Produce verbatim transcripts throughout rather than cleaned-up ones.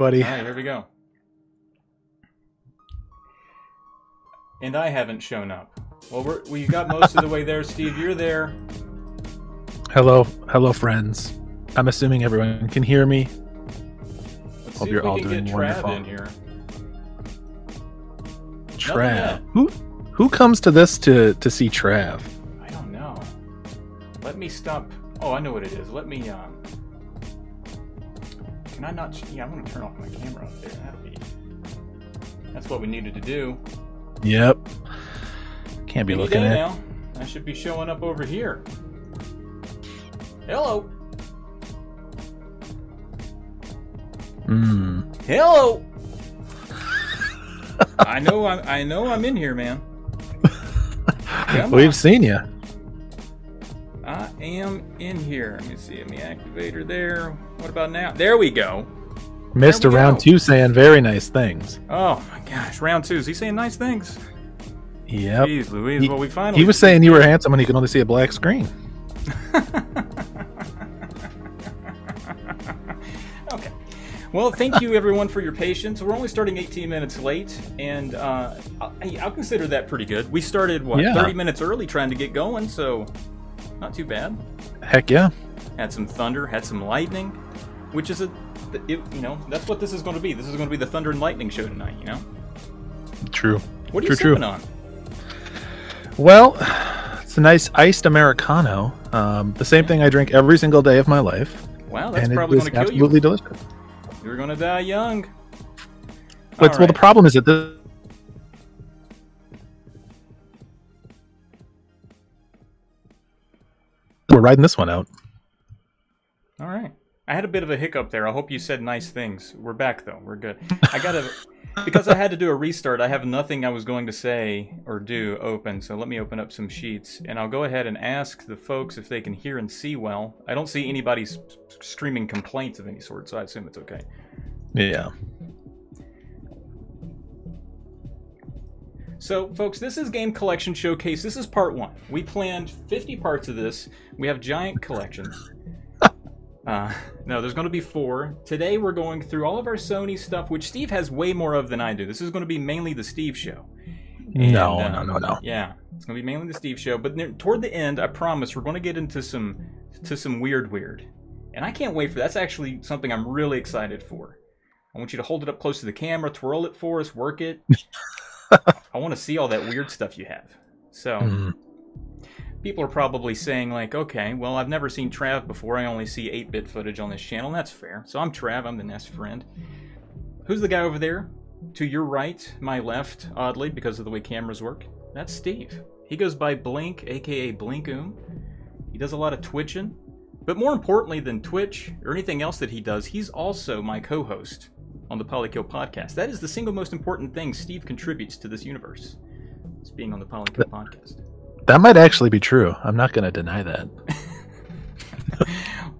buddy. All right, here we go. And I haven't shown up. Well, we're, we got most of the way there, Steve. You're there. Hello. Hello, friends. I'm assuming everyone can hear me. Let's Hope see you're if we all can doing get wonderful. Trav in here. Trav. Who, who comes to this to, to see Trav? I don't know. Let me stop. Oh, I know what it is. Let me... Um... Can I not... Yeah, I'm going to turn off my camera up there. That'll be... That's what we needed to do. Yep. Can't be Any looking at now. I should be showing up over here. Hello. Mm. Hello. I know I'm I know I'm in here, man. Come We've on. seen you. I am in here. Let me see. Let me activate her there. What about now? There we go. Mister Round Two saying very nice things. Oh my gosh, Round Two, is he saying nice things? Yep. Jeez Louise, he, well, we finally he was saying you were handsome and he could only see a black screen. Okay. Well, thank you everyone for your patience. We're only starting eighteen minutes late, and uh, I'll, I'll consider that pretty good. We started, what, yeah. thirty minutes early trying to get going, so not too bad. Heck yeah. Had some thunder, had some lightning, which is a... It, you know, that's what this is going to be. This is going to be the Thunder and Lightning show tonight, you know? True. What are you true, sipping true. on? Well, it's a nice iced Americano. Um, the same yeah. thing I drink every single day of my life. Wow, that's and probably going to kill absolutely you. absolutely delicious. You're going to die young. But, right. Well, the problem is that this... We're riding this one out. All right. I had a bit of a hiccup there. I hope you said nice things. We're back though. We're good. I gotta because I had to do a restart. I have nothing I was going to say or do open. So let me open up some sheets, and I'll go ahead and ask the folks if they can hear and see well. I don't see anybody streaming complaints of any sort, so I assume it's okay. Yeah. So, folks, this is Game Collection Showcase. This is part one. We planned fifty parts of this. We have giant collections. Uh, no, there's going to be four. Today we're going through all of our Sony stuff, which Steve has way more of than I do. This is going to be mainly the Steve show. And, no, uh, no, no, no. Yeah, it's going to be mainly the Steve show. But near, toward the end, I promise, we're going to get into some to some weird weird. And I can't wait for that. That's actually something I'm really excited for. I want you to hold it up close to the camera, twirl it for us, work it. I want to see all that weird stuff you have. So... Mm. People are probably saying, like, okay, well, I've never seen Trav before. I only see eight bit footage on this channel. And that's fair. So I'm Trav. I'm the N E S Friend. Who's the guy over there? To your right, my left, oddly, because of the way cameras work. That's Steve. He goes by Blink, a k a. Blinkoom. He does a lot of twitching. But more importantly than Twitch or anything else that he does, he's also my co-host on the Polykill podcast. That is the single most important thing Steve contributes to this universe, is being on the Polykill podcast. That might actually be true. I'm not going to deny that.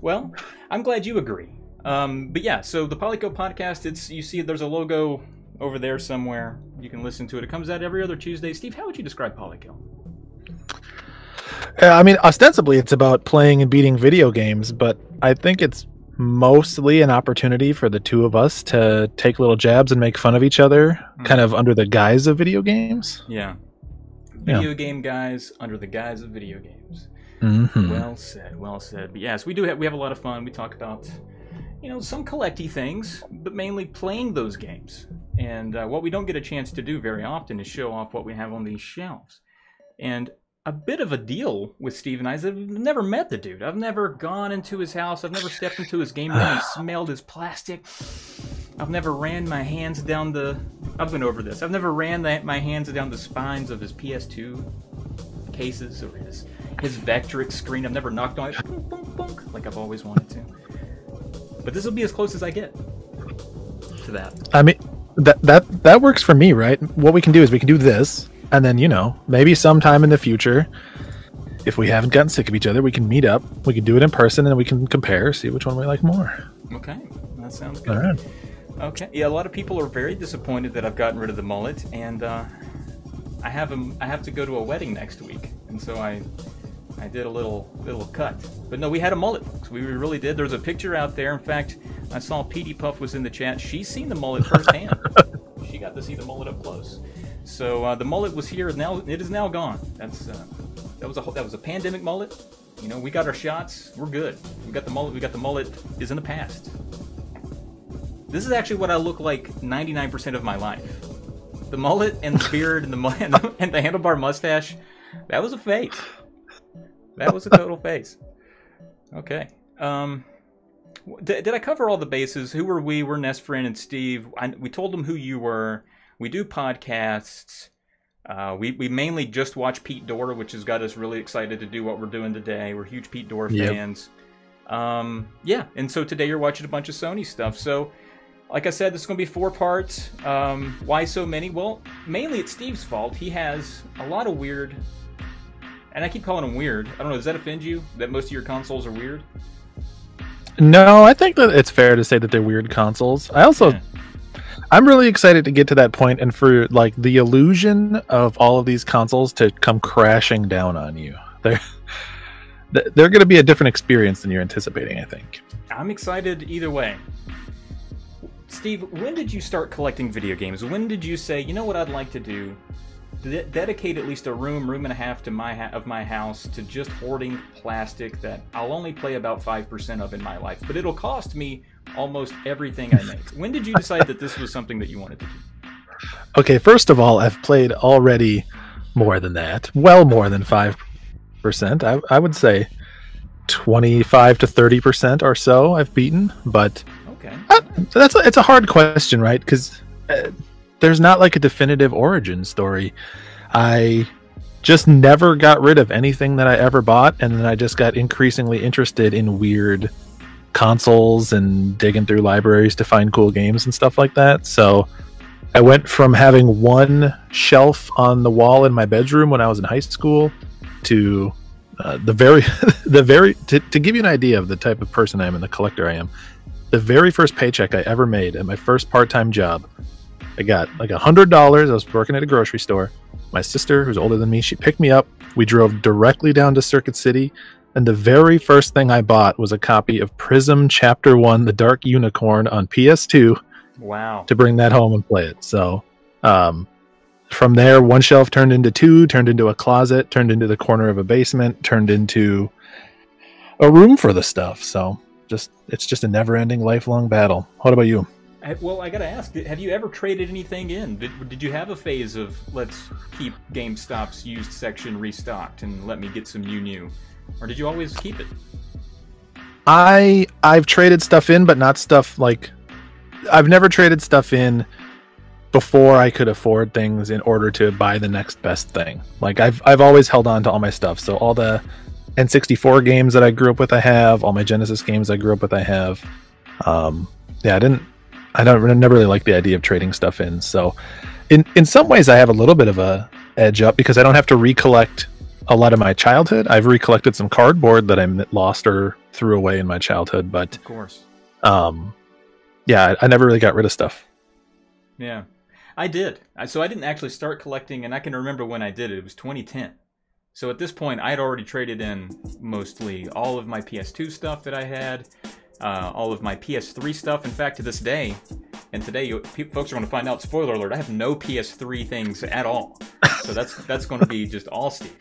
Well, I'm glad you agree. Um, but yeah, so the Polykill podcast, it's you see there's a logo over there somewhere. You can listen to it. It comes out every other Tuesday. Steve, how would you describe Polykill? Uh, I mean, ostensibly it's about playing and beating video games, but I think it's mostly an opportunity for the two of us to take little jabs and make fun of each other, hmm. kind of under the guise of video games. Yeah. Video yeah. game guys under the guise of video games. Mm-hmm. Well said, well said. But yes, we do have we have a lot of fun. We talk about, you know, some collecty things, but mainly playing those games. And uh, what we don't get a chance to do very often is show off what we have on these shelves. And a bit of a deal with Steve and I is that I've never met the dude. I've never gone into his house. I've never stepped into his game room and smelled his plastic. I've never ran my hands down the... I've been over this. I've never ran the, my hands down the spines of his P S two cases or his, his Vectrex screen. I've never knocked on it boom, boom, boom, like I've always wanted to. But this will be as close as I get to that. I mean, that, that, that works for me, right? What we can do is we can do this, and then, you know, maybe sometime in the future, if we haven't gotten sick of each other, we can meet up, we can do it in person, and we can compare, see which one we like more. Okay, that sounds good. All right. Okay. Yeah, a lot of people are very disappointed that I've gotten rid of the mullet, and uh, I have a, I have to go to a wedding next week, and so I I did a little little cut. But no, we had a mullet, folks. We really did. There's a picture out there. In fact, I saw Petey Puff was in the chat. She's seen the mullet firsthand. She got to see the mullet up close. So uh, the mullet was here. Now it is now gone. That's uh, that was a that was a pandemic mullet. You know, we got our shots. We're good. We got the mullet. We got the mullet is in the past. This is actually what I look like ninety-nine percent of my life. The mullet and the beard and the and the, and the handlebar mustache. That was a face. That was a total face. Okay. Um, did, did I cover all the bases? Who were we? We're N E S Friend and Steve. I, we told them who you were. We do podcasts. Uh, we, we mainly just watch Pete Doerr, which has got us really excited to do what we're doing today. We're huge Pete Doerr fans. Yep. Um, yeah, and so today you're watching a bunch of Sony stuff. So, like I said, this is going to be four parts. Um, why so many? Well, mainly it's Steve's fault. He has a lot of weird... And I keep calling them weird. I don't know, does that offend you, that most of your consoles are weird? No, I think that it's fair to say that they're weird consoles. I also... Yeah. I'm really excited to get to that point and for like the illusion of all of these consoles to come crashing down on you. They're, they're going to be a different experience than you're anticipating, I think. I'm excited either way. Steve, when did you start collecting video games? When did you say, you know what I'd like to do? De- dedicate at least a room, room and a half to my ha- of my house to just hoarding plastic that I'll only play about five percent of in my life, but it'll cost me almost everything I make. When did you decide that this was something that you wanted to do? Okay, first of all, I've played already more than that. Well, more than five percent. I, I would say twenty-five to thirty percent or so I've beaten, but okay. I, that's a, it's a hard question, right? Because uh, there's not like a definitive origin story. I just never got rid of anything that I ever bought, and then I just got increasingly interested in weird consoles and digging through libraries to find cool games and stuff like that. So I went from having one shelf on the wall in my bedroom when I was in high school to uh, the very the very to, to give you an idea of the type of person I am and the collector I am, the very first paycheck I ever made at my first part-time job, I got like a hundred dollars. I was working at a grocery store. My sister, who's older than me, she picked me up. We drove directly down to Circuit City. And the very first thing I bought was a copy of Prism Chapter one, The Dark Unicorn on P S two. Wow. To bring that home and play it. So um, from there, one shelf turned into two, turned into a closet, turned into the corner of a basement, turned into a room for the stuff. So just it's just a never-ending, lifelong battle. What about you? I, well, I got to ask, have you ever traded anything in? Did, did you have a phase of let's keep GameStop's used section restocked and let me get some new new? Or did you always keep it? I I've traded stuff in, but not stuff like I've never traded stuff in before I could afford things in order to buy the next best thing. Like I've I've always held on to all my stuff. So all the N sixty-four games that I grew up with, I have. All my Genesis games I grew up with, I have. Um, yeah, I didn't. I don't I never really liked the idea of trading stuff in. So in in some ways, I have a little bit of a edge up because I don't have to recollect a lot of my childhood. I've recollected some cardboard that I lost or threw away in my childhood, but of course, um, yeah, I never really got rid of stuff. Yeah, I did. I, so I didn't actually start collecting, and I can remember when I did it. It was twenty ten. So at this point, I had already traded in mostly all of my P S two stuff that I had, uh, all of my P S three stuff. In fact, to this day, and today you, folks are going to find out, spoiler alert, I have no P S three things at all. So that's that's going to be just all Steve.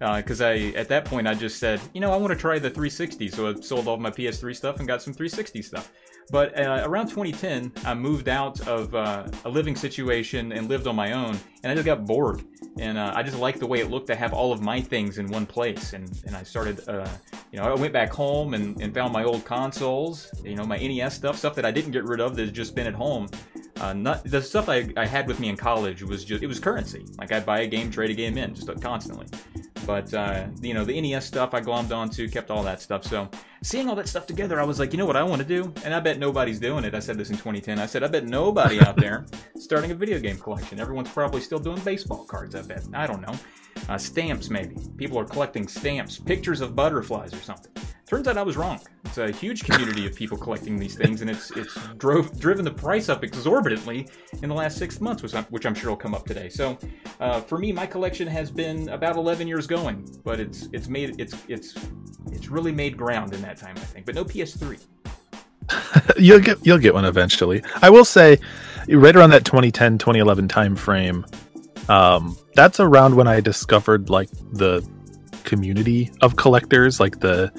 Because uh, I at that point I just said, you know, I want to try the three sixty, so I sold all of my P S three stuff and got some three sixty stuff. But uh, around twenty ten, I moved out of uh, a living situation and lived on my own, and I just got bored. And uh, I just liked the way it looked to have all of my things in one place. And, and I started, uh, you know, I went back home and, and found my old consoles, you know, my N E S stuff, stuff that I didn't get rid of that had just been at home. Uh, not, the stuff I, I had with me in college was just, it was currency. Like I'd buy a game, trade a game in, just constantly. But, uh, you know, the N E S stuff I glommed onto, kept all that stuff. So seeing all that stuff together, I was like, you know what I want to do? And I bet nobody's doing it. I said this in twenty ten. I said, I bet nobody out there starting a video game collection. Everyone's probably still doing baseball cards, I bet. I don't know. Uh, stamps, maybe. People are collecting stamps, pictures of butterflies or something. Turns out I was wrong. It's a huge community of people collecting these things, and it's it's drove driven the price up exorbitantly in the last six months, which I'm, which I'm sure will come up today. So, uh, for me, my collection has been about eleven years going, but it's it's made it's it's it's really made ground in that time, I think. But no P S three. You'll get you'll get one eventually. I will say, right around that twenty ten twenty eleven time frame, um, that's around when I discovered like the community of collectors, like the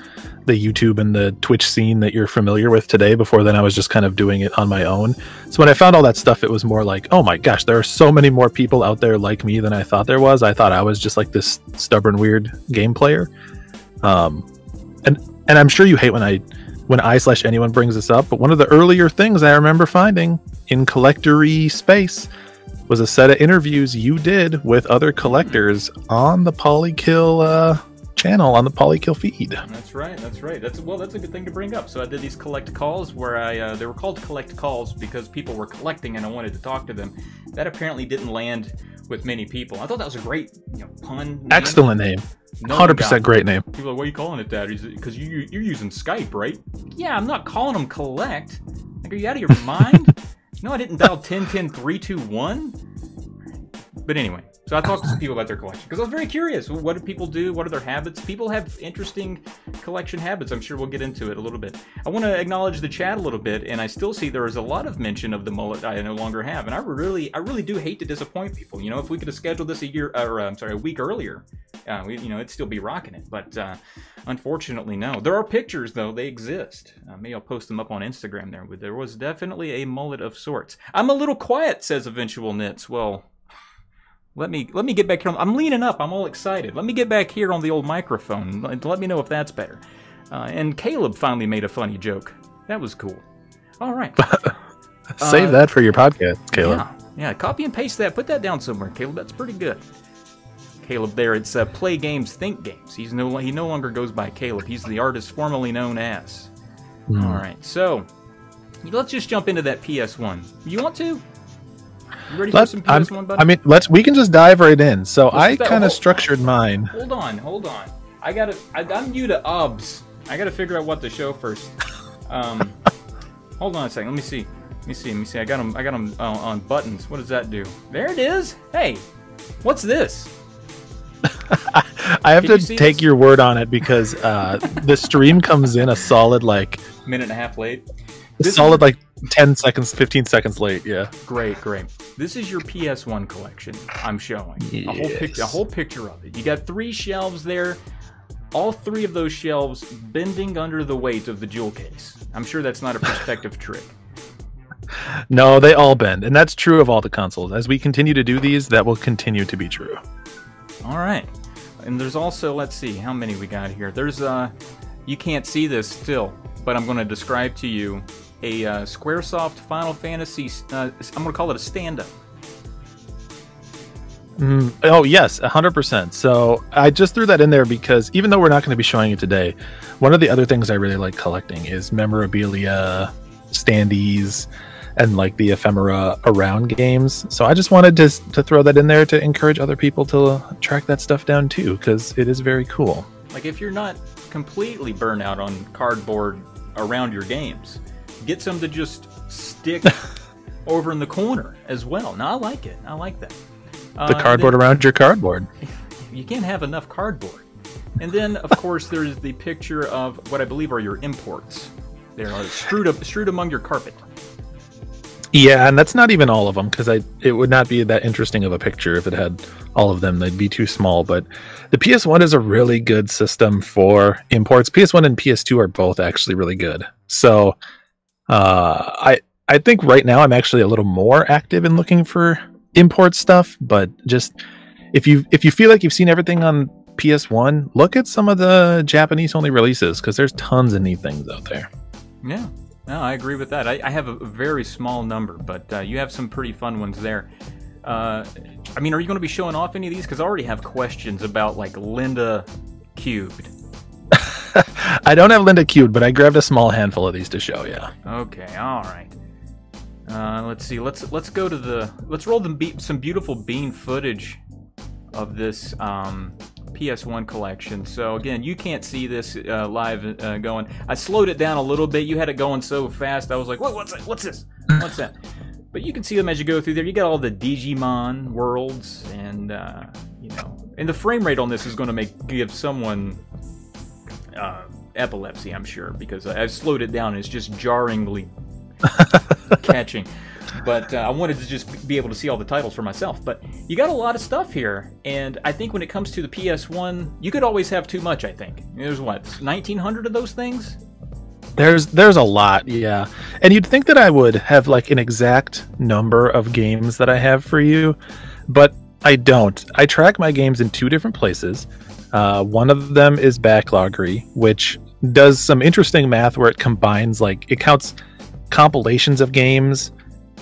the YouTube and the Twitch scene that you're familiar with today. Before then, I was just kind of doing it on my own. So when I found all that stuff, it was more like, oh my gosh, there are so many more people out there like me than I thought there was. I thought I was just like this stubborn, weird game player. Um, and and I'm sure you hate when I when I slash anyone brings this up, but one of the earlier things I remember finding in collectory space was a set of interviews you did with other collectors on the Polykill uh, channel, on the Polykill feed. That's right, that's right. That's well, that's a good thing to bring up. So I did these collect calls where I, uh, they were called collect calls because people were collecting and I wanted to talk to them. That apparently didn't land with many people. I thought that was a great, you know, pun. Name. Excellent name. No one hundred percent great name. People are like, why are you calling it that? Because you, you're using Skype, right? Yeah, I'm not calling them collect. Like, are you out of your mind? No, I didn't dial ten ten three two one. But anyway, so I talked to some people about their collection because I was very curious. What do people do? What are their habits? People have interesting collection habits. I'm sure we'll get into it a little bit. I want to acknowledge the chat a little bit, and I still see there is a lot of mention of the mullet I no longer have, and I really, I really do hate to disappoint people. You know, if we could have scheduled this a year, or uh, I'm sorry, a week earlier, uh, we, you know, it'd still be rocking it. But uh, unfortunately, no. There are pictures though; they exist. Uh, maybe I'll post them up on Instagram there. But there was definitely a mullet of sorts. I'm a little quiet, says Eventual Knits. Well. Let me let me get back here. I'm leaning up. I'm all excited. Let me get back here on the old microphone. Let me know if that's better. Uh, and Caleb finally made a funny joke. That was cool. All right. Save uh, that for your podcast, Caleb. Yeah, yeah. Copy and paste that. Put that down somewhere, Caleb. That's pretty good. Caleb, there. It's uh, Play Games Think Games. He's no he no longer goes by Caleb. He's the artist formerly known as. Mm. All right. So let's just jump into that P S one. You want to? You ready Let, for some P S one, buddy? I mean, let's. We can just dive right in. So let's I kind of structured mine. Hold on, hold on. I gotta. I, I'm new to U B S. I gotta figure out what to show first. Um, hold on a second. Let me see. Let me see. Let me see. I got them. I got them uh, on buttons. What does that do? There it is. Hey, what's this? I have Can to you take this? your word on it because uh, the stream comes in a solid like minute and a half late. A this solid like. ten seconds, fifteen seconds late, yeah. Great, great. This is your P S one collection I'm showing. Yes. A whole picture, a whole picture of it. You got three shelves there. All three of those shelves bending under the weight of the jewel case. I'm sure that's not a perspective trick. No, they all bend. And that's true of all the consoles. As we continue to do these, that will continue to be true. All right. And there's also, let's see, how many we got here. There's, uh, you can't see this still, but I'm going to describe to you a uh, Squaresoft Final Fantasy, uh, I'm gonna call it a stand-up. Mm, oh yes, one hundred percent. So I just threw that in there because even though we're not gonna be showing it today, one of the other things I really like collecting is memorabilia, standees, and like the ephemera around games. So I just wanted to, to throw that in there to encourage other people to track that stuff down too, because it is very cool. Like if you're not completely burnt out on cardboard around your games, get some to just stick over in the corner as well. Now I like it. I like that. Uh, the cardboard then, around your cardboard. You can't have enough cardboard. And then, of course, there's the picture of what I believe are your imports. They are strewed up, strewed among your carpet. Yeah, and that's not even all of them because I it would not be that interesting of a picture if it had all of them. They'd be too small. But the P S one is a really good system for imports. P S one and P S two are both actually really good. So. Uh, I I think right now I'm actually a little more active in looking for import stuff, but just if you if you feel like you've seen everything on P S one, look at some of the Japanese only releases because there's tons of neat things out there. Yeah, no, I agree with that. I, I have a very small number, but uh, you have some pretty fun ones there. Uh, I mean, are you going to be showing off any of these? Because I already have questions about like Linda Cubed. I don't have Linda queued, but I grabbed a small handful of these to show you. Okay, all right. Uh, let's see. Let's let's go to the let's roll the be some beautiful bean footage of this um, P S one collection. So again, you can't see this uh, live uh, going. I slowed it down a little bit. You had it going so fast. I was like, what? What's that? What's this? What's that? But you can see them as you go through there. You got all the Digimon worlds, and uh, you know, and the frame rate on this is going to make give someone. Uh, epilepsy, I'm sure, because I've slowed it down and it's just jarringly catching. But uh, I wanted to just be able to see all the titles for myself. But you got a lot of stuff here, and I think when it comes to the P S one, you could always have too much, I think. There's, what, nineteen hundred of those things? There's there's a lot, yeah. And you'd think that I would have, like, an exact number of games that I have for you, but I don't. I track my games in two different places. Uh, one of them is Backloggery, which does some interesting math where it combines, like, it counts compilations of games,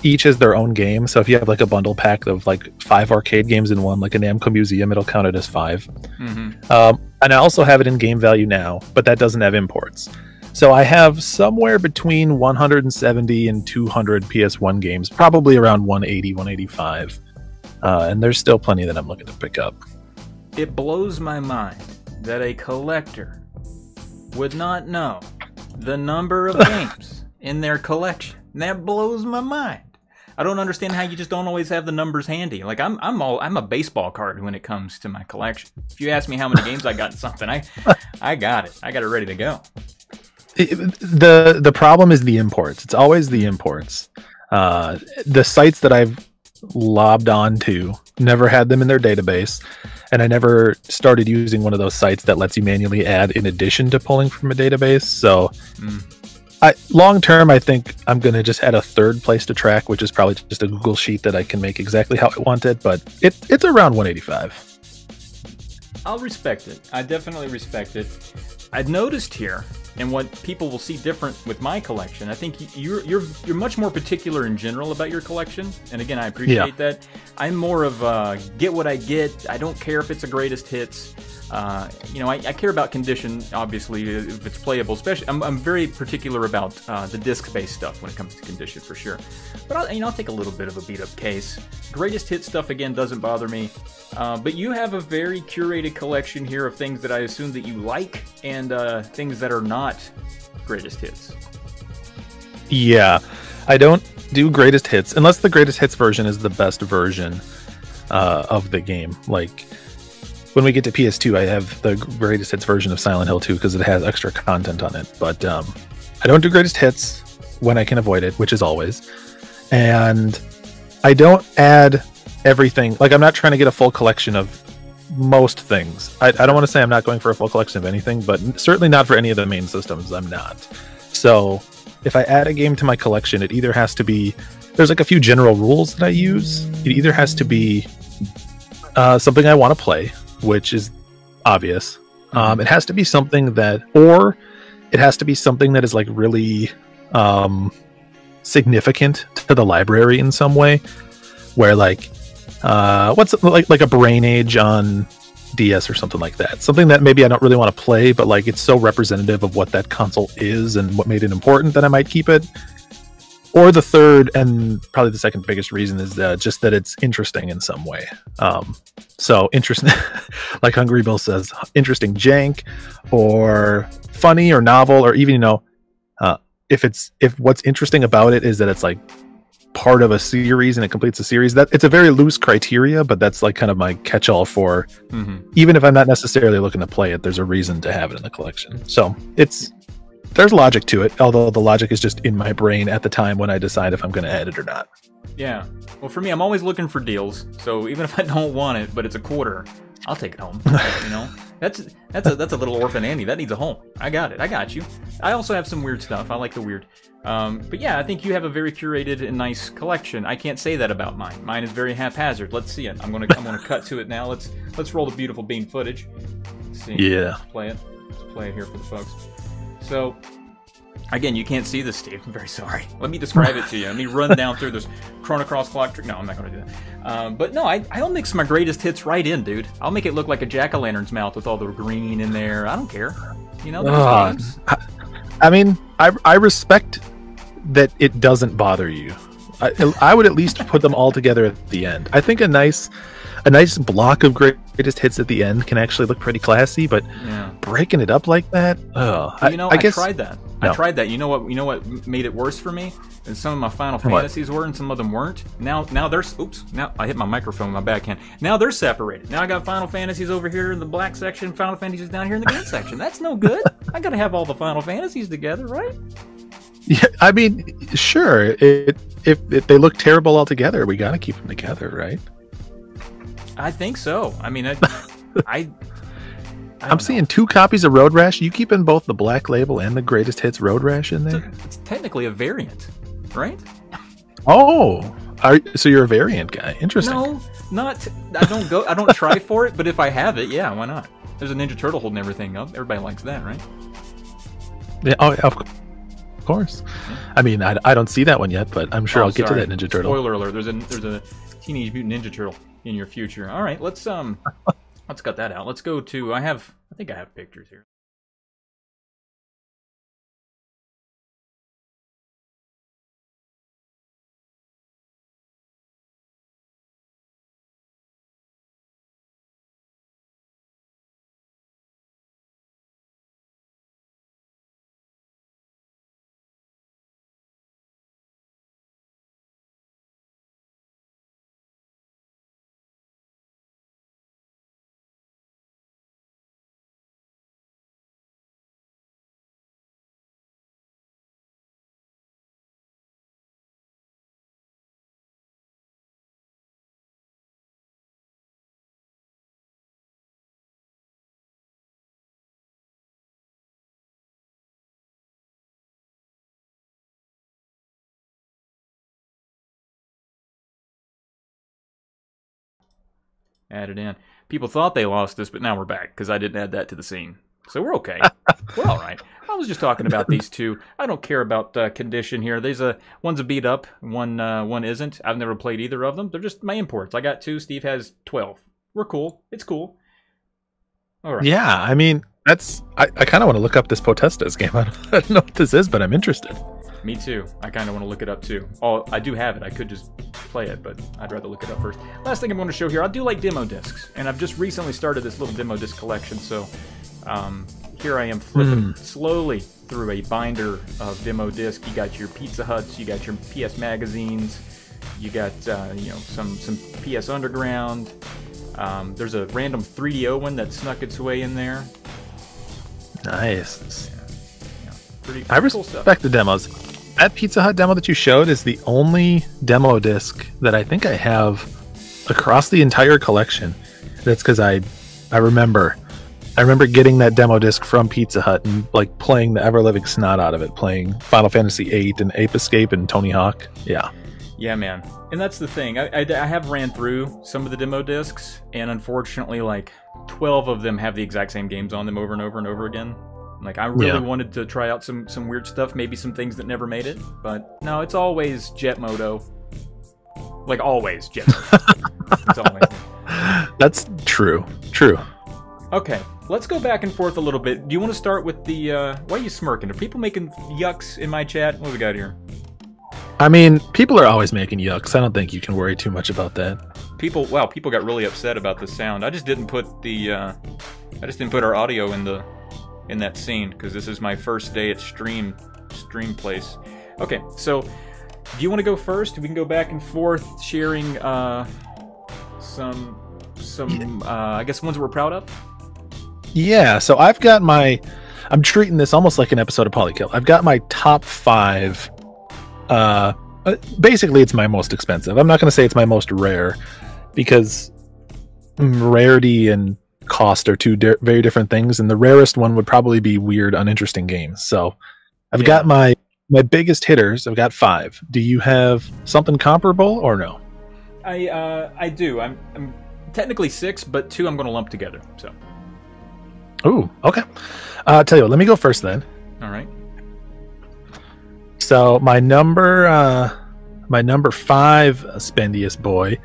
each as their own game. So if you have like a bundle pack of like five arcade games in one, like a Namco Museum, it'll count it as five. Mm-hmm. Um, and I also have it in GameValue now, but that doesn't have imports. So I have somewhere between one hundred seventy and two hundred P S one games, probably around one eighty, one eighty-five. Uh, and there's still plenty that I'm looking to pick up. It blows my mind that a collector would not know the number of games in their collection. That blows my mind. I don't understand how you just don't always have the numbers handy. Like I'm, I'm all, I'm a baseball card when it comes to my collection. If you ask me how many games I got in something, I, I got it. I got it ready to go. It, the The problem is the imports. It's always the imports. Uh, the sites that I've lobbed on to never had them in their database, and I never started using one of those sites that lets you manually add in addition to pulling from a database. So. Mm. I, long term, I think I'm going to just add a third place to track, which is probably just a Google sheet that I can make exactly how I want it, but it, it's around one eighty-five. I'll respect it. I definitely respect it. I've noticed here, and what people will see different with my collection, I think you're you're you're much more particular in general about your collection, and again, I appreciate yeah. that. I'm more of a get what I get. I don't care if it's the greatest hits. Uh, you know, I, I care about condition, obviously, if it's playable. Especially, I'm, I'm very particular about uh, the disc-based stuff when it comes to condition, for sure. But I'll, you know, I'll take a little bit of a beat-up case. Greatest hit stuff again doesn't bother me. Uh, but you have a very curated collection here of things that I assume that you like, and uh, things that are not greatest hits. Yeah, I don't do greatest hits unless the greatest hits version is the best version uh, of the game, like. When we get to P S two, I have the greatest hits version of Silent Hill two because it has extra content on it. But um, I don't do greatest hits when I can avoid it, which is always. And I don't add everything. Like, I'm not trying to get a full collection of most things. I, I don't want to say I'm not going for a full collection of anything, but certainly not for any of the main systems. I'm not. So if I add a game to my collection, it either has to be... There's like a few general rules that I use. It either has to be uh, something I want to play, which is obvious. Um, it has to be something that, or it has to be something that is like really um, significant to the library in some way, where like, uh, what's like like a Brain Age on D S or something like that. Something that maybe I don't really want to play, but like it's so representative of what that console is and what made it important that I might keep it. Or the third, and probably the second biggest reason, is uh, just that it's interesting in some way. Um, so interesting, like Hungry Bill says, interesting jank, or funny, or novel, or even, you know, uh, if it's if what's interesting about it is that it's like part of a series and it completes a series. That it's a very loose criteria, but that's like kind of my catch-all for mm-hmm. even if I'm not necessarily looking to play it, there's a reason to have it in the collection. So it's. There's logic to it, although the logic is just in my brain at the time when I decide if I'm going to add it or not. Yeah. Well, for me, I'm always looking for deals. So even if I don't want it, but it's a quarter, I'll take it home. You know, that's that's a that's a little orphan Andy that needs a home. I got it. I got you. I also have some weird stuff. I like the weird. Um, but yeah, I think you have a very curated and nice collection. I can't say that about mine. Mine is very haphazard. Let's see it. I'm gonna I'm gonna cut to it now. Let's let's roll the beautiful bean footage. Let's see. Yeah. Let's play it. Let's play it here for the folks. So, again, you can't see this, Steve. I'm very sorry. Let me describe it to you. Let me run down through this Chrono Cross clock trick. No, I'm not going to do that. Um, but no, I, I'll mix my greatest hits right in, dude. I'll make it look like a jack-o'-lantern's mouth with all the green in there. I don't care. You know, those uh, games. I, I mean, I, I respect that it doesn't bother you. I, I would at least put them all together at the end. I think a nice... a nice block of greatest hits at the end can actually look pretty classy, but yeah. breaking it up like that, oh, I, you know, I, I guess, tried that. No. I tried that. You know what? You know what made it worse for me? And some of my Final what? Fantasies were, and some of them weren't. Now, now they're oops. Now I hit my microphone with my backhand. Now they're separated. Now I got Final Fantasies over here in the black section, Final Fantasies down here in the green section. That's no good. I gotta have all the Final Fantasies together, right? Yeah, I mean, sure. It, if if they look terrible altogether, we gotta keep them together, right? I think so. I mean, I, I, I I'm know. seeing two copies of Road Rash. You keeping both the Black Label and the Greatest Hits Road Rash in there? It's, a, it's technically a variant, right? Oh, are, so you're a variant guy. Interesting. No, not. I don't go. I don't try for it. But if I have it, yeah, why not? There's a Ninja Turtle holding everything up. Everybody likes that, right? Yeah. Oh, of course. Of course. I mean, I, I don't see that one yet, but I'm sure oh, I'll sorry. get to that Ninja Turtle. Spoiler alert, there's a there's a Teenage Mutant Ninja Turtle in your future. All right, let's um let's cut that out. Let's go to I have I think I have pictures here. Added in. People thought they lost this, but now we're back because I didn't add that to the scene. So we're okay. We're all right. I was just talking about these two. I don't care about uh, condition here. These uh, one's a beat up, one uh, one isn't. I've never played either of them. They're just my imports. I got two. Steve has twelve. We're cool. It's cool. All right. Yeah, I mean that's. I, I kind of want to look up this Potestas game. I don't, I don't know what this is, but I'm interested. Me too. I kind of want to look it up too. Oh, I do have it. I could just play it, but I'd rather look it up first. Last thing I'm going to show here, I do like demo discs, and I've just recently started this little demo disc collection, so um, here I am flipping mm. slowly through a binder of demo discs. You got your Pizza Huts, you got your P S magazines, you got uh, you know some, some P S Underground. Um, there's a random three D O one that snuck its way in there. Nice. Yeah. Yeah. Pretty, pretty I cool respect stuff. the demos. That Pizza Hut demo that you showed is the only demo disc that I think I have across the entire collection. That's because I, I remember, I remember getting that demo disc from Pizza Hut and like playing the ever living snot out of it, playing Final Fantasy eight and Ape Escape and Tony Hawk. Yeah, yeah, man. And that's the thing. I, I, I have ran through some of the demo discs, and unfortunately, like twelve of them have the exact same games on them over and over and over again. Like, I really yeah. wanted to try out some, some weird stuff, maybe some things that never made it, but no, it's always Jet Moto. Like, always Jet Moto. It's always. That's true. True. Okay, let's go back and forth a little bit. Do you want to start with the, uh, why are you smirking? Are people making yucks in my chat? What do we got here? I mean, people are always making yucks. I don't think you can worry too much about that. People, wow, people got really upset about the sound. I just didn't put the, uh, I just didn't put our audio in the... in that scene, because this is my first day at stream stream place. Okay, so do you want to go first? We can go back and forth sharing uh some some uh I guess ones we're proud of. Yeah, so I've got my I'm treating this almost like an episode of Polykill. I've got my top five. Uh basically it's my most expensive. I'm not going to say it's my most rare, because rarity and cost are two di very different things, and the rarest one would probably be weird, uninteresting games. So I've yeah. got my my biggest hitters. I've got five. Do you have something comparable or no? I uh, I do. I'm, I'm technically six, but two I'm going to lump together. So. Ooh, okay. Uh, tell you what, let me go first then. All right. So my number uh, my number five spendiest boy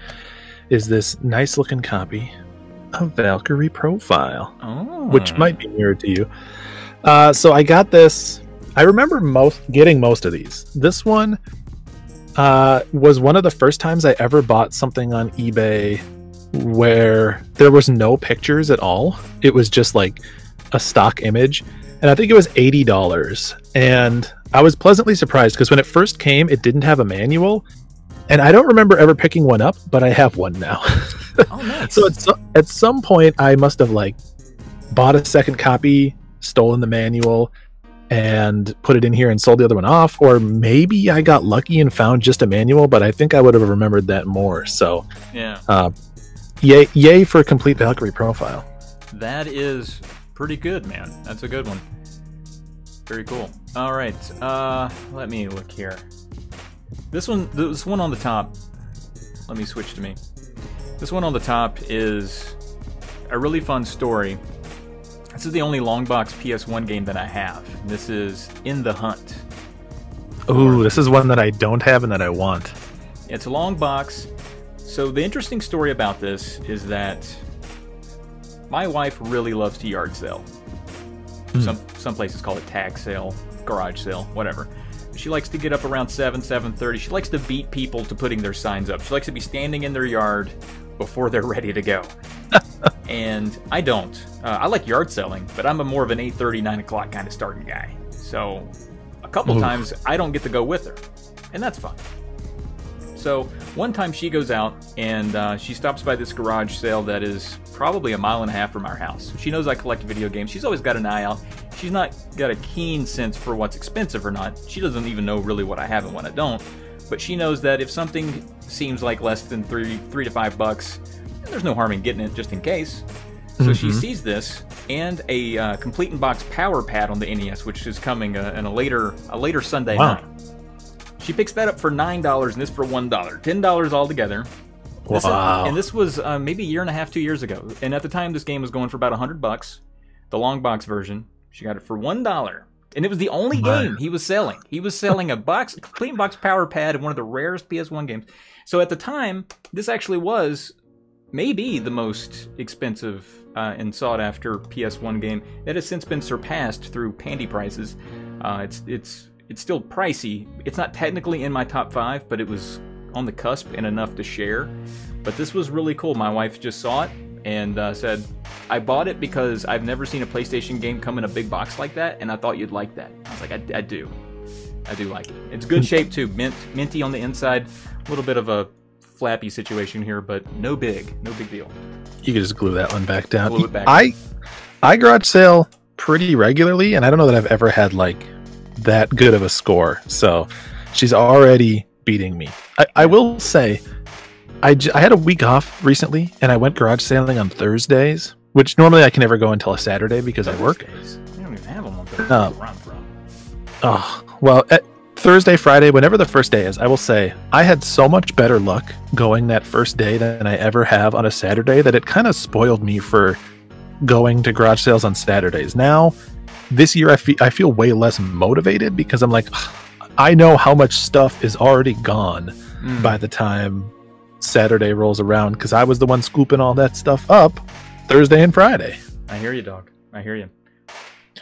is this nice looking copy. A Valkyrie Profile, oh. which might be nearer to you. Uh, so I got this. I remember most getting most of these. This one uh, was one of the first times I ever bought something on eBay where there was no pictures at all. It was just like a stock image, and I think it was eighty dollars. And I was pleasantly surprised because when it first came, it didn't have a manual, and I don't remember ever picking one up, but I have one now. Oh, nice. So at, so at some point I must have like bought a second copy, stolen the manual, and put it in here and sold the other one off, or maybe I got lucky and found just a manual, but I think I would have remembered that more. So yeah, uh, yay, yay for a complete Valkyrie profile. That is pretty good, man. That's a good one. Very cool. All right, uh, let me look here. This one, this one on the top. Let me switch to me. This one on the top is a really fun story. This is the only long box P S one game that I have. This is In the Hunt. Ooh, this is one that I don't have and that I want. It's a long box. So the interesting story about this is that my wife really loves to yard sale. Mm. Some some places call it tag sale, garage sale, whatever. She likes to get up around seven, seven thirty. She likes to beat people to putting their signs up. She likes to be standing in their yard before they're ready to go. And I don't. Uh, I like yard selling, but I'm a more of an eight thirty, nine o'clock kind of starting guy. So a couple Oof. times I don't get to go with her, and that's fine. So one time she goes out, and uh, she stops by this garage sale that is probably a mile and a half from our house. She knows I collect video games. She's always got an eye out. She's not got a keen sense for what's expensive or not. She doesn't even know really what I have and what I don't. But she knows that if something seems like less than three, three to five bucks, there's no harm in getting it just in case. So mm-hmm. she sees this and a uh, complete in box power pad on the N E S, which is coming uh, in a later a later Sunday wow. night. She picks that up for nine dollars and this for one dollar, ten dollars altogether. Wow! This, uh, and this was uh, maybe a year and a half, two years ago. And at the time, this game was going for about a hundred bucks, the long box version. She got it for one dollar, and it was the only wow. game he was selling. He was selling a box, a complete box power pad, and one of the rarest P S one games. So at the time, this actually was maybe the most expensive uh, and sought-after P S one game that has since been surpassed through pandy prices. Uh, it's it's it's still pricey. It's not technically in my top five, but it was on the cusp and enough to share. But this was really cool. My wife just saw it and uh, said, "I bought it because I've never seen a PlayStation game come in a big box like that, and I thought you'd like that." I was like, "I, I do, I do like it." It's good shape too. Mint, minty on the inside. A little bit of a flappy situation here, but no big no big deal. You could just glue that one back down. Glue it back. I I garage sale pretty regularly, and I don't know that I've ever had like that good of a score, so she's already beating me. I, I will say I, j I had a week off recently, and I went garage sailing on Thursdays, which normally I can never go until a Saturday because Thursdays. I work. They don't even have them on Thursdays uh, where I'm from. Oh, well, at Thursday, Friday, whenever the first day is, I will say I had so much better luck going that first day than I ever have on a Saturday that it kind of spoiled me for going to garage sales on Saturdays. Now, this year, I, fe I feel way less motivated because I'm like, I know how much stuff is already gone mm. by the time Saturday rolls around because I was the one scooping all that stuff up Thursday and Friday. I hear you, dog. I hear you.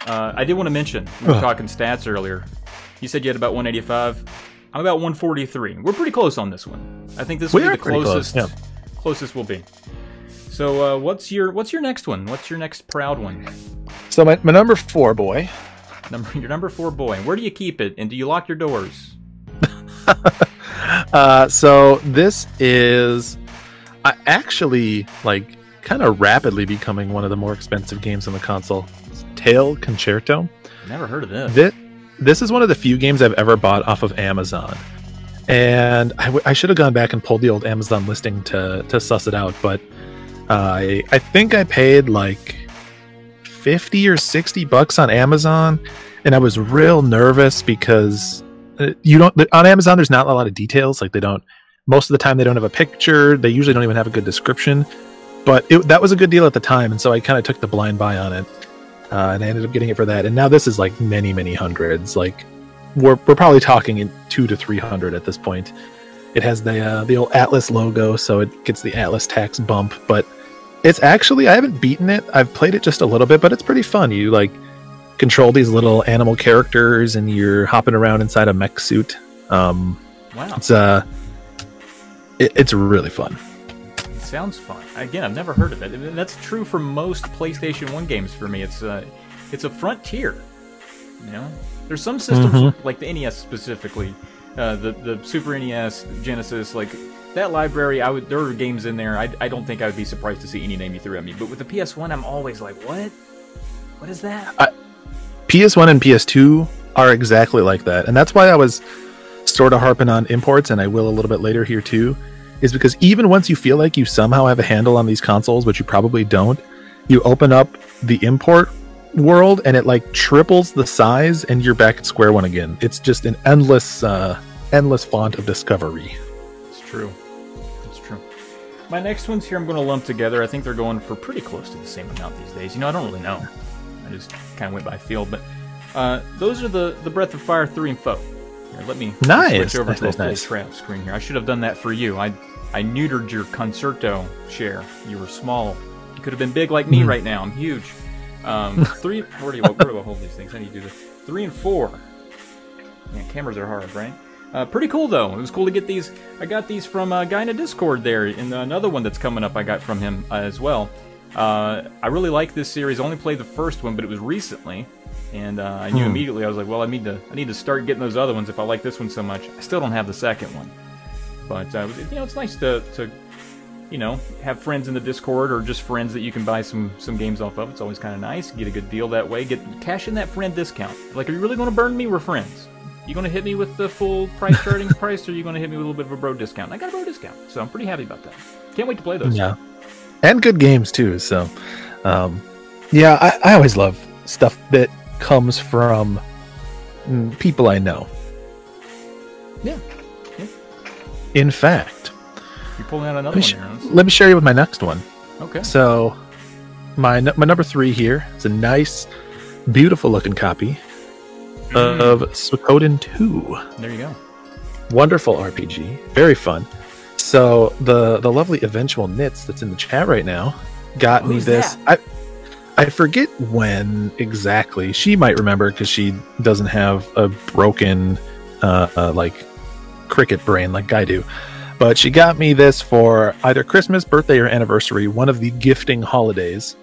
Uh, I did want to mention, we were talking stats earlier. You said you had about one eighty-five. I'm about one forty-three. We're pretty close on this one. I think this will be the closest. Close, yeah. Closest will be. So uh, what's your what's your next one? What's your next proud one? So my, my number four boy. Number your number four boy. Where do you keep it, and do you lock your doors? uh, so this is uh, actually like kind of rapidly becoming one of the more expensive games on the console. It's Tail Concerto. Never heard of this. This This is one of the few games I've ever bought off of Amazon, and I, w I should have gone back and pulled the old Amazon listing to to suss it out. But uh, I I think I paid like fifty or sixty bucks on Amazon, and I was real nervous because you don't on Amazon there's not a lot of details. Like they don't most of the time they don't have a picture. They usually don't even have a good description. But it, that was a good deal at the time, and so I kind of took the blind buy on it. Uh, and I ended up getting it for that, and now this is like many, many hundreds. Like we're we're probably talking in two to three hundred at this point. It has the uh, the old Atlas logo, so it gets the Atlas tax bump. But it's actually I haven't beaten it. I've played it just a little bit, but it's pretty fun. You like control these little animal characters, and you're hopping around inside a mech suit. Um, wow, it's uh, it, it's really fun. sounds fun. Again, I've never heard of it. I mean, that's true for most PlayStation one games for me. It's a, it's a frontier. You know, there's some systems mm-hmm. like the N E S specifically, uh, the the Super N E S, Genesis, like that library. I would there are games in there. I I don't think I would be surprised to see any name you threw at me. But with the P S one, I'm always like, what? What is that? Uh, P S one and P S two are exactly like that, and that's why I was sort of harping on imports, and I will a little bit later here too, is because even once you feel like you somehow have a handle on these consoles, which you probably don't, you open up the import world and it like triples the size and you're back at square one again. It's just an endless uh endless font of discovery. It's true. It's true. My next ones here I'm going to lump together. I think they're going for pretty close to the same amount these days. You know, I don't really know. I just kind of went by feel, but uh those are the the Breath of Fire three and four. Here, let me nice. switch over nice, to nice, the nice. Trap screen here. I should have done that for you. I I neutered your concerto share. You were small. You could have been big like me mm. right now. I'm huge. Um, three, where do, you, where do I hold these things? I need to do this. Three and four. Man, cameras are hard, right? Uh, pretty cool, though. It was cool to get these. I got these from a guy in a Discord there, and another one that's coming up I got from him uh, as well. Uh, I really like this series. I only played the first one, but it was recently, and uh, I knew hmm. immediately. I was like, well, I need to I need to start getting those other ones if I like this one so much. I still don't have the second one. But, uh, you know, it's nice to... to you know, have friends in the Discord or just friends that you can buy some some games off of. It's always kind of nice. Get a good deal that way. Get cash in that friend discount. Like, are you really going to burn me? We're friends. You going to hit me with the full price charting price, or are you going to hit me with a little bit of a bro discount? I got a bro discount, so I'm pretty happy about that. Can't wait to play those. Yeah, and good games too. So, um, yeah, I, I always love stuff that comes from people I know. Yeah. yeah. In fact. You're pulling out another let one. Here, let me share you with my next one. Okay. So, my my number three here is a nice, beautiful looking copy mm. of Suikoden two. There you go. Wonderful R P G, very fun. So the the lovely Eventual Knits that's in the chat right now got Who's me this. That? I I forget when exactly. She might remember because she doesn't have a broken uh, uh, like cricket brain like I do. But she got me this for either Christmas, birthday, or anniversary, one of the gifting holidays.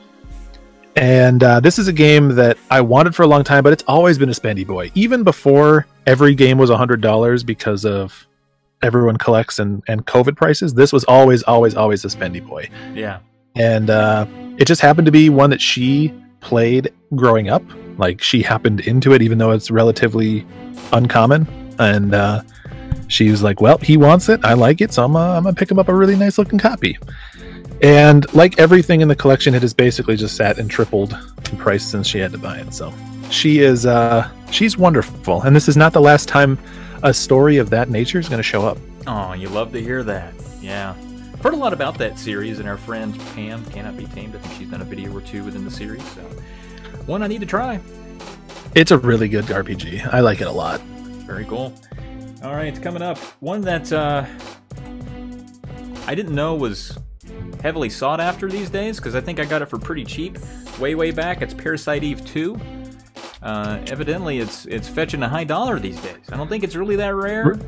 And uh, this is a game that I wanted for a long time, but it's always been a spendy boy. Even before every game was one hundred dollars because of everyone collects and, and COVID prices, this was always, always, always a spendy boy. Yeah. And uh, it just happened to be one that she played growing up. Like, she happened into it, even though it's relatively uncommon. And... Uh, she was like, well, he wants it. I like it. So I'm, uh, I'm going to pick him up a really nice looking copy. And like everything in the collection, it has basically just sat and tripled in price since she had to buy it. So she is, uh, she's wonderful. And this is not the last time a story of that nature is going to show up. Oh, you love to hear that. Yeah. I've heard a lot about that series, and our friend Pam Cannot Be Tamed. I think she's done a video or two within the series. So one I need to try. It's a really good R P G. I like it a lot. Very cool. All right, coming up, one that uh, I didn't know was heavily sought after these days, because I think I got it for pretty cheap way, way back. It's Parasite Eve two. Uh, evidently, it's it's fetching a high dollar these days. I don't think it's really that rare.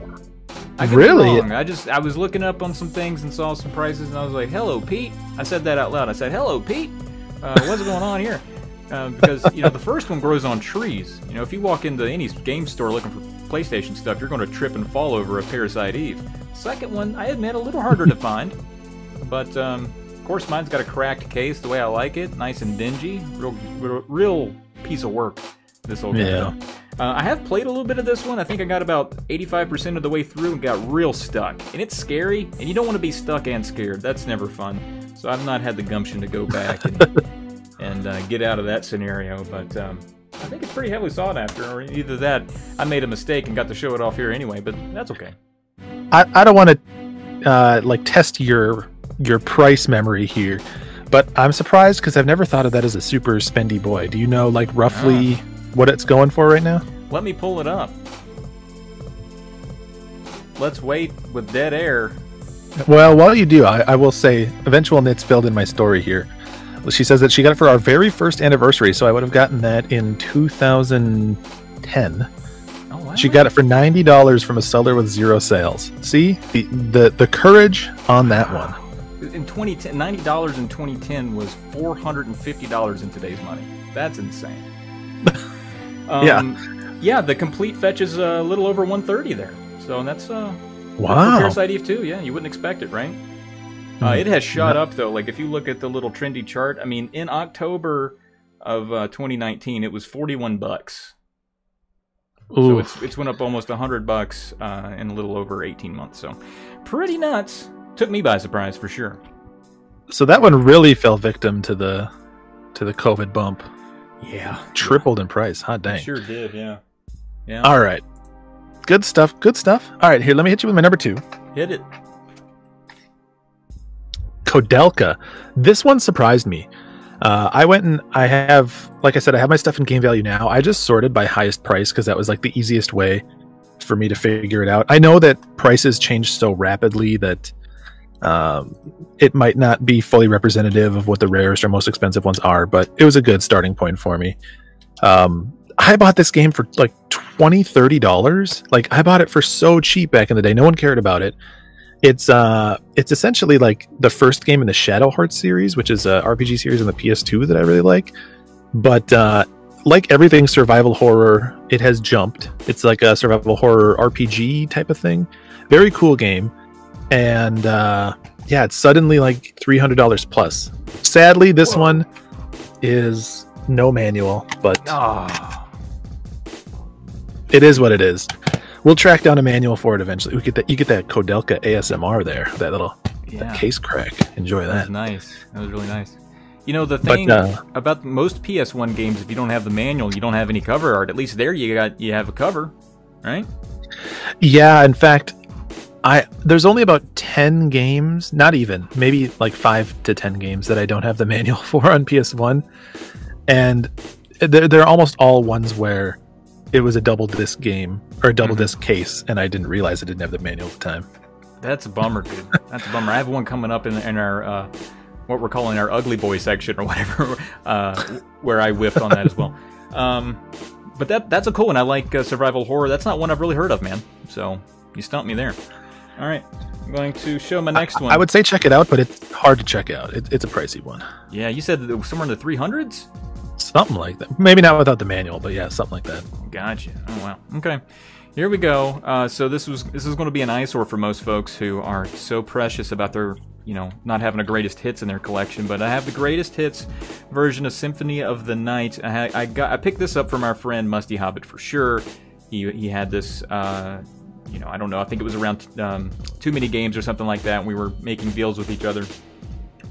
I could really? Be wrong. I just I was looking up on some things and saw some prices, and I was like, hello, Pete. I said that out loud. I said, hello, Pete. Uh, what's going on here? Uh, because, you know, the first one grows on trees. You know, if you walk into any game store looking for PlayStation stuff, you're going to trip and fall over a Parasite Eve. Second one, I admit, a little harder to find, but um, of course mine's got a cracked case the way I like it, nice and dingy, real, real piece of work. This old yeah. game. Uh, I have played a little bit of this one. I think I got about eighty-five percent of the way through and got real stuck, and it's scary, and you don't want to be stuck and scared. That's never fun. So I've not had the gumption to go back and, and uh, get out of that scenario, but. Um, I think it's pretty heavily sought after, or either that, I made a mistake and got to show it off here anyway, but that's okay. I, I don't want to, uh, like, test your your price memory here, but I'm surprised because I've never thought of that as a super spendy boy. Do you know, like, roughly uh, what it's going for right now? Let me pull it up. Let's wait with dead air. Well, while you do, I, I will say, Eventual Knits filled in my story here. She says that she got it for our very first anniversary, so I would have gotten that in two thousand ten. Oh, wow. She got it for ninety dollars from a seller with zero sales. See? The the, the courage on that one. in twenty ten, ninety dollars in twenty ten was four hundred fifty dollars in today's money. That's insane. um, yeah. Yeah, the complete fetch is a little over one thirty there. So that's uh, wow. That's for Parasite Eve two, yeah, you wouldn't expect it, right? Uh, it has shot up, though. Like, if you look at the little trendy chart, I mean, in October of uh, twenty nineteen, it was forty-one bucks. Oof. So it's it's went up almost one hundred bucks uh, in a little over eighteen months. So pretty nuts. Took me by surprise for sure. So that one really fell victim to the to the COVID bump. Yeah, tripled in price. Hot dang. It sure did. Yeah. Yeah. All right. Good stuff. Good stuff. All right, here. Let me hit you with my number two. Hit it. Kodelka. This one surprised me. Uh, I went and I have, like I said, I have my stuff in GameValue now. I just sorted by highest price because that was like the easiest way for me to figure it out. I know that prices change so rapidly that um, it might not be fully representative of what the rarest or most expensive ones are, but it was a good starting point for me. Um, I bought this game for like twenty dollars, thirty dollars. Like, I bought it for so cheap back in the day. No one cared about it. It's uh, it's essentially like the first game in the Shadow Hearts series, which is a R P G series on the P S two that I really like. But uh, like everything survival horror, it has jumped. It's like a survival horror R P G type of thing. Very cool game. And uh, yeah, it's suddenly like three hundred dollars plus. Sadly, this Whoa. one is no manual, but oh. It is what it is. We'll track down a manual for it eventually. We get that. You get that Kodelka A S M R there. That little yeah. that case crack. Enjoy that. That was nice. That was really nice. You know, the thing but, uh, about most P S one games, if you don't have the manual, you don't have any cover art. At least there you got you have a cover, right? Yeah. In fact, I there's only about ten games, not even maybe like five to ten games that I don't have the manual for on P S one, and they're they're almost all ones where it was a double disc game or a double disc case, and I didn't realize I didn't have the manual at the time. That's a bummer, dude. That's a bummer. I have one coming up in, in our uh, what we're calling our ugly boy section or whatever, uh, where I whiffed on that as well. Um, but that that's a cool one. I like uh, survival horror. That's not one I've really heard of, man. So you stumped me there. All right, I'm going to show my next I, one. I would say check it out, but it's hard to check out. It, it's a pricey one. Yeah, you said that it was somewhere in the three hundreds. Something like that. Maybe not without the manual, but yeah, something like that. Gotcha. Oh, wow. Okay. Here we go. Uh, so this was this is going to be an eyesore for most folks who are so precious about their, you know, not having the greatest hits in their collection. But I have the greatest hits version of Symphony of the Night. I, I got I picked this up from our friend Musty Hobbit for sure. He he had this. Uh, you know, I don't know. I think it was around um, too many games or something like that. And we were making deals with each other,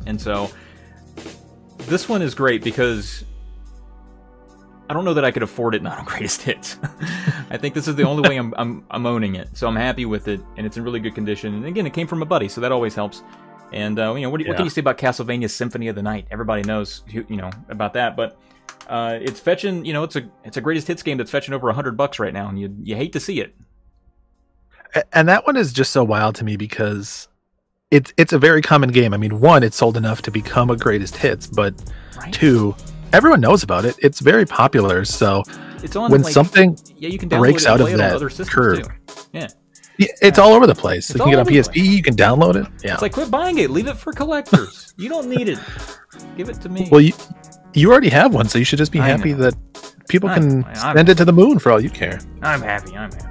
and so this one is great because I don't know that I could afford it not on Greatest Hits. I think this is the only way I'm, I'm I'm owning it, so I'm happy with it, and it's in really good condition. And again, it came from a buddy, so that always helps. And uh, you know, what, yeah. what can you say about Castlevania's Symphony of the Night? Everybody knows, you know, about that, but uh, it's fetching. You know, it's a it's a Greatest Hits game that's fetching over a hundred bucks right now, and you you hate to see it. And that one is just so wild to me because it's it's a very common game. I mean, one, it's sold enough to become a Greatest Hits, but right? two. Everyone knows about it. It's very popular. So it's on, when like, something yeah, you can breaks out of that curve, yeah. yeah, it's yeah. all over the place. It's you can get on P S P. Place. You can download it. Yeah, it's like quit buying it. Leave it for collectors. You don't need it. Give it to me. Well, you you already have one, so you should just be I happy know. that people I can know. send I'm it to the moon for all you care. I'm happy. I'm happy.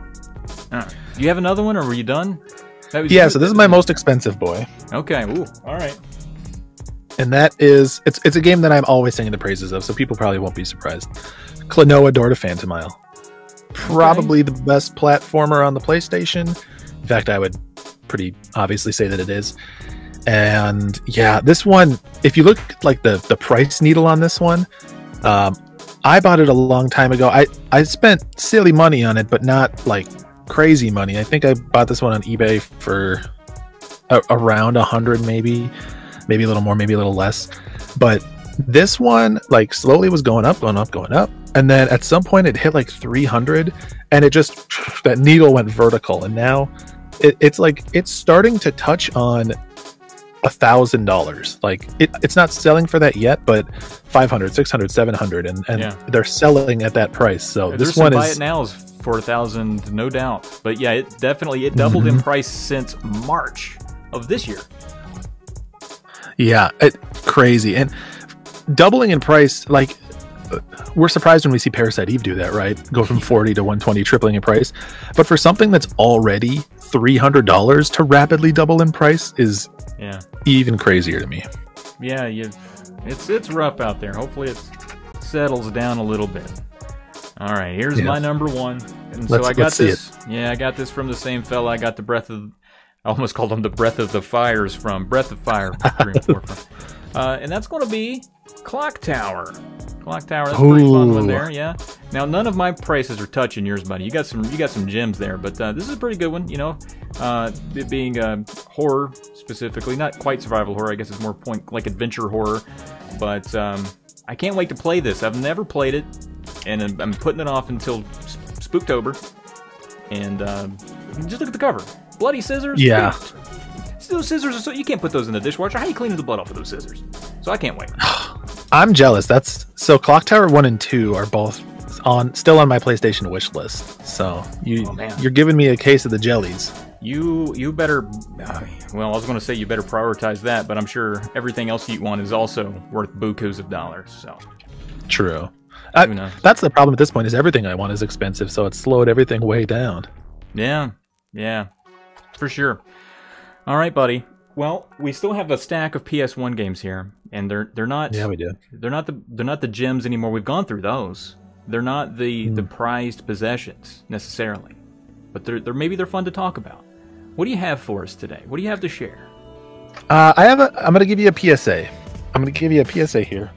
All right. Do you have another one, or were you done? That was yeah. Good. So this is my most expensive boy. Okay. Ooh. All right. And that is, it's it's a game that I'm always singing the praises of, so people probably won't be surprised. Klonoa Door to Phantomile. Probably okay. the best platformer on the PlayStation. In fact, I would pretty obviously say that it is. And yeah, this one, if you look at like the, the price needle on this one, um, I bought it a long time ago. I, I spent silly money on it, but not like crazy money. I think I bought this one on eBay for a, around a hundred maybe. Maybe a little more, maybe a little less. But this one, like, slowly was going up, going up, going up. And then at some point, it hit, like, three hundred. And it just, that needle went vertical. And now it, it's, like, it's starting to touch on one thousand dollars. Like, it, it's not selling for that yet, but five hundred, six hundred, seven hundred. And, and yeah. they're selling at that price. So yeah, this one is... buy it now is four thousand, no doubt. But, yeah, it definitely, it doubled mm-hmm. in price since March of this year. Yeah, it, crazy. And doubling in price, like, we're surprised when we see Parasite Eve do that, right? Go from forty to one twenty, tripling in price. But for something that's already three hundred dollars to rapidly double in price is yeah. even crazier to me. Yeah, you've, it's, it's rough out there. Hopefully it settles down a little bit. All right, here's yeah. my number one. And let's, so I got this. Yeah, I got this from the same fella. I got the Breath of... I almost called them the Breath of the Fires from Breath of Fire. Three and, four from. Uh, and that's going to be Clock Tower. Clock Tower, that's a pretty fun one there, yeah. Now, none of my prices are touching yours, buddy. You got some, you got some gems there, but uh, this is a pretty good one, you know. Uh, it being uh, horror, specifically. Not quite survival horror. I guess it's more point like adventure horror. But um, I can't wait to play this. I've never played it, and I'm, I'm putting it off until Spooktober. And uh, just look at the cover. Bloody scissors? Yeah. Those scissors are so... You can't put those in the dishwasher. How are you cleaning the blood off of those scissors? So I can't wait. I'm jealous. That's... So Clock Tower one and two are both on still on my PlayStation wish list. So you, oh, you're giving me a case of the jellies. You you better... Uh, well, I was going to say you better prioritize that, but I'm sure everything else you want is also worth bukus of dollars. So true. I, that's the problem at this point is everything I want is expensive, so it's slowed everything way down. Yeah. Yeah. For sure. All right, buddy. Well, we still have a stack of P S one games here, and they're they're not yeah we do they're not the they're not the gems anymore. We've gone through those. They're not the mm. the prized possessions necessarily, but they're they're maybe they're fun to talk about. What do you have for us today? What do you have to share? Uh, I have a. I'm going to give you a P S A. I'm going to give you a P S A here,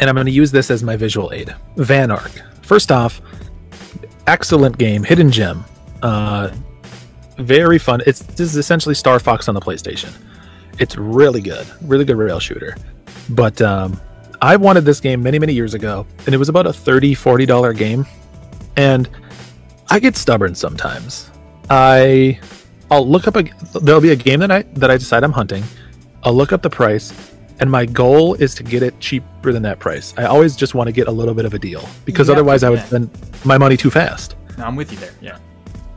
and I'm going to use this as my visual aid. Vanark. First off, excellent game, hidden gem. Uh, Very fun. It's this is essentially Star Fox on the PlayStation. It's really good, really good rail shooter. But um, I wanted this game many, many years ago, and it was about a thirty, forty dollar game. And I get stubborn sometimes. I I'll look up a there'll be a game that I that I decide I'm hunting. I'll look up the price, and my goal is to get it cheaper than that price. I always just want to get a little bit of a deal because yeah, otherwise I would yeah. spend my money too fast. No, I'm with you there. Yeah.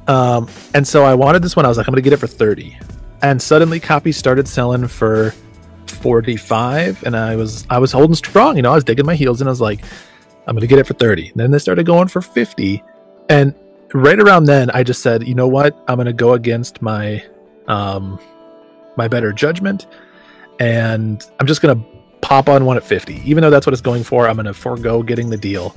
Um, and so I wanted this one. I was like, I'm going to get it for thirty. And suddenly copies started selling for forty-five. And I was, I was holding strong, you know, I was digging my heels and I was like, I'm going to get it for thirty. And then they started going for fifty. And right around then I just said, you know what, I'm going to go against my, um, my better judgment. And I'm just going to pop on one at fifty, even though that's what it's going for. I'm going to forego getting the deal.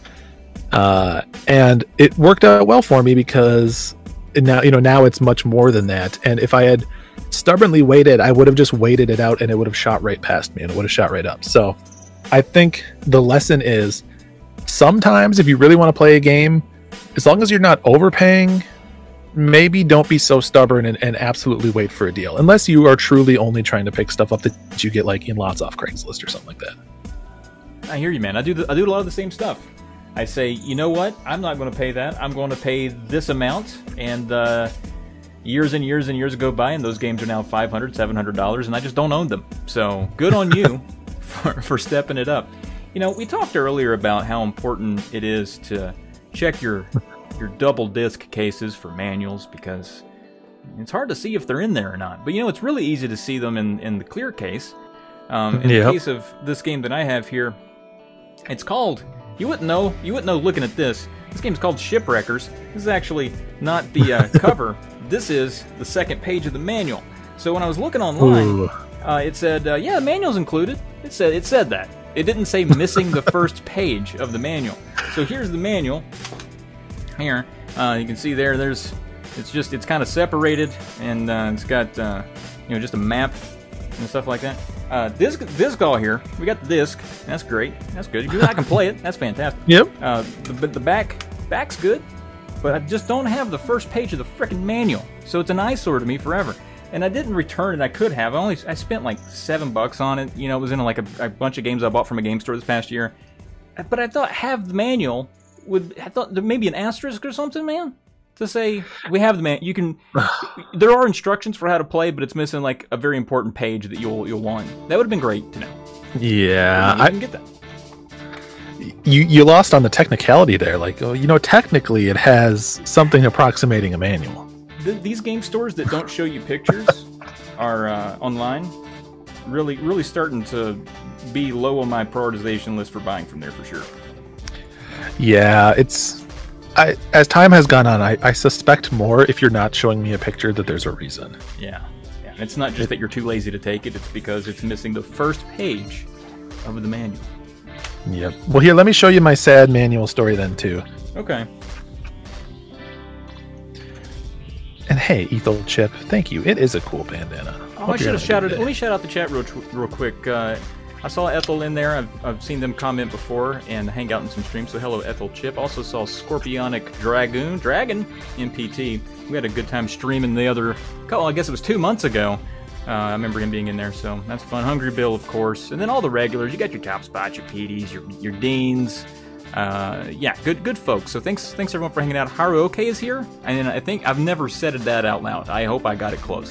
Uh, and it worked out well for me because And now you know now it's much more than that, and if I had stubbornly waited, I would have just waited it out and it would have shot right past me and it would have shot right up. So I think the lesson is sometimes if you really want to play a game, as long as you're not overpaying, maybe don't be so stubborn and, and absolutely wait for a deal, unless you are truly only trying to pick stuff up that you get like in lots off Craigslist or something like that. I hear you, man. I do the, I do a lot of the same stuff. I say, you know what? I'm not going to pay that. I'm going to pay this amount. And uh, years and years and years go by, and those games are now five hundred, seven hundred dollars, and I just don't own them. So good on you for, for stepping it up. You know, we talked earlier about how important it is to check your your double disc cases for manuals because it's hard to see if they're in there or not. But, you know, it's really easy to see them in, in the clear case. Um, in yep. the case of this game that I have here, it's called... You wouldn't know. You wouldn't know looking at this. This game's called Shipwreckers. This is actually not the uh, cover. This is the second page of the manual. So when I was looking online, uh, it said, uh, "Yeah, the manual's included." It said, "It said that." It didn't say missing the first page of the manual. So here's the manual. Here, uh, you can see there. There's. It's just. It's kind of separated, and uh, it's got uh, you know just a map and stuff like that. Uh, disc, disc all here. We got the disc. That's great. That's good. I can play it. That's fantastic. Yep. Uh, the, the back, back's good, but I just don't have the first page of the frickin' manual, so it's an eyesore to me forever. And I didn't return it. I could have. I only I spent like seven bucks on it. You know, it was in like a, a bunch of games I bought from a game store this past year. But I thought have the manual would. I thought maybe an asterisk or something, man. To say we have the man, you can. There are instructions for how to play, but it's missing like a very important page that you'll you'll want. That would have been great to know. Yeah, I, I didn't get that. You you lost on the technicality there. Like, oh, you know, technically it has something approximating a manual. Th these game stores that don't show you pictures are uh, online. really, really starting to be low on my prioritization list for buying from there for sure. Yeah, it's, I, as time has gone on, I, I suspect more if you're not showing me a picture that there's a reason. Yeah. Yeah. It's not just that you're too lazy to take it. It's because it's missing the first page of the manual. Yep. Well, here, let me show you my sad manual story then, too. Okay. And hey, Ethel Chip, thank you. It is a cool bandana. Oh, I should have shouted. Let me shout out the chat real, real quick. Uh, I saw Ethel in there. I've, I've seen them comment before and hang out in some streams. So hello, Ethel Chip. Also saw Scorpionic Dragoon, Dragon in P T. We had a good time streaming the other, well, I guess it was two months ago. Uh, I remember him being in there, so that's fun. Hungry Bill, of course, and then all the regulars. You got your Top Spots, your P Ds, your your Deans. Uh, yeah, good good folks. So thanks thanks everyone for hanging out. Haruoke is here, and I think I've never said that out loud. I hope I got it close.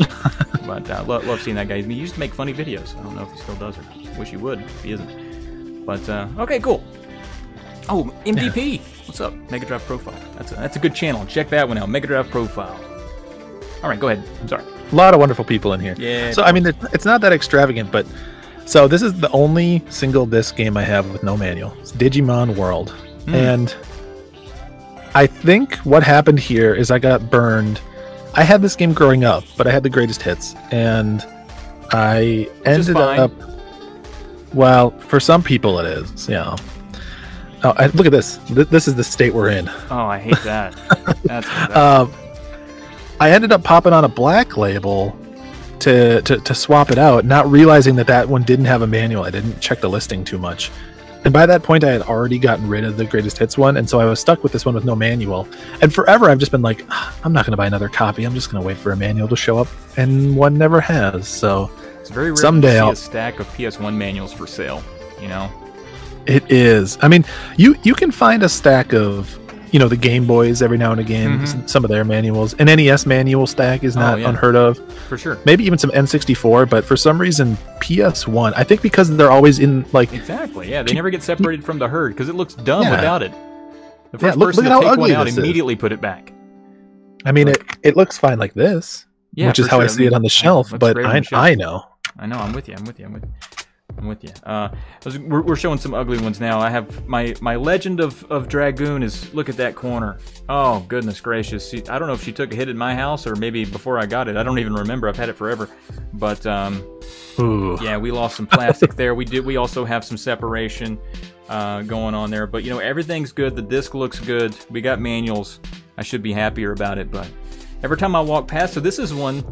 But uh, lo love seeing that guy. He used to make funny videos. I don't know if he still does or not. Wish he would. If he isn't. But uh, okay, cool. Oh, M D P, yeah. What's up? Mega Drive Profile. That's a, that's a good channel. Check that one out. Mega Drive Profile. All right, go ahead. I'm sorry. A lot of wonderful people in here. Yeah. So I mean, it's not that extravagant, but so this is the only single disc game I have with no manual. It's Digimon World, mm. and I think what happened here is I got burned. I had this game growing up, but I had the greatest hits, and I ended up. Well, for some people it is, yeah. Oh, I, look at this. This is the state we're in. Oh, I hate that. That's bad. Um, I ended up popping on a Black Label to, to to swap it out, not realizing that that one didn't have a manual. I didn't check the listing too much. And by that point, I had already gotten rid of the Greatest Hits one, and so I was stuck with this one with no manual. And forever, I've just been like, ah, I'm not going to buy another copy. I'm just going to wait for a manual to show up, and one never has. So it's very rare someday to see I'll... a stack of P S one manuals for sale, you know? It is. I mean, you, you can find a stack of... you know, the Game Boys every now and again, mm-hmm. some of their manuals. An N E S manual stack is not oh, yeah. unheard of. For sure. Maybe even some N sixty-four, but for some reason, P S one, I think because they're always in, like... Exactly, yeah. They never get separated from the herd because it looks dumb yeah. without it. The first yeah, look, person look to take one out immediately is. Put it back. I mean, it, it looks fine like this, yeah, which is how sure. I see I mean, it on the shelf, but I, the shelf. I know. I know, I'm with you, I'm with you, I'm with you. I'm with you. Uh, we're, we're showing some ugly ones now. I have my my Legend of of Dragoon is look at that corner. Oh goodness gracious! She, I don't know if she took a hit at my house or maybe before I got it. I don't even remember. I've had it forever. But um, Ooh. yeah, we lost some plastic there. We did. We also have some separation uh, going on there. But you know everything's good. The disc looks good. We got manuals. I should be happier about it. But every time I walk past, so this is one.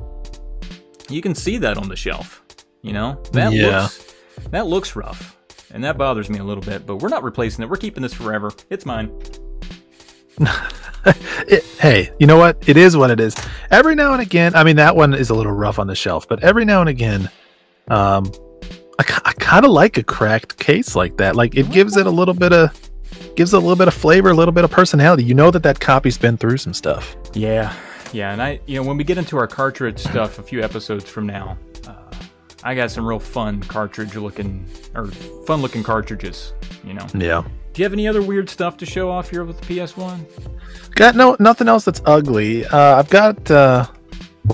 You can see that on the shelf. You know that yeah. looks. That looks rough, and that bothers me a little bit, but we're not replacing it. We're keeping this forever. It's mine. it, hey, you know what? It is what it is. Every now and again, I mean, that one is a little rough on the shelf, but every now and again, um, I, I kind of like a cracked case like that. Like, it gives it a little bit of... gives it a little bit of flavor, a little bit of personality. You know that that copy's been through some stuff. Yeah, yeah, and I, you know, when we get into our cartridge stuff a few episodes from now, I got some real fun cartridge looking, or fun looking cartridges, you know? Yeah. Do you have any other weird stuff to show off here with the P S one? Got no, nothing else that's ugly. Uh, I've got, uh,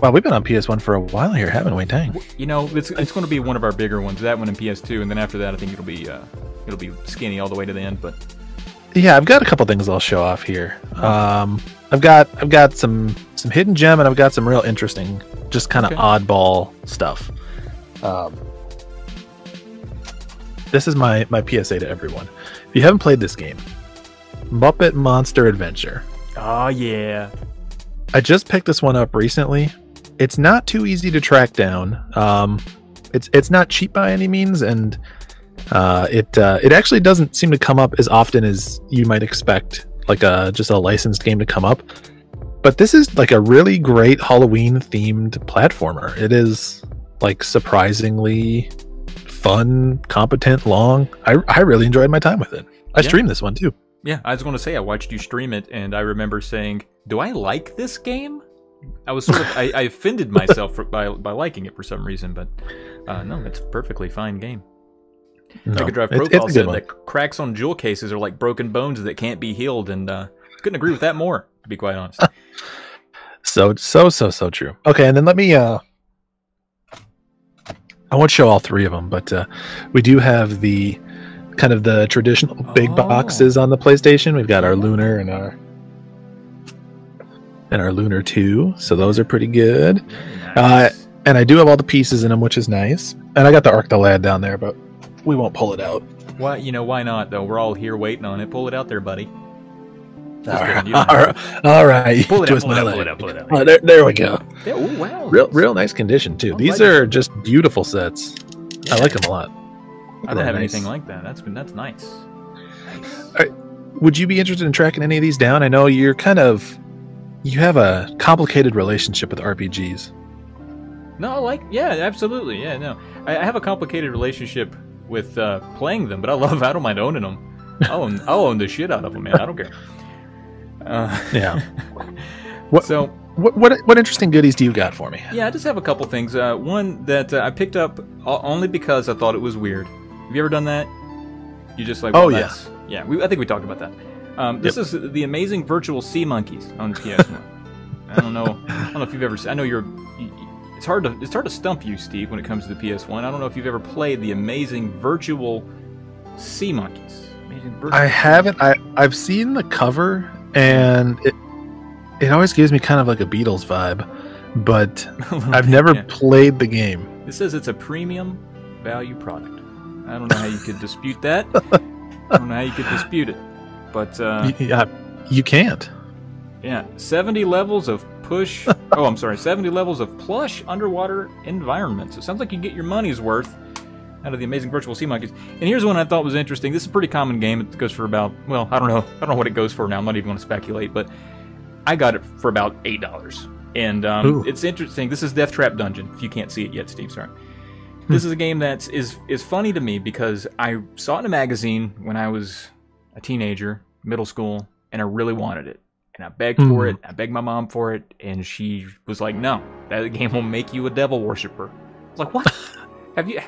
well, we've been on P S one for a while here, haven't we? Dang. You know, it's, it's going to be one of our bigger ones, that one and P S two, and then after that, I think it'll be, uh, it'll be skinny all the way to the end, but. Yeah, I've got a couple things I'll show off here. Um, I've got, I've got some, some hidden gem, and I've got some real interesting, just kind of okay. oddball stuff. Um, this is my, my P S A to everyone. If you haven't played this game, Muppet Monster Adventure. Oh, yeah. I just picked this one up recently. It's not too easy to track down. Um, it's it's not cheap by any means, and uh, it uh, it actually doesn't seem to come up as often as you might expect, like a, just a licensed game to come up. But this is like a really great Halloween-themed platformer. It is... like surprisingly fun, competent, long. I, I really enjoyed my time with it. I yeah. streamed this one too. Yeah, I was going to say I watched you stream it, and I remember saying, "Do I like this game?" I was sort of I, I offended myself for, by by liking it for some reason, but uh, no, it's a perfectly fine game. No, Mega Drive Profile said that cracks on jewel cases are like broken bones that can't be healed, and uh, couldn't agree with that more. To be quite honest. so so so so true. Okay, and then let me. Uh, I won't show all three of them, but uh, we do have the kind of the traditional big oh. boxes on the PlayStation. We've got our Lunar and our and our Lunar two, so those are pretty good. Nice. Uh, and I do have all the pieces in them, which is nice. And I got the Arc the Lad down there, but we won't pull it out. Why? You know, why not? Though we're all here waiting on it. Pull it out there, buddy. All right. All, right. all right, pull it out, pull it out, pull it out, pull it out. Oh, there, there we go. Yeah, oh, wow. Real, real nice condition too. These like are it. just beautiful sets. Yeah. I like them a lot. Look I don't have nice. anything like that. That's that's nice. nice. All right. Would you be interested in tracking any of these down? I know you're kind of you have a complicated relationship with R P Gs. No, like yeah, absolutely, yeah. No, I, I have a complicated relationship with uh, playing them, but I love. I don't mind owning them. I own, I'll own the shit out of them, man. I don't care. Uh, yeah. What, so what, what what interesting goodies do you got for me? Yeah, I just have a couple things. Uh, one that uh, I picked up only because I thought it was weird. Have you ever done that? You just like well, oh yes, yeah. yeah we, I think we talked about that. Um, this yep. is the amazing virtual sea monkeys on the P S one. I don't know. I don't know if you've ever. I know you're. You, it's hard to it's hard to stump you, Steve, when it comes to the P S one. I don't know if you've ever played the amazing virtual sea monkeys. Amazing virtual I haven't. I I've seen the cover. And it, it always gives me kind of like a Beatles vibe, but I've never yeah. played the game. It says it's a premium value product. I don't know how you could dispute that. I don't know how you could dispute it, but uh, yeah, you can't. Yeah, seventy levels of push. Oh, I'm sorry, seventy levels of plush underwater environments. It sounds like you get your money's worth out of the amazing virtual sea monkeys. And here's one I thought was interesting. This is a pretty common game. It goes for about, well, I don't know. I don't know what it goes for now. I'm not even going to speculate, but I got it for about eight dollars. And um, it's interesting. This is Death Trap Dungeon, if you can't see it yet, Steve, sorry. Hmm. This is a game that is, is funny to me because I saw it in a magazine when I was a teenager, middle school, and I really wanted it. And I begged hmm. for it. I begged my mom for it. And she was like, no, that game will make you a devil worshiper. I was like, what? Have you?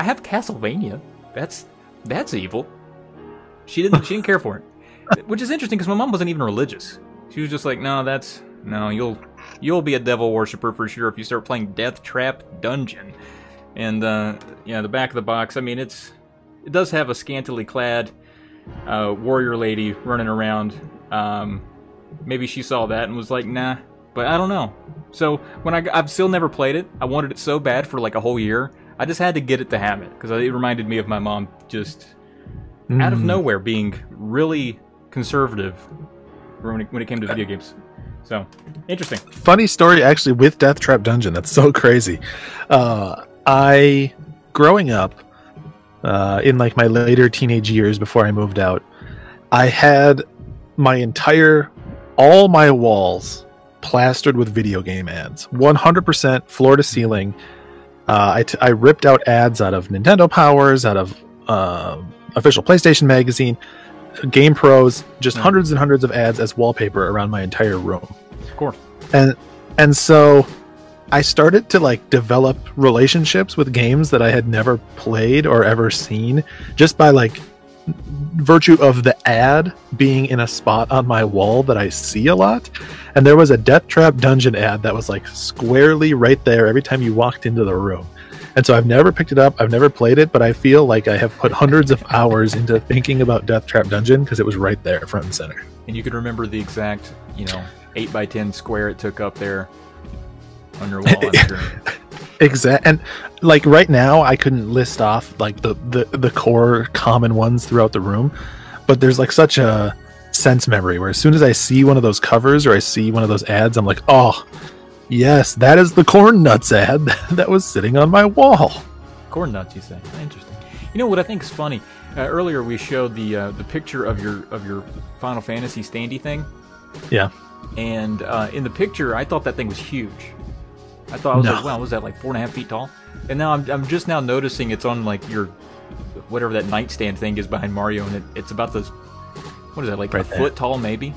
I have Castlevania. That's that's evil. She didn't. She didn't care for it, which is interesting because my mom wasn't even religious. She was just like, no, that's no. You'll you'll be a devil worshiper for sure if you start playing Death Trap Dungeon. And uh, yeah, the back of the box. I mean, it's it does have a scantily clad uh, warrior lady running around. Um, maybe she saw that and was like, nah. But I don't know. So when I I've still never played it. I wanted it so bad for like a whole year. I just had to get it to have it, because it reminded me of my mom just mm. out of nowhere being really conservative when it, when it came to video games. So, interesting. Funny story, actually, with Death Trap Dungeon. That's so crazy. Uh, I, growing up, uh, in like my later teenage years before I moved out, I had my entire, all my walls plastered with video game ads. one hundred percent floor to ceiling. Uh, I, t I ripped out ads out of Nintendo Powers, out of uh, official PlayStation Magazine, Game Pros, just mm-hmm. hundreds and hundreds of ads as wallpaper around my entire room. Of course. And and so I started to like develop relationships with games that I had never played or ever seen just by like virtue of the ad being in a spot on my wall that I see a lot. And there was a Death Trap Dungeon ad that was like squarely right there every time you walked into the room. And so I've never picked it up. I've never played it, but I feel like I have put hundreds of hours into thinking about Death Trap Dungeon because it was right there front and center. And you can remember the exact, you know, eight by ten square it took up there on your wall. Exactly. And like right now I couldn't list off like the, the the core common ones throughout the room, but there's like such a sense memory where as soon as I see one of those covers or I see one of those ads, I'm like, oh yes, that is the Corn Nuts ad that was sitting on my wall. Corn Nuts, you say? Interesting. You know what I think is funny, uh, earlier we showed the uh, the picture of your of your Final Fantasy standee thing. Yeah. And uh, in the picture I thought that thing was huge. I thought I was no. like, wow, was that like four and a half feet tall? And now I'm, I'm just now noticing it's on like your, whatever that nightstand thing is behind Mario, and it, it's about this, what is that, like right a there. foot tall maybe?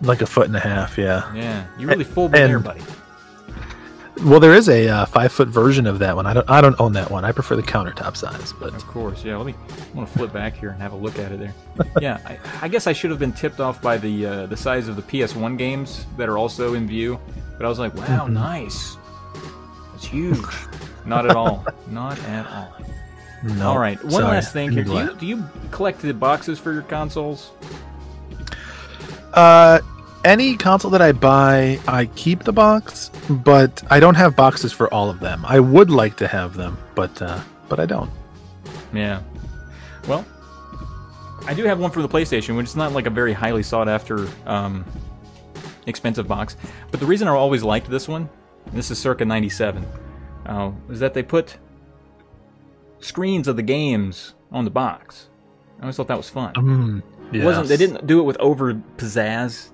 Like a foot and a half, yeah. Yeah, you really fooled me there, buddy. Well, there is a uh, five foot version of that one. I don't, I don't own that one. I prefer the countertop size, but of course, yeah. Let me, I want to flip back here and have a look at it there. Yeah, I, I guess I should have been tipped off by the uh, the size of the P S one games that are also in view. But I was like, wow, nice. That's huge. Not at all. Not at all. No. All right. One Sorry. last thing here. Do you, do you collect the boxes for your consoles? Uh, any console that I buy, I keep the box, but I don't have boxes for all of them. I would like to have them, but uh, but I don't. Yeah. Well, I do have one for the PlayStation, which is not like a very highly sought after, um, expensive box. But the reason I always liked this one, and this is circa ninety-seven, uh, is that they put screens of the games on the box. I always thought that was fun. Mm, yes. Wasn't they didn't do it with over pizzazz,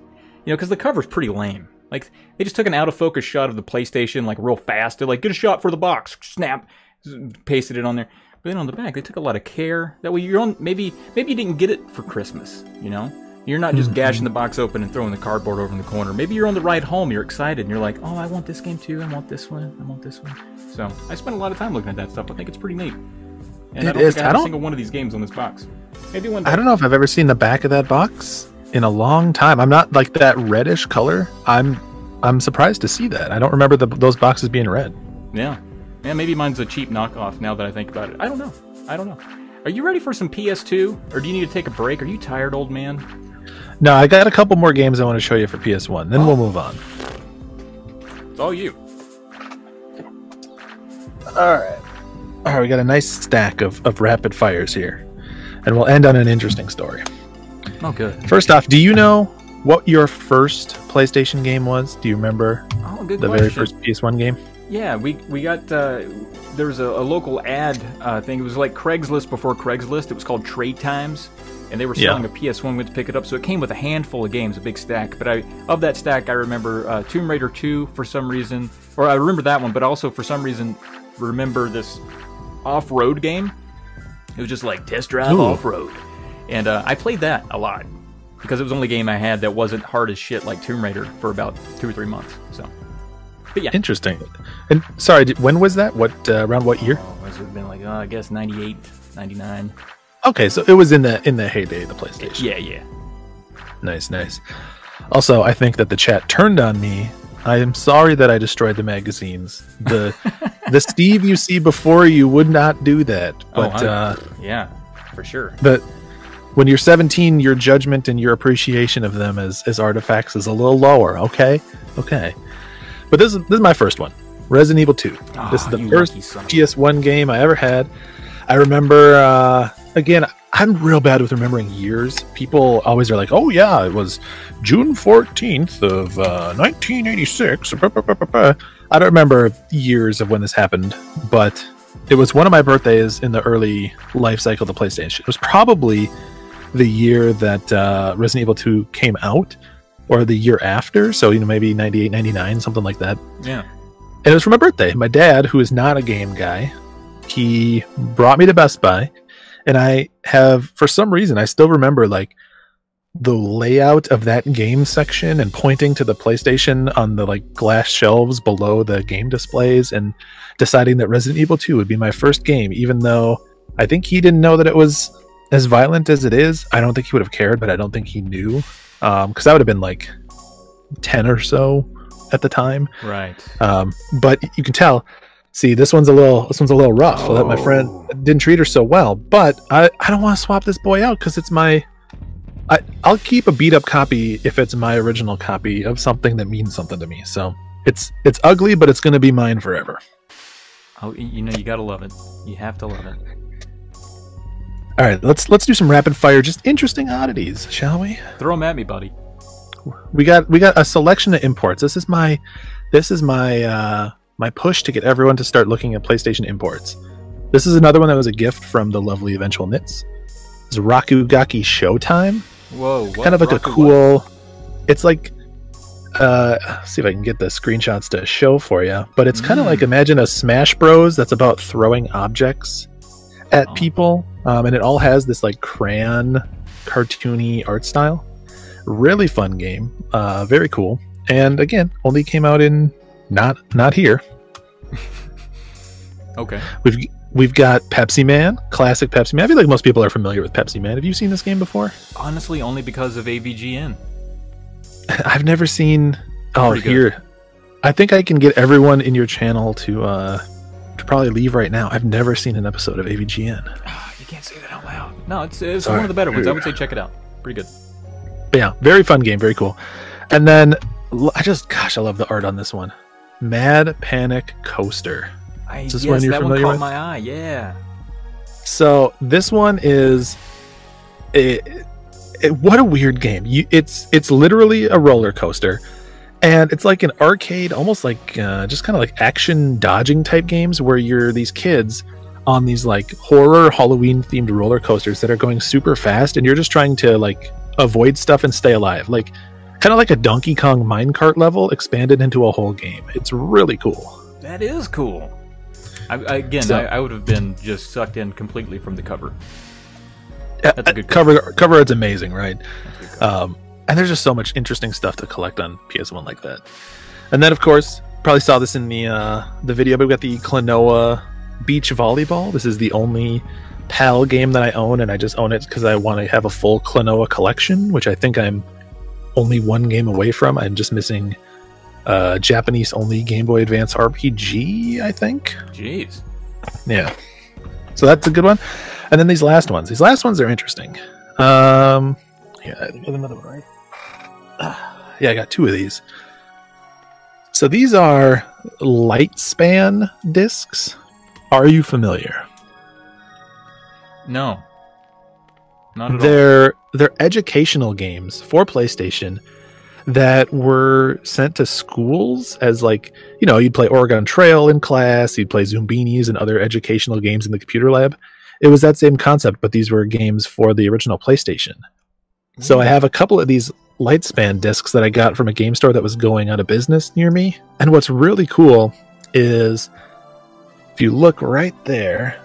you know, because the cover's pretty lame. Like they just took an out of focus shot of the PlayStation, like real fast. They're like, get a shot for the box, snap, pasted it on there. But then on the back, they took a lot of care. That way, you're on. Maybe maybe you didn't get it for Christmas. You know, you're not just mm-hmm. gashing the box open and throwing the cardboard over in the corner. Maybe you're on the ride home. You're excited and you're like, oh, I want this game too. I want this one. I want this one. So I spent a lot of time looking at that stuff. I think it's pretty neat. And it I don't is. Think I, have I don't. A single one of these games on this box. Maybe one. Day. I don't know if I've ever seen the back of that box in a long time. I'm not like that reddish color. I'm I'm surprised to see that. I don't remember the, those boxes being red. Yeah, yeah. Maybe mine's a cheap knockoff. Now that I think about it, I don't know. I don't know. Are you ready for some P S two, or do you need to take a break? Are you tired, old man? No, I got a couple more games I want to show you for P S one. Then oh. we'll move on. It's all you. All right. All right, we got a nice stack of, of rapid fires here. And we'll end on an interesting story. Oh, good. First off, do you know what your first PlayStation game was? Do you remember oh, good the question. very first P S one game? Yeah, we, we got... Uh, there was a, a local ad uh, thing. It was like Craigslist before Craigslist. It was called Trade Times. And they were selling yeah. a P S one. Went to pick it up. So it came with a handful of games, a big stack. But I of that stack, I remember uh, Tomb Raider two for some reason. Or I remember that one, but also for some reason... remember this off-road game. It was just like Test Drive Off-Road, and uh, I played that a lot because it was the only game I had that wasn't hard as shit like Tomb Raider for about two or three months. So, but yeah, interesting. And sorry, did, when was that? What uh, around what year? Oh, must have been like oh, I guess ninety-eight, ninety-nine. Okay, so it was in the in the heyday of the PlayStation. Yeah, yeah. Nice, nice. Also, I think that the chat turned on me. I am sorry that I destroyed the magazines. The the Steve you see before you would not do that. But oh, uh, yeah, for sure. But when you're seventeen, your judgment and your appreciation of them as as artifacts is a little lower. Okay, okay. But this is this is my first one, Resident Evil two. Oh, this is the first P S one game I ever had. I remember uh, again. I'm real bad with remembering years. People always are like, oh, yeah, it was June fourteenth of uh, nineteen eighty-six. I don't remember years of when this happened, but it was one of my birthdays in the early life cycle of the PlayStation. It was probably the year that uh, Resident Evil two came out or the year after. So, you know, maybe ninety-eight, ninety-nine, something like that. Yeah. And it was for my birthday. My dad, who is not a game guy, he brought me to Best Buy. And I have, for some reason, I still remember like the layout of that game section and pointing to the PlayStation on the like glass shelves below the game displays and deciding that Resident Evil two would be my first game, even though I think he didn't know that it was as violent as it is. I don't think he would have cared, but I don't think he knew because um, I would have been like ten or so at the time. Right. Um, but you can tell. See, this one's a little this one's a little rough. Oh. That my friend didn't treat her so well, but I, I don't want to swap this boy out because it's my I I'll keep a beat up copy if it's my original copy of something that means something to me. So it's it's ugly, but it's gonna be mine forever. Oh, you know you gotta love it. You have to love it. All right, let's let's do some rapid fire, just interesting oddities, shall we? Throw them at me, buddy. We got we got a selection of imports. This is my this is my. Uh, My push to get everyone to start looking at PlayStation imports. This is another one that was a gift from the lovely Eventual Knits. It's Rakugaki Showtime. Whoa, what? Kind of like Raku a cool... What? It's like... Uh, let's see if I can get the screenshots to show for you. But it's mm. kind of like, imagine a Smash Bros. That's about throwing objects at oh. people. Um, and it all has this like crayon, cartoony art style. Really fun game. Uh, very cool. And again, only came out in... Not, not here. Okay. We've we've got Pepsi Man, classic Pepsi Man. I feel like most people are familiar with Pepsi Man. Have you seen this game before? Honestly, only because of A V G N. I've never seen. Oh, here. I think I can get everyone in your channel to uh, could probably leave right now. I've never seen an episode of A V G N. Oh, you can't say that out loud. No, it's, it's one of the better ones. I would say check it out. Pretty good. But yeah, very fun game. Very cool. And then I just, gosh, I love the art on this one. Mad Panic Coaster. I, is this yes, one you're that familiar one caught with? My eye. Yeah. So this one is, it, it, what a weird game. You, it's it's literally a roller coaster. And it's like an arcade, almost like uh, just kind of like action dodging type games where you're these kids on these like horror Halloween themed roller coasters that are going super fast, and you're just trying to like avoid stuff and stay alive. Like kind of like a Donkey Kong minecart level expanded into a whole game. It's really cool. That is cool. I, I, again, so, I, I would have been just sucked in completely from the cover. That's a good cover. Cover, cover it's amazing, right? Um, And there's just so much interesting stuff to collect on P S one like that. And then, of course, probably saw this in the uh, the video, but we've got the Klonoa Beach Volleyball. This is the only P A L game that I own, and I just own it because I want to have a full Klonoa collection, which I think I'm only one game away from. I'm just missing uh, Japanese-only Game Boy Advance R P G, I think. Jeez. Yeah. So that's a good one. And then these last ones. These last ones are interesting. Um, yeah, I think there's another one, right? Yeah, I got two of these. So these are Lightspan discs. Are you familiar? No. Not at they're, all. They're educational games for PlayStation that were sent to schools as like, you know, you'd play Oregon Trail in class, you'd play Zumbinis and other educational games in the computer lab. It was that same concept, but these were games for the original PlayStation. So I have a couple of these Lightspan discs that I got from a game store that was going out of business near me. And what's really cool is if you look right there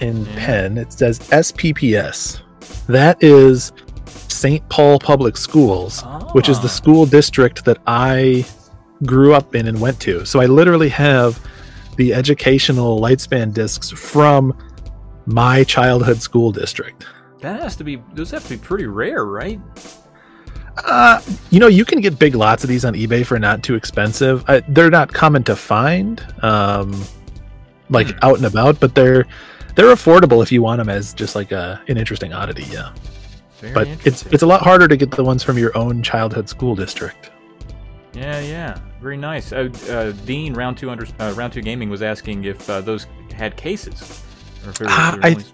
in pen, it says S P P S. That is Saint Paul Public Schools, oh. which is the school district that I grew up in and went to. So I literally have the educational Lightspan discs from my childhood school district. That has to be, those have to be pretty rare, right? Uh, you know, you can get big lots of these on eBay for not too expensive. I, they're not common to find, um, like out and about, but they're they're affordable if you want them as just like a an interesting oddity. Yeah, Very but it's it's a lot harder to get the ones from your own childhood school district. Yeah, yeah, very nice. Uh, uh, Dean, round two under uh, round two gaming was asking if uh, those had cases. Or if they were, uh, they were I. Only...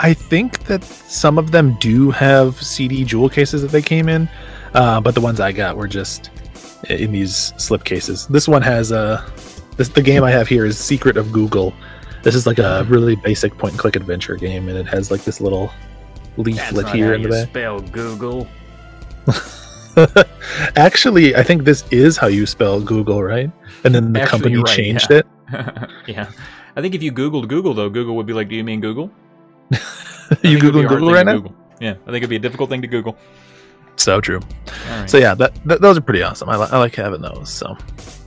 I think that some of them do have C D jewel cases that they came in, uh, but the ones I got were just in these slip cases. This one has a... This, the game I have here is Secret of Google. This is like a really basic point-and-click adventure game, and it has like this little leaflet That's here in the back. That's not how you spell Google. Actually, I think this is how you spell Google, right? And then the Actually, company right, changed yeah. it. Yeah. I think if you Googled Google, though, Google would be like, do you mean Google? You Googling Google right now? Google. Yeah, I think it'd be a difficult thing to Google. So true. Right. So yeah, that, that those are pretty awesome. I, li I like having those. So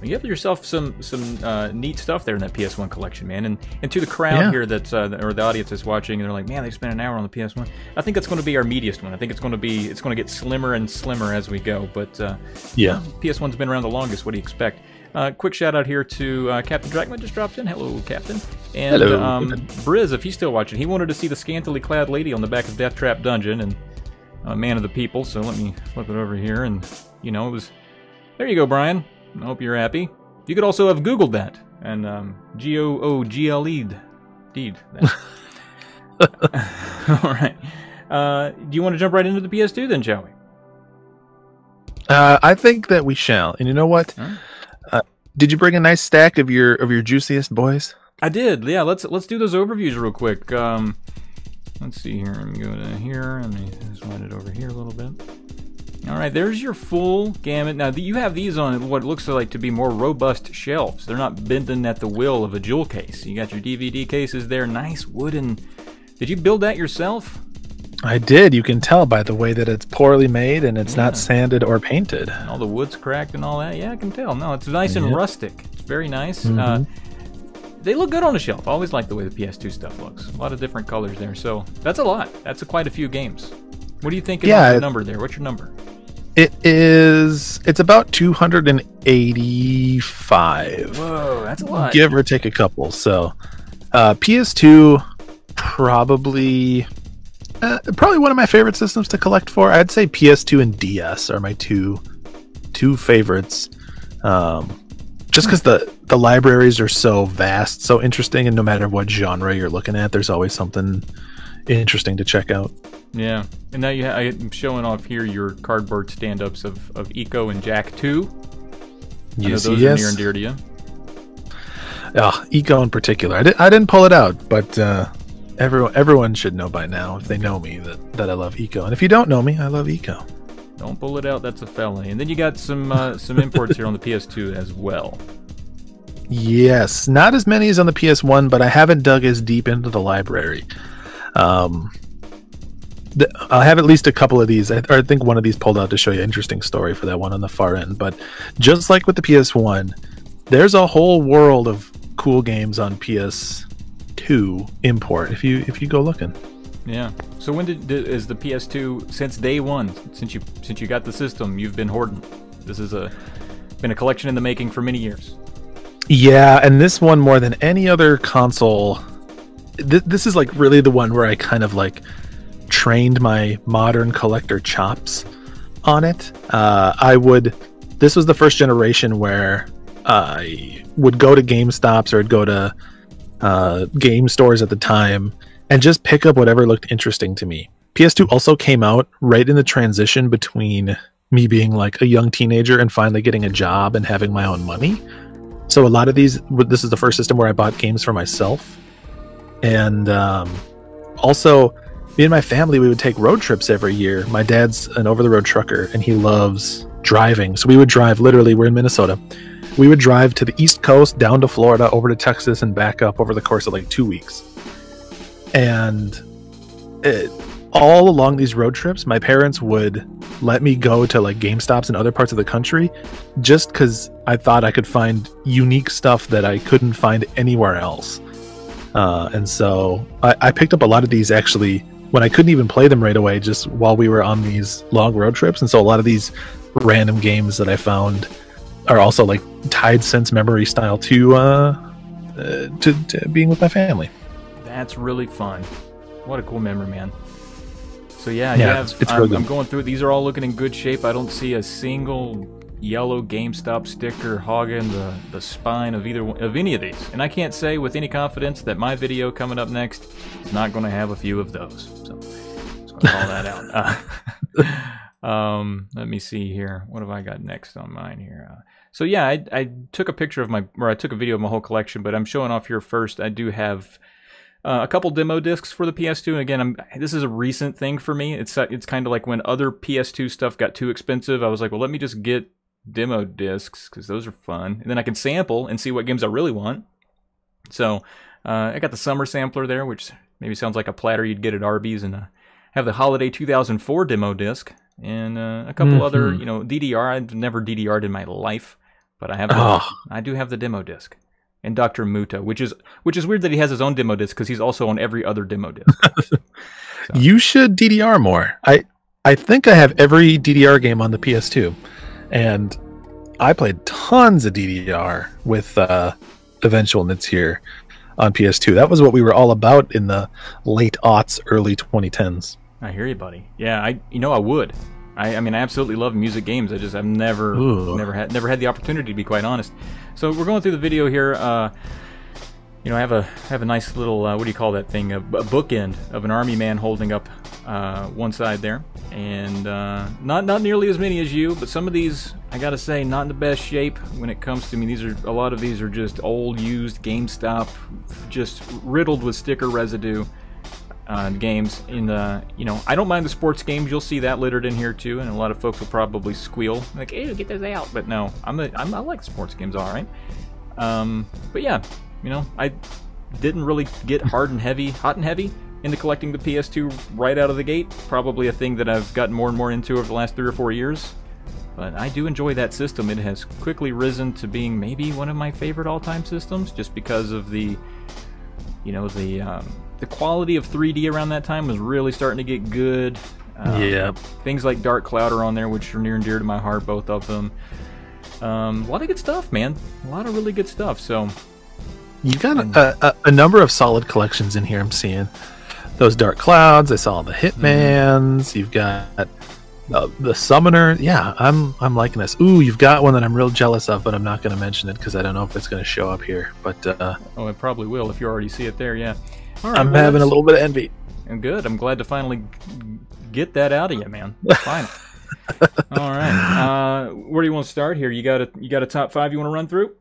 you have yourself some some uh, neat stuff there in that P S one collection, man. And and to the crowd yeah. here that's uh, or the audience that's watching, and they're like, man, they spent an hour on the P S one. I think that's going to be our meatiest one. I think it's going to be it's going to get slimmer and slimmer as we go. But uh, yeah, P S one's been around the longest. What do you expect? Uh, quick shout out here to uh, Captain Drachman just dropped in. Hello, Captain. And Hello. Um, Briz, if he's still watching, he wanted to see the scantily clad lady on the back of Death Trap Dungeon and uh, Man of the People. So let me flip it over here, and you know it was. There you go, Brian. I hope you're happy. You could also have Googled that and um, G O O G L E deed. All right. Uh, do you want to jump right into the P S two then, shall we? Uh, I think that we shall. And you know what? Huh? Uh, did you bring a nice stack of your of your juiciest boys? I did. Yeah, let's let's do those overviews real quick. Um, let's see here. Let me go to here. Let me slide it over here a little bit. All right, there's your full gamut. Now you have these on what looks like to be more robust shelves. They're not bending at the will of a jewel case. You got your D V D cases there. Nice wooden. Did you build that yourself? I did. You can tell by the way that it's poorly made and it's yeah. not sanded or painted. And all the wood's cracked and all that. Yeah, I can tell. No, it's nice yeah. and rustic. It's very nice. Mm-hmm. uh, they look good on a shelf. I always like the way the P S two stuff looks. A lot of different colors there. So that's a lot. That's a, quite a few games. What do you think about yeah, the number there? What's your number? It is. It's about two hundred and eighty-five. Whoa, that's a lot. Give or take a couple. So, uh, P S two probably uh, probably one of my favorite systems to collect for. I'd say P S two and D S are my two two favorites. Um, just because the the libraries are so vast, so interesting, and no matter what genre you're looking at, there's always something interesting to check out. Yeah, and now you ha I'm showing off here your cardboard stand-ups of, of Eco and Jack two. I yes, know those yes. are near and dear to you. Oh, Eco in particular. I, di I didn't pull it out, but uh, everyone everyone should know by now, if they know me, that, that I love Eco. And if you don't know me, I love Eco. Don't pull it out. That's a felony. And then you got some, uh, some imports here on the P S two as well. Yes, not as many as on the P S one, but I haven't dug as deep into the library. Um... I'll have at least a couple of these. I, or I think one of these pulled out to show you an interesting story for that one on the far end. But just like with the P S one, there's a whole world of cool games on P S two import if you if you go looking. Yeah. So when did, did is the P S two since day one? Since you since you got the system, you've been hoarding. This is a been a collection in the making for many years. Yeah, and this one more than any other console. Th this is like really the one where I kind of like. trained my modern collector chops on it. Uh, I would. This was the first generation where I would go to GameStops or I'd go to uh, game stores at the time and just pick up whatever looked interesting to me. P S two also came out right in the transition between me being like a young teenager and finally getting a job and having my own money. So a lot of these. This is the first system where I bought games for myself, and um, also. Me and my family, we would take road trips every year. My dad's an over-the-road trucker, and he loves driving. So we would drive, literally, we're in Minnesota. We would drive to the East Coast, down to Florida, over to Texas, and back up over the course of like two weeks. And it, all along these road trips, my parents would let me go to like GameStops in other parts of the country just because I thought I could find unique stuff that I couldn't find anywhere else. Uh, and so I, I picked up a lot of these actually... when I couldn't even play them right away, just while we were on these long road trips. And so a lot of these random games that I found are also like tied sense memory style to, uh, uh, to, to being with my family. That's really fun. What a cool memory, man. So yeah, yeah you have, it's, it's I'm, really I'm going through. These are all looking in good shape. I don't see a single yellow GameStop sticker hogging the, the spine of either of any of these. And I can't say with any confidence that my video coming up next is not going to have a few of those. Call that out. Uh, um, let me see here. What have I got next on mine here? Uh, so yeah, I, I took a picture of my, or I took a video of my whole collection, but I'm showing off here first. I do have uh, a couple demo discs for the P S two. And again, I'm, this is a recent thing for me. It's it's kind of like when other P S two stuff got too expensive, I was like, well, let me just get demo discs because those are fun. And then I can sample and see what games I really want. So uh, I got the summer sampler there, which maybe sounds like a platter you'd get at Arby's, and a have the holiday two thousand four demo disc and uh, a couple mm-hmm. other, you know, D D R. I've never D D R'd in my life, but I have. The, oh. I do have the demo disc and Doctor Muta, which is which is weird that he has his own demo disc because he's also on every other demo disc. So. You should D D R more. I I think I have every D D R game on the P S two, and I played tons of D D R with uh, Eventual Knits here on P S two. That was what we were all about in the late aughts, early twenty tens. I hear you, buddy. Yeah, I you know I would. I, I mean I absolutely love music games. I just I've never Ooh. never had never had the opportunity, to be quite honest. So we're going through the video here. Uh, you know I have a I have a nice little uh, what do you call that thing? A, a bookend of an army man holding up uh, one side there, and uh, not not nearly as many as you, but some of these I gotta say not in the best shape when it comes to me. These are a lot of these are just old used GameStop, just riddled with sticker residue. Uh, games in the, you know, I don't mind the sports games. You'll see that littered in here too, and a lot of folks will probably squeal like, "Ew, get those out!" But no, I'm, a, I'm I like sports games, all right. Um, but yeah, you know, I didn't really get hard and heavy, hot and heavy into collecting the P S two right out of the gate. Probably a thing that I've gotten more and more into over the last three or four years. But I do enjoy that system. It has quickly risen to being maybe one of my favorite all-time systems, just because of the, you know, the. Um, The quality of three D around that time was really starting to get good. Um, yeah. Things like Dark Cloud are on there, which are near and dear to my heart, both of them. Um, a lot of good stuff, man. A lot of really good stuff. So you got a, a, a number of solid collections in here. I'm seeing those Dark Clouds. I saw the Hitmans. Mm. You've got uh, the Summoner. Yeah, I'm I'm liking this. Ooh, you've got one that I'm real jealous of, but I'm not going to mention it because I don't know if it's going to show up here. But uh, oh, it probably will if you already see it there. Yeah. All right, I'm well, having a little bit of envy. Good. I'm glad to finally get that out of you, man. Finally. All right. Uh, where do you want to start here? You got a you got a top five you want to run through?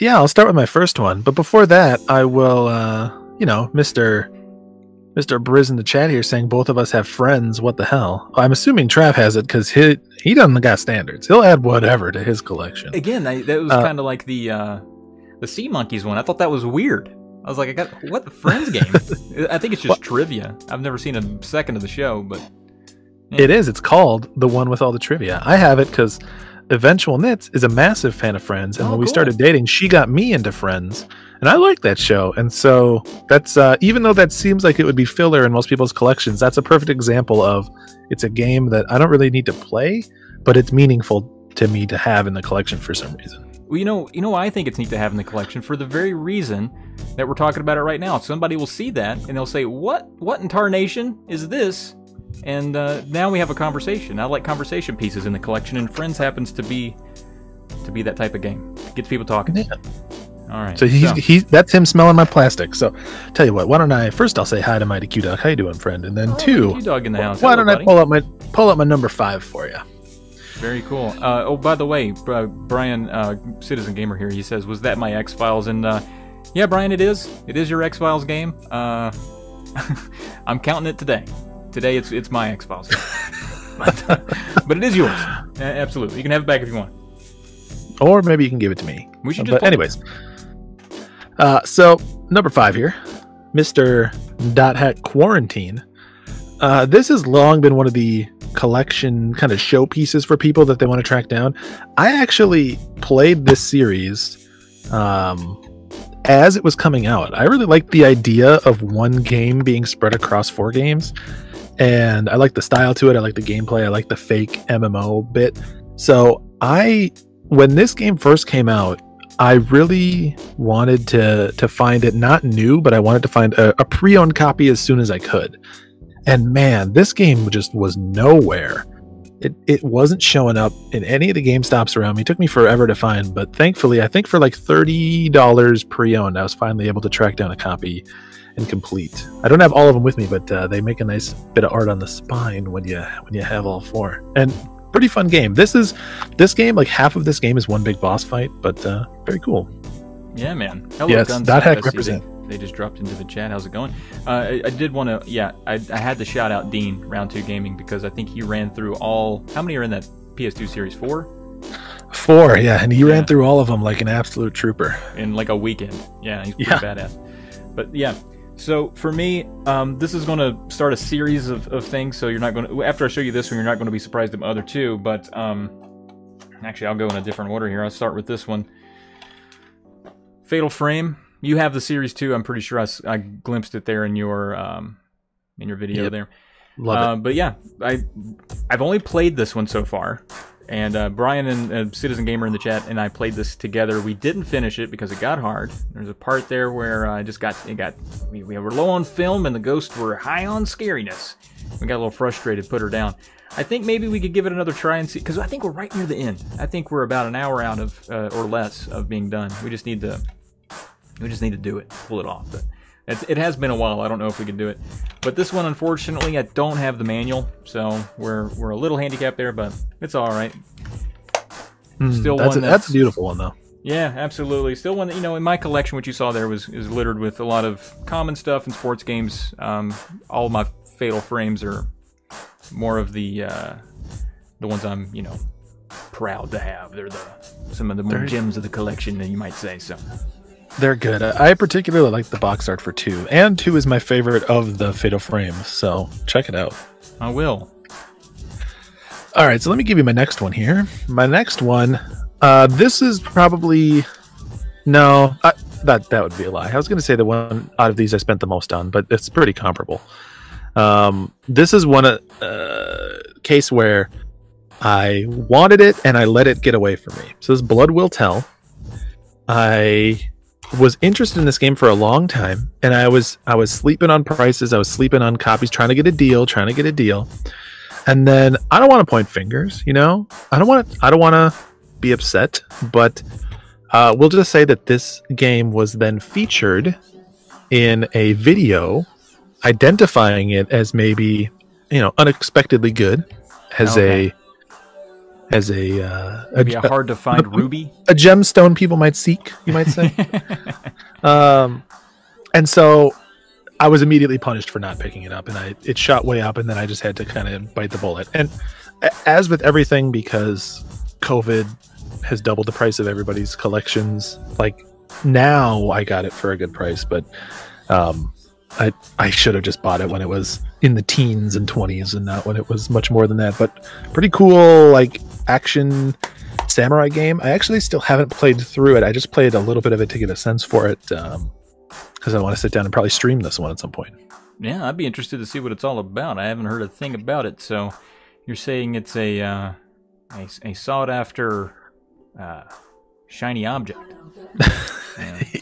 Yeah, I'll start with my first one. But before that, I will, uh, you know, Mister Mister Briz in the chat here saying both of us have friends. What the hell? I'm assuming Trav has it because he he doesn't got standards. He'll add whatever to his collection. Again, I, that was uh, kind of like the uh, the Sea Monkeys one. I thought that was weird. I was like, I got what the Friends game? I think it's just what? trivia. I've never seen a second of the show, but yeah. It is. It's called the one with all the trivia. I have it because Eventual Knits is a massive fan of Friends, and oh, when cool. we started dating, she got me into Friends, and I like that show. And so that's uh, even though that seems like it would be filler in most people's collections, that's a perfect example of it's a game that I don't really need to play, but it's meaningful to me to have in the collection for some reason. Well, you know, you know, I think it's neat to have in the collection for the very reason that we're talking about it right now. Somebody will see that and they'll say, "What? What in tarnation is this?" And uh, now we have a conversation. I like conversation pieces in the collection, and Friends happens to be to be that type of game. It gets people talking. Yeah. All right. So he's, so. he's that's him smelling my plastic. So tell you what, why don't I first I'll say hi to Mighty Q Dog. How you doing, friend? And then oh, two, Mighty Q Dog in the house. Why Hello, don't buddy. I pull up my pull up my number five for you? Very cool. Uh, oh, by the way, uh, Brian, uh, Citizen Gamer here, he says, was that my X-Files? And uh, yeah, Brian, it is. It is your X-Files game. Uh, I'm counting it today. Today it's it's my X-Files game. but, uh, but it is yours. Uh, absolutely. You can have it back if you want. Or maybe you can give it to me. We should just But anyways. Uh, so, number five here, Mister Dot Hack Quarantine. Uh, this has long been one of the collection kind of showpieces for people that they want to track down. I actually played this series um, as it was coming out. I really liked the idea of one game being spread across four games, and I liked the style to it. I liked the gameplay. I liked the fake M M O bit. So I, when this game first came out, I really wanted to to find it not new, but I wanted to find a, a pre-owned copy as soon as I could. And man, this game just was nowhere. It it wasn't showing up in any of the GameStops around me. It took me forever to find, but thankfully, I think for like thirty dollars pre-owned, I was finally able to track down a copy and complete. I don't have all of them with me, but uh, they make a nice bit of art on the spine when you when you have all four. And pretty fun game. This is this game, like half of this game is one big boss fight, but uh, very cool. Yeah, man. Hello, yes, DotHack represent. They just dropped into the chat. How's it going? Uh, I, I did want to, yeah, I, I had to shout out Dean, Round two Gaming, because I think he ran through all, how many are in that P S two series? Four? Four, yeah, and he yeah. ran through all of them like an absolute trooper. In like a weekend. Yeah, he's pretty yeah. badass. But yeah, so for me, um, this is going to start a series of, of things, so you're not going to, after I show you this one, you're not going to be surprised at my other two, but um, actually I'll go in a different order here. I'll start with this one. Fatal Frame. You have the series too. I'm pretty sure I, I glimpsed it there in your um, in your video yep. there. Love uh, it. But yeah, I I've only played this one so far, and uh, Brian and uh, Citizen Gamer in the chat and I played this together. We didn't finish it because it got hard. There's a part there where I uh, just got it got we, we were low on film and the ghosts were high on scariness. We got a little frustrated, put her down. I think maybe we could give it another try and see, because I think we're right near the end. I think we're about an hour out of uh, or less of being done. We just need to. We just need to do it, pull it off. But it's, it has been a while. I don't know if we can do it. But this one, unfortunately, I don't have the manual, so we're we're a little handicapped there, but it's all right. Mm, Still that's one that's, a, that's a beautiful one, though. Yeah, absolutely. Still one that, you know, in my collection, what you saw there was is littered with a lot of common stuff and sports games. Um, all my Fatal Frames are more of the uh, the ones I'm, you know, proud to have. They're the some of the more There's... gems of the collection, you might say. So. They're good. I particularly like the box art for two, and two is my favorite of the Fatal Frames, so check it out. I will. All right, so let me give you my next one here. My next one, uh, this is probably... No, I, that, that would be a lie. I was going to say the one out of these I spent the most on, but it's pretty comparable. Um, this is one uh, case where I wanted it and I let it get away from me. So this is Blood Will Tell. I was interested in this game for a long time, and I was I was sleeping on prices, I was sleeping on copies, trying to get a deal, trying to get a deal. And then I don't want to point fingers, you know. I don't want to I don't want to be upset, but uh, we'll just say that this game was then featured in a video identifying it as maybe, you know, unexpectedly good, as okay. a as a uh maybe a, a hard to find a, ruby, a gemstone people might seek, you might say. Um and so I was immediately punished for not picking it up, and I it shot way up, and then I just had to kind of bite the bullet. And as with everything, because COVID has doubled the price of everybody's collections, like now I got it for a good price, but um I I should have just bought it when it was in the teens and twenties, and not when it was much more than that. But pretty cool, like, action samurai game. I actually still haven't played through it. I just played a little bit of it to get a sense for it, um, because I want to sit down and probably stream this one at some point. Yeah, I'd be interested to see what it's all about. I haven't heard a thing about it. So you're saying it's a uh, a, a sought after uh, shiny object? Uh,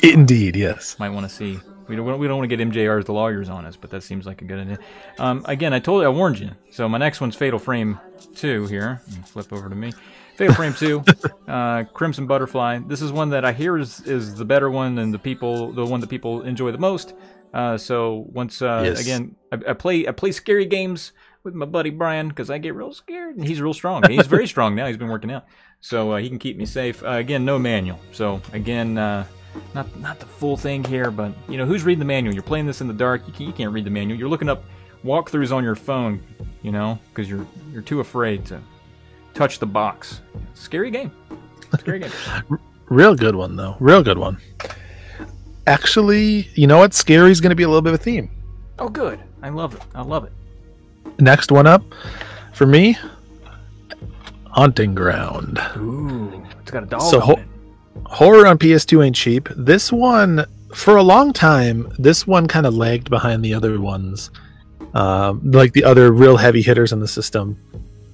Indeed, yes. Might want to see. We don't, we don't want to get M J R's the lawyers on us, but that seems like a good idea. Um, again, I told you, I warned you. So my next one's Fatal Frame two here. Flip over to me. Fatal Frame two, uh, Crimson Butterfly. This is one that I hear is, is the better one, and the people, the one that people enjoy the most. Uh, so once, uh, yes. again, I, I play I play scary games with my buddy Brian, because I get real scared, and he's real strong. He's very strong now. He's been working out. So uh, he can keep me safe. Uh, again, no manual. So again... Uh, Not not the full thing here, but, you know, who's reading the manual? You're playing this in the dark. You can't, you can't read the manual. You're looking up walkthroughs on your phone, you know, because you're you're too afraid to touch the box. Scary game. Scary game. Real good one, though. Real good one. Actually, you know what? Scary is going to be a little bit of a theme. Oh, good. I love it. I love it. Next one up for me, Haunting Ground. Ooh. It's got a dog so, on it. Horror on P S two ain't cheap. This one, for a long time, this one kind of lagged behind the other ones, um, like the other real heavy hitters in the system.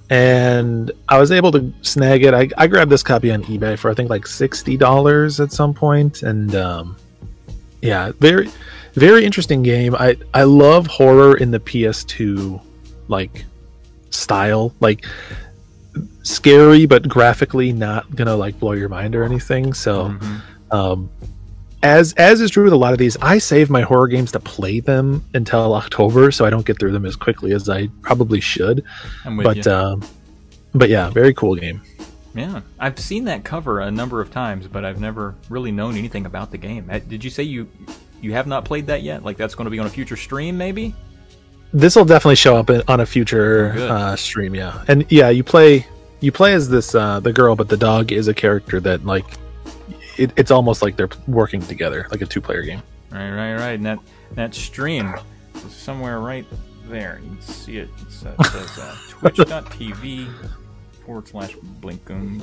And I was able to snag it. I, I grabbed this copy on eBay for, I think, like sixty dollars at some point. And um, yeah, very, very interesting game. I, I love horror in the P S two, like, style. Like, scary, but graphically not gonna, like, blow your mind or anything. So mm-hmm. um as as is true with a lot of these, I save my horror games to play them until October, so I don't get through them as quickly as I probably should. I'm with but you. um but yeah, very cool game. Yeah, I've seen that cover a number of times, but I've never really known anything about the game. Did you say you you have not played that yet? Like, that's going to be on a future stream, maybe? This will definitely show up in, on a future oh, uh, stream, yeah. And yeah, you play you play as this uh, the girl, but the dog is a character that, like, it, it's almost like they're working together, like a two-player game. Right, right, right. And that that stream is somewhere right there. You can see it. It's, uh, it says uh, twitch dot t v forward slash Blinkoom.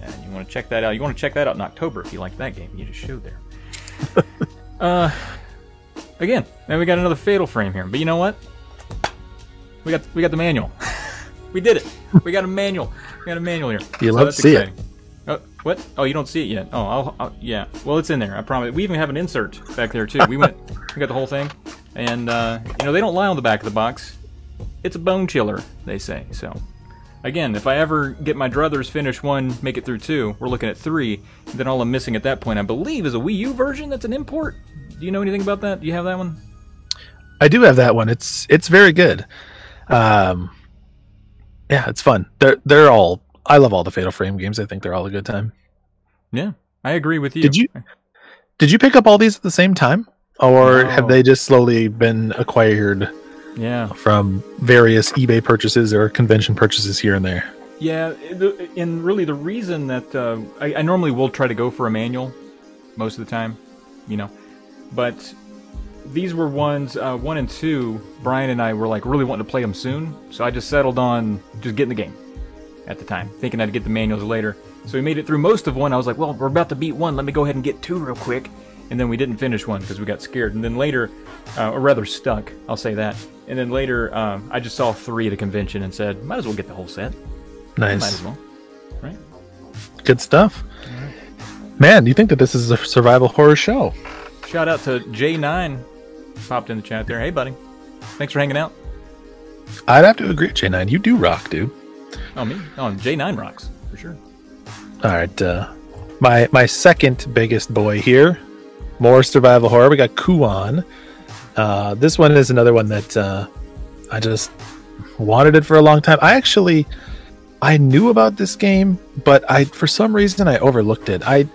And you want to check that out. You want to check that out in October if you like that game. You just showed there. uh. Again, then we got another Fatal Frame here, but you know what? We got we got the manual. We did it. We got a manual. We got a manual here. You love to see it. Oh, what? Oh, you don't see it yet. Oh, I'll, I'll, yeah. Well, it's in there. I promise. We even have an insert back there too. We went. We got the whole thing, and uh, you know, they don't lie on the back of the box. It's a bone chiller, they say. So, again, if I ever get my druthers, finish one, make it through two, we're looking at three. Then all I'm missing at that point, I believe, is a Wii U version that's an import. Do you know anything about that? Do you have that one? I do have that one. It's it's very good. Um, yeah, it's fun. They're they're all. I love all the Fatal Frame games. I think they're all a good time. Yeah, I agree with you. Did you did you pick up all these at the same time, or no. have they just slowly been acquired? Yeah, from various eBay purchases or convention purchases here and there. Yeah, and really the reason that uh, I, I normally will try to go for a manual most of the time, you know. But these were ones, uh, one and two, Brian and I were, like, really wanting to play them soon. So I just settled on just getting the game at the time, thinking I'd get the manuals later. So we made it through most of one. I was like, well, we're about to beat one. Let me go ahead and get two real quick. and then we didn't finish one because we got scared. And then later, uh, or rather stuck, I'll say that. And then later, uh, I just saw three at a convention and said, might as well get the whole set. Nice. Might as well. Right? Good stuff. Man, you think that this is a survival horror show. Shout out to J nine. Popped in the chat there. Hey, buddy. Thanks for hanging out. I'd have to agree with J nine. You do rock, dude. Oh, me? Oh, J nine rocks, for sure. All right. Uh, my my second biggest boy here. More survival horror. We got Kuon. Uh, this one is another one that uh, I just wanted it for a long time. I actually, I knew about this game, but I for some reason I overlooked it. I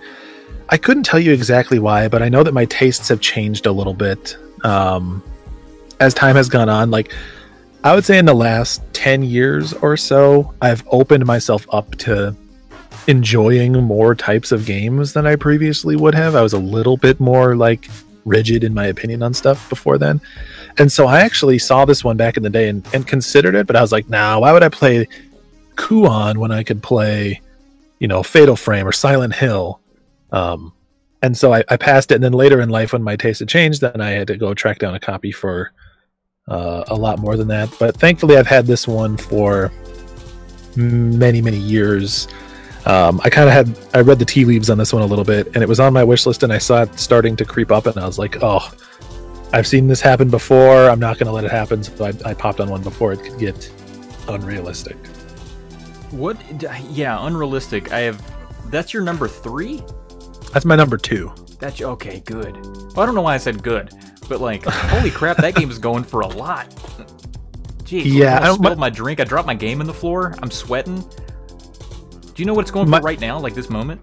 I couldn't tell you exactly why, but I know that my tastes have changed a little bit um, as time has gone on. Like, I would say in the last ten years or so, I've opened myself up to enjoying more types of games than I previously would have. I was a little bit more like rigid in my opinion on stuff before then. And so I actually saw this one back in the day and, and considered it, but I was like, nah, why would I play Kuon when I could play, you know, Fatal Frame or Silent Hill? Um, and so I, I passed it. And then later in life when my taste had changed, then I had to go track down a copy for Uh, a lot more than that, but thankfully I've had this one for many many years. um, I kind of had I read the tea leaves on this one a little bit, and it was on my wish list, and I saw it starting to creep up, and I was like, oh, I've seen this happen before, I'm not gonna let it happen. So I, I popped on one before it could get unrealistic. What? Yeah, unrealistic. I have that's your number three? That's my number two. That's okay, good. Well, I don't know why I said good, but like, holy crap, that game is going for a lot. Jeez, yeah, I, I spilled my, my drink. I dropped my game on the floor. I'm sweating. Do you know what it's going my, for right now, like this moment?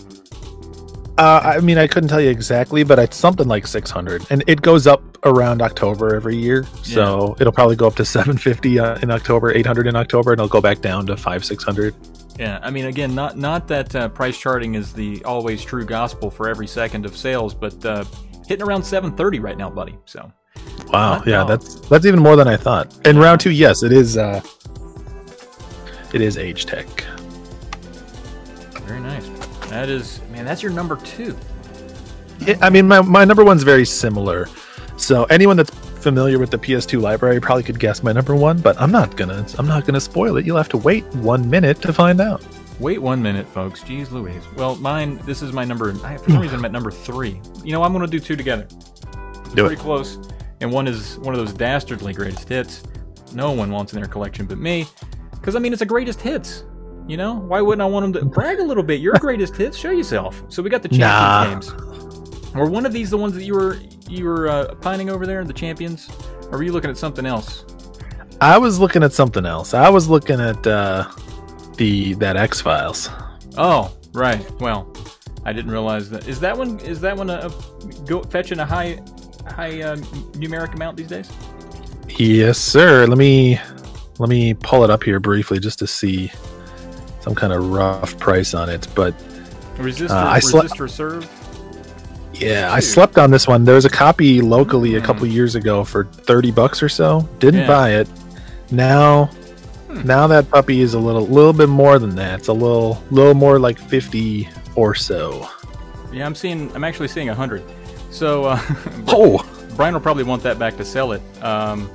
Uh, I mean, I couldn't tell you exactly, but it's something like six hundred, and it goes up around October every year. Yeah. So it'll probably go up to seven fifty uh, in October, eight hundred in October, and it'll go back down to five six hundred. Yeah, I mean, again, not not that uh, price charting is the always true gospel for every second of sales, but uh, hitting around seven thirty right now, buddy. So, wow, yeah, that's that's even more than I thought. And round two, yes, it is. Uh, it is age tech. Very nice. That is, man, that's your number two. Yeah, I mean, my my number one's very similar. So anyone that's familiar with the P S two library probably could guess my number one, but I'm not gonna I'm not gonna spoil it. You'll have to wait one minute to find out. Wait one minute, folks. Jeez Louise. Well, mine, this is my number, I, for some reason I'm at number three. You know, I'm gonna do two together. It's do pretty it. close. And one is one of those dastardly greatest hits no one wants in their collection but me. Because I mean, it's a greatest hits. You know? Why wouldn't I want them to brag a little bit? Your greatest hits, show yourself. So we got the Champions nah. games. Were one of these the ones that you were you were uh, pining over there, the Champions? Or were you looking at something else? I was looking at something else. I was looking at uh, the that X-Files. Oh, right. Well, I didn't realize that. Is that one is that one a, a go fetching a high high uh, numeric amount these days? Yes, sir. Let me let me pull it up here briefly just to see some kind of rough price on it. But resist or, uh, resist or serve. Yeah, I slept on this one. There was a copy locally a couple years ago for thirty bucks or so. Didn't yeah. buy it. Now, hmm. now that puppy is a little, little bit more than that. It's a little, little more like fifty or so. Yeah, I'm seeing. I'm actually seeing a hundred. So, uh, oh, Brian will probably want that back to sell it. Um,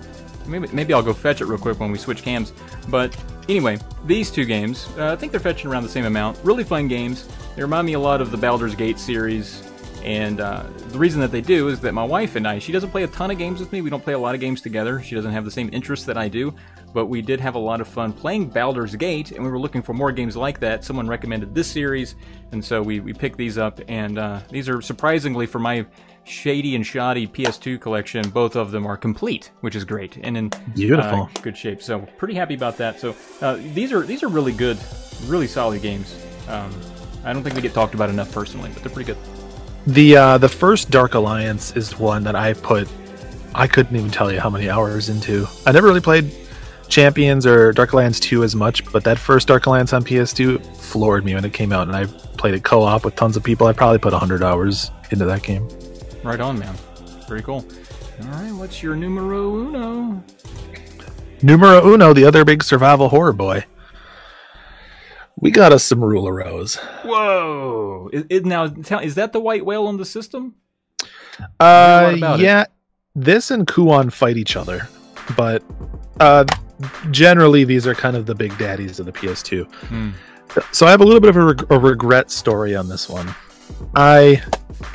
maybe, maybe I'll go fetch it real quick when we switch cams. But anyway, these two games, uh, I think they're fetching around the same amount. Really fun games. They remind me a lot of the Baldur's Gate series. And uh, the reason that they do is that my wife and I, she doesn't play a ton of games with me. We don't play a lot of games together. She doesn't have the same interests that I do. But we did have a lot of fun playing Baldur's Gate, and we were looking for more games like that. Someone recommended this series, and so we, we picked these up. And uh, these are, surprisingly, for my shady and shoddy P S two collection, both of them are complete, which is great. And in Beautiful. Uh, good shape. So pretty happy about that. So uh, these are these are really good, really solid games. Um, I don't think they get talked about enough personally, but they're pretty good. The uh, the first Dark Alliance is one that I put, I couldn't even tell you how many hours into. I never really played Champions or Dark Alliance two as much, but that first Dark Alliance on P S two floored me when it came out, and I played it co-op with tons of people. I probably put a hundred hours into that game. Right on, man. Pretty cool. All right, what's your numero uno? Numero uno, the other big survival horror boy. We got us some Ruler Rose. Whoa! Is, is, now, is that the white whale on the system? Uh, yeah, it. This and Kuon fight each other, but uh, generally these are kind of the big daddies of the P S two. Mm. So I have a little bit of a, reg a regret story on this one. I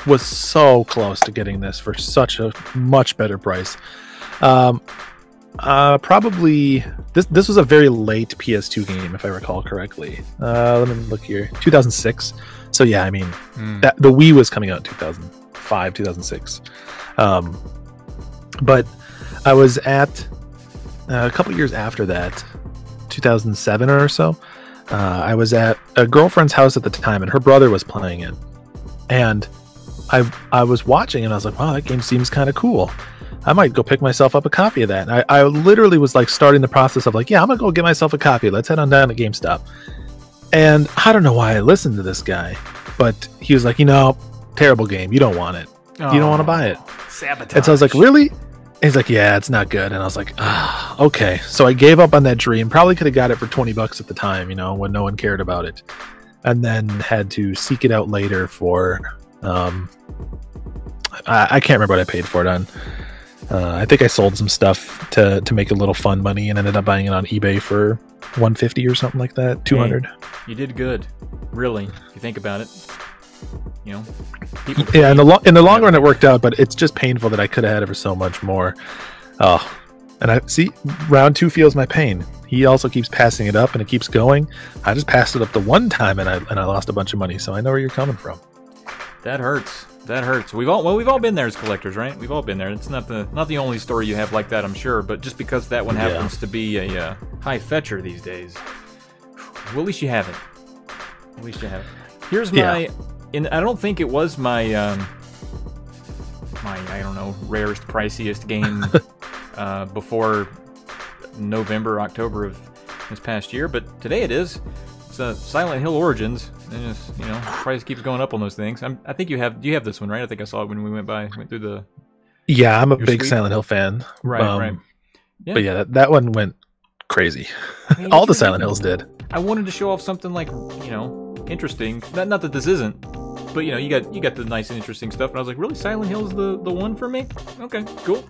was so close to getting this for such a much better price. Um, uh, probably this this was a very late P S two game, if I recall correctly. Uh, let me look here, two thousand six. So yeah, I mean, mm. that, the Wii was coming out in two thousand five, two thousand six. Um, but I was at uh, a couple years after that, two thousand seven or so. Uh, I was at a girlfriend's house at the time, and her brother was playing it. And I I was watching, and I was like, wow, that game seems kind of cool. I might go pick myself up a copy of that. And I, I literally was like starting the process of like, yeah, I'm going to go get myself a copy. Let's head on down to GameStop. And I don't know why I listened to this guy, but he was like, you know, terrible game. You don't want it. Oh, you don't want to buy it. Sabotage. And so I was like, really? And he's like, yeah, it's not good. And I was like, ah, okay. So I gave up on that dream. Probably could have got it for twenty bucks at the time, you know, when no one cared about it. And then had to seek it out later for, um, I, I can't remember what I paid for it on. Uh, I think I sold some stuff to, to make a little fun money and ended up buying it on eBay for one fifty or something like that, two hundred. Dang, you did good, really, if you think about it. You know, people play, yeah, in the long in the long run it worked out, but it's just painful that I could have had it for so much more. Oh, and I see round two feels my pain. He also keeps passing it up, and it keeps going. I just passed it up the one time, and I and I lost a bunch of money. So I know where you're coming from. That hurts. That hurts. We've all well, we've all been there as collectors, right? We've all been there. It's not the not the only story you have like that, I'm sure. But just because that one happens yeah. to be a uh, high fetcher these days, well, at least you have it. At least you have it. Here's my. Yeah. And I don't think it was my, um, my I don't know, rarest, priciest game uh, before November, October of this past year. But today it is. It's a Silent Hill Origins. And just, you know, price keeps going up on those things. I'm, I think you have you have this one, right? I think I saw it when we went by, went through the. Yeah, I'm a big suite. Silent Hill fan. Right, um, right. Yeah. But yeah, that, that one went crazy. Hey, all the Silent Hills did. I wanted to show off something like, you know, interesting. Not not that this isn't. But you know, you got you got the nice and interesting stuff, and I was like, really, Silent Hill's the the one for me? Okay, cool.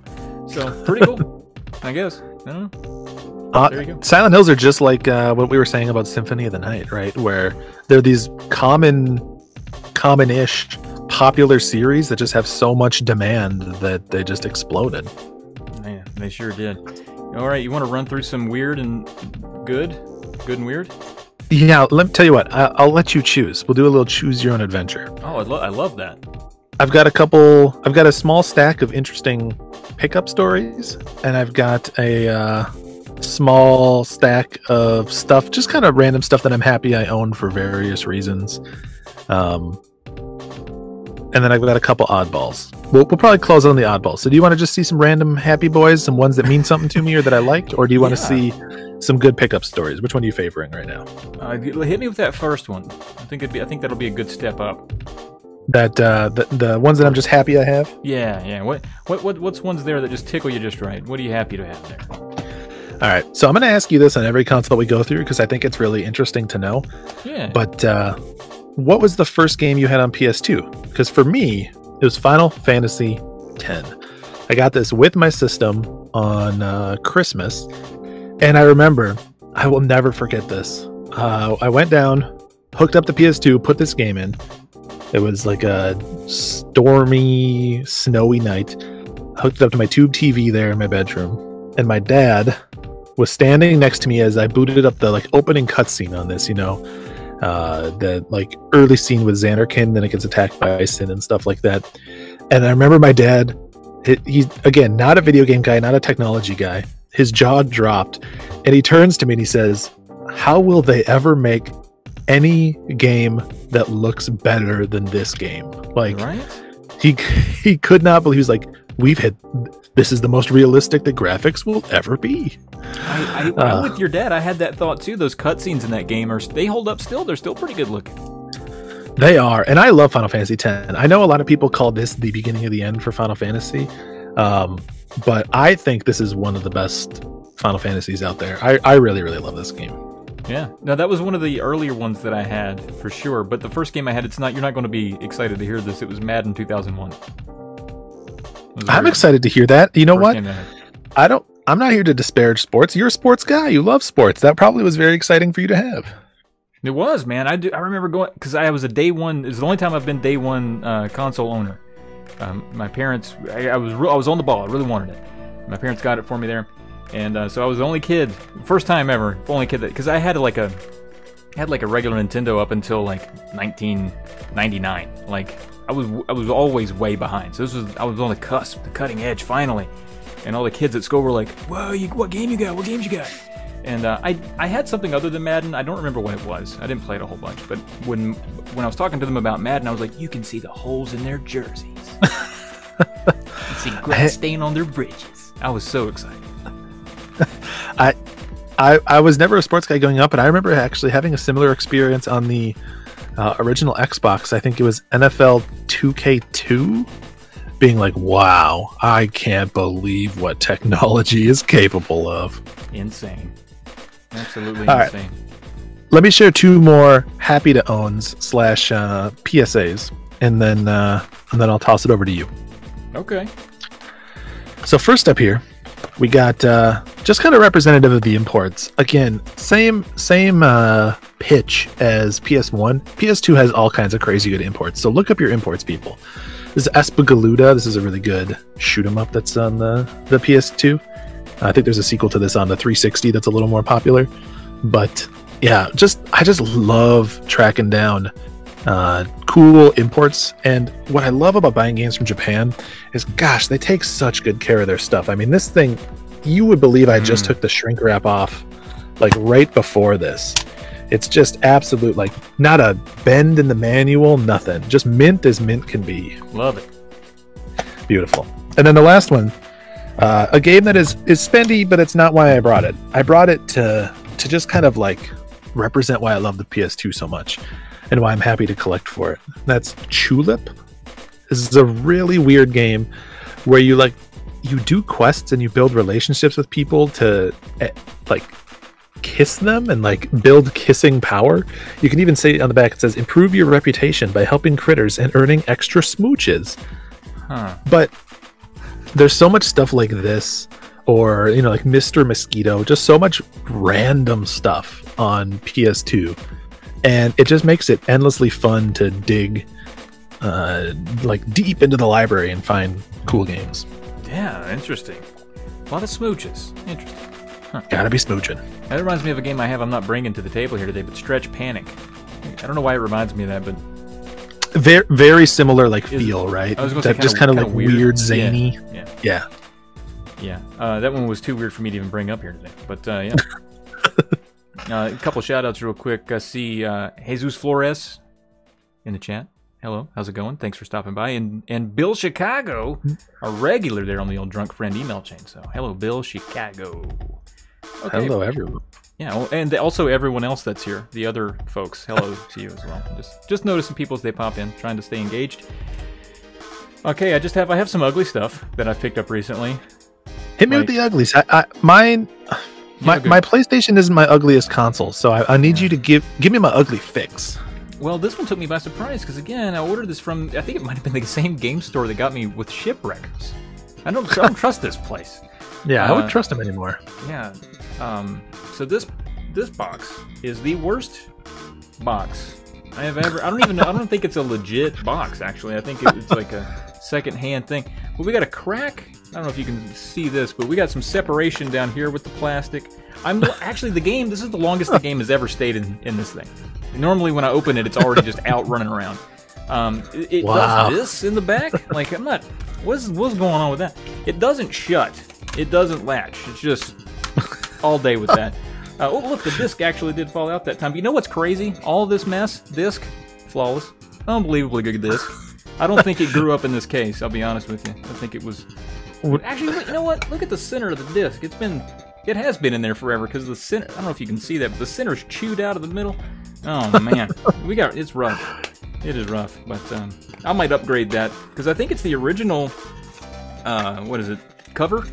So pretty cool, I guess. I don't know. Uh, there you go. Silent Hills are just like uh, what we were saying about Symphony of the Night, right? Where there are these common, common-ish, popular series that just have so much demand that they just exploded. Man, they sure did. All right, you want to run through some weird and good, good and weird? Yeah, let me tell you what. I, I'll let you choose. We'll do a little choose your own adventure. Oh, I, lo I love that. I've got a couple. I've got a small stack of interesting pickup stories, and I've got a uh, small stack of stuff, just kind of random stuff that I'm happy I own for various reasons. Um, and then I've got a couple oddballs. We'll, we'll probably close on the oddballs. So, do you want to just see some random happy boys, some ones that mean something to me or that I liked, or do you want to yeah. see? Some good pickup stories. Which one are you favoring right now? Uh, hit me with that first one. I think it'd be. I think that'll be a good step up. That uh, the the ones that I'm just happy I have. Yeah, yeah. What what what what's ones there that just tickle you just right? What are you happy to have there? All right. So I'm going to ask you this on every console we go through because I think it's really interesting to know. Yeah. But uh, what was the first game you had on P S two? Because for me, it was Final Fantasy ten. I got this with my system on uh, Christmas. And I remember, I will never forget this. Uh, I went down, hooked up the P S two, put this game in. It was like a stormy, snowy night. I hooked it up to my tube T V there in my bedroom. And my dad was standing next to me as I booted up the like opening cutscene on this, you know, uh, the like early scene with Xanarkin, then it gets attacked by Sin and stuff like that. And I remember my dad, he, he's, again, not a video game guy, not a technology guy. His jaw dropped, and he turns to me and he says, "How will they ever make any game that looks better than this game?" Like, right? he he could not believe. He was like, "We've hit. This is the most realistic the graphics will ever be." I, I, uh, I'm with your dad. I had that thought too. Those cutscenes in that game are they hold up still? They're still pretty good looking. They are, and I love Final Fantasy ten. I know a lot of people call this the beginning of the end for Final Fantasy. Um, But I think this is one of the best Final Fantasies out there. I, I really, really love this game. Yeah. Now, that was one of the earlier ones that I had, for sure. But the first game I had, it's not. You're not going to be excited to hear this. It was Madden two thousand one. I'm excited to hear that. You know what? I don't. I'm not here to disparage sports. You're a sports guy. You love sports. That probably was very exciting for you to have. It was, man. I do. I remember going because I was a day one. It's the only time I've been day one uh, console owner. Um, my parents. I, I was. I was on the ball. I really wanted it. My parents got it for me there, and uh, so I was the only kid. First time ever. Only kid that because I had like a had like a regular Nintendo up until like nineteen ninety-nine. Like I was. I was always way behind. So this was. I was on the cusp, the cutting edge, finally. And all the kids at school were like, "Whoa, you, what game you got? What games you got?" And uh, I, I had something other than Madden. I don't remember what it was. I didn't play it a whole bunch. But when, when I was talking to them about Madden, I was like, "You can see the holes in their jerseys. You can see grass stain on their bridges." I was so excited. I, I, I was never a sports guy going up, and I remember actually having a similar experience on the uh, original Xbox. I think it was N F L two K two. Being like, wow, I can't believe what technology is capable of. Insane. Absolutely all insane. Right. Let me share two more happy to owns slash uh, P S As, and then uh, and then I'll toss it over to you. Okay. So first up here, we got uh, just kind of representative of the imports. Again, same same uh, pitch as P S one. P S two has all kinds of crazy good imports, so look up your imports, people. This is Espagaluda. This is a really good shoot 'em up that's on the, the P S two. I think there's a sequel to this on the three sixty that's a little more popular. But yeah, just I just love tracking down uh, cool imports. And what I love about buying games from Japan is, gosh, they take such good care of their stuff. I mean, this thing, you would believe I just mm. took the shrink wrap off like right before this. It's just absolute, like, not a bend in the manual, nothing. Just mint as mint can be. Love it. Beautiful. And then the last one, uh, a game that is, is spendy, but it's not why I brought it. I brought it to, to just kind of, like, represent why I love the P S two so much and why I'm happy to collect for it. That's Tulip. This is a really weird game where you, like, you do quests and you build relationships with people to, like, kiss them and like build kissing power. You can even say on the back it says improve your reputation by helping critters and earning extra smooches. Huh. But there's so much stuff like this, or you know, like Mister Mosquito, just so much random stuff on P S two, and it just makes it endlessly fun to dig uh, like deep into the library and find cool games. Yeah, interesting. A lot of smooches. Interesting. Huh. Gotta be smooching. That reminds me of a game I have I'm not bringing to the table here today, but Stretch Panic. I don't know why it reminds me of that, but... Very, very similar, like, feel, right? I was gonna say kinda, just kind of, like, weird, weird zany. Yeah. Yeah. yeah. yeah. Uh, that one was too weird for me to even bring up here today, but, uh, yeah. uh, a couple shout-outs real quick. I see uh, Jesus Flores in the chat. Hello, how's it going? Thanks for stopping by. And and Bill Chicago, a regular there on the old Drunk Friend email chain. So, hello, Bill Chicago. Okay. Hello, everyone. Yeah, well, and also everyone else that's here, the other folks. Hello to you as well. Just just noticing people as they pop in, trying to stay engaged. Okay, I just have I have some ugly stuff that I've picked up recently. Hit like, me with the uglies. I, I, mine, my my PlayStation isn't my ugliest console, so I, I need yeah. you to give give me my ugly fix. Well, this one took me by surprise because again, I ordered this from I think it might have been the same game store that got me with Shipwreckers. I don't I don't trust this place. Yeah, uh, I wouldn't trust them anymore. Yeah. Um, so this this box is the worst box I have ever. I don't even. I don't think it's a legit box. Actually, I think it, it's like a secondhand thing. But we got a crack. I don't know if you can see this, but we got some separation down here with the plastic. I'm actually the game. This is the longest the game has ever stayed in, in this thing. Normally, when I open it, it's already just out running around. Um, it it wow. does this in the back. Like I'm not. What's what's going on with that? It doesn't shut. It doesn't latch. It's just all day with that. Uh, oh, look, the disc actually did fall out that time. But you know what's crazy? All this mess, disc, flawless. Unbelievably good disc. I don't think it grew up in this case, I'll be honest with you. I think it was... Actually, look, you know what? Look at the center of the disc. It's been... It has been in there forever because the center... I don't know if you can see that, but the center's chewed out of the middle. Oh, man. We got... It's rough. It is rough, but um, I might upgrade that because I think it's the original... Uh, what is it? Cover?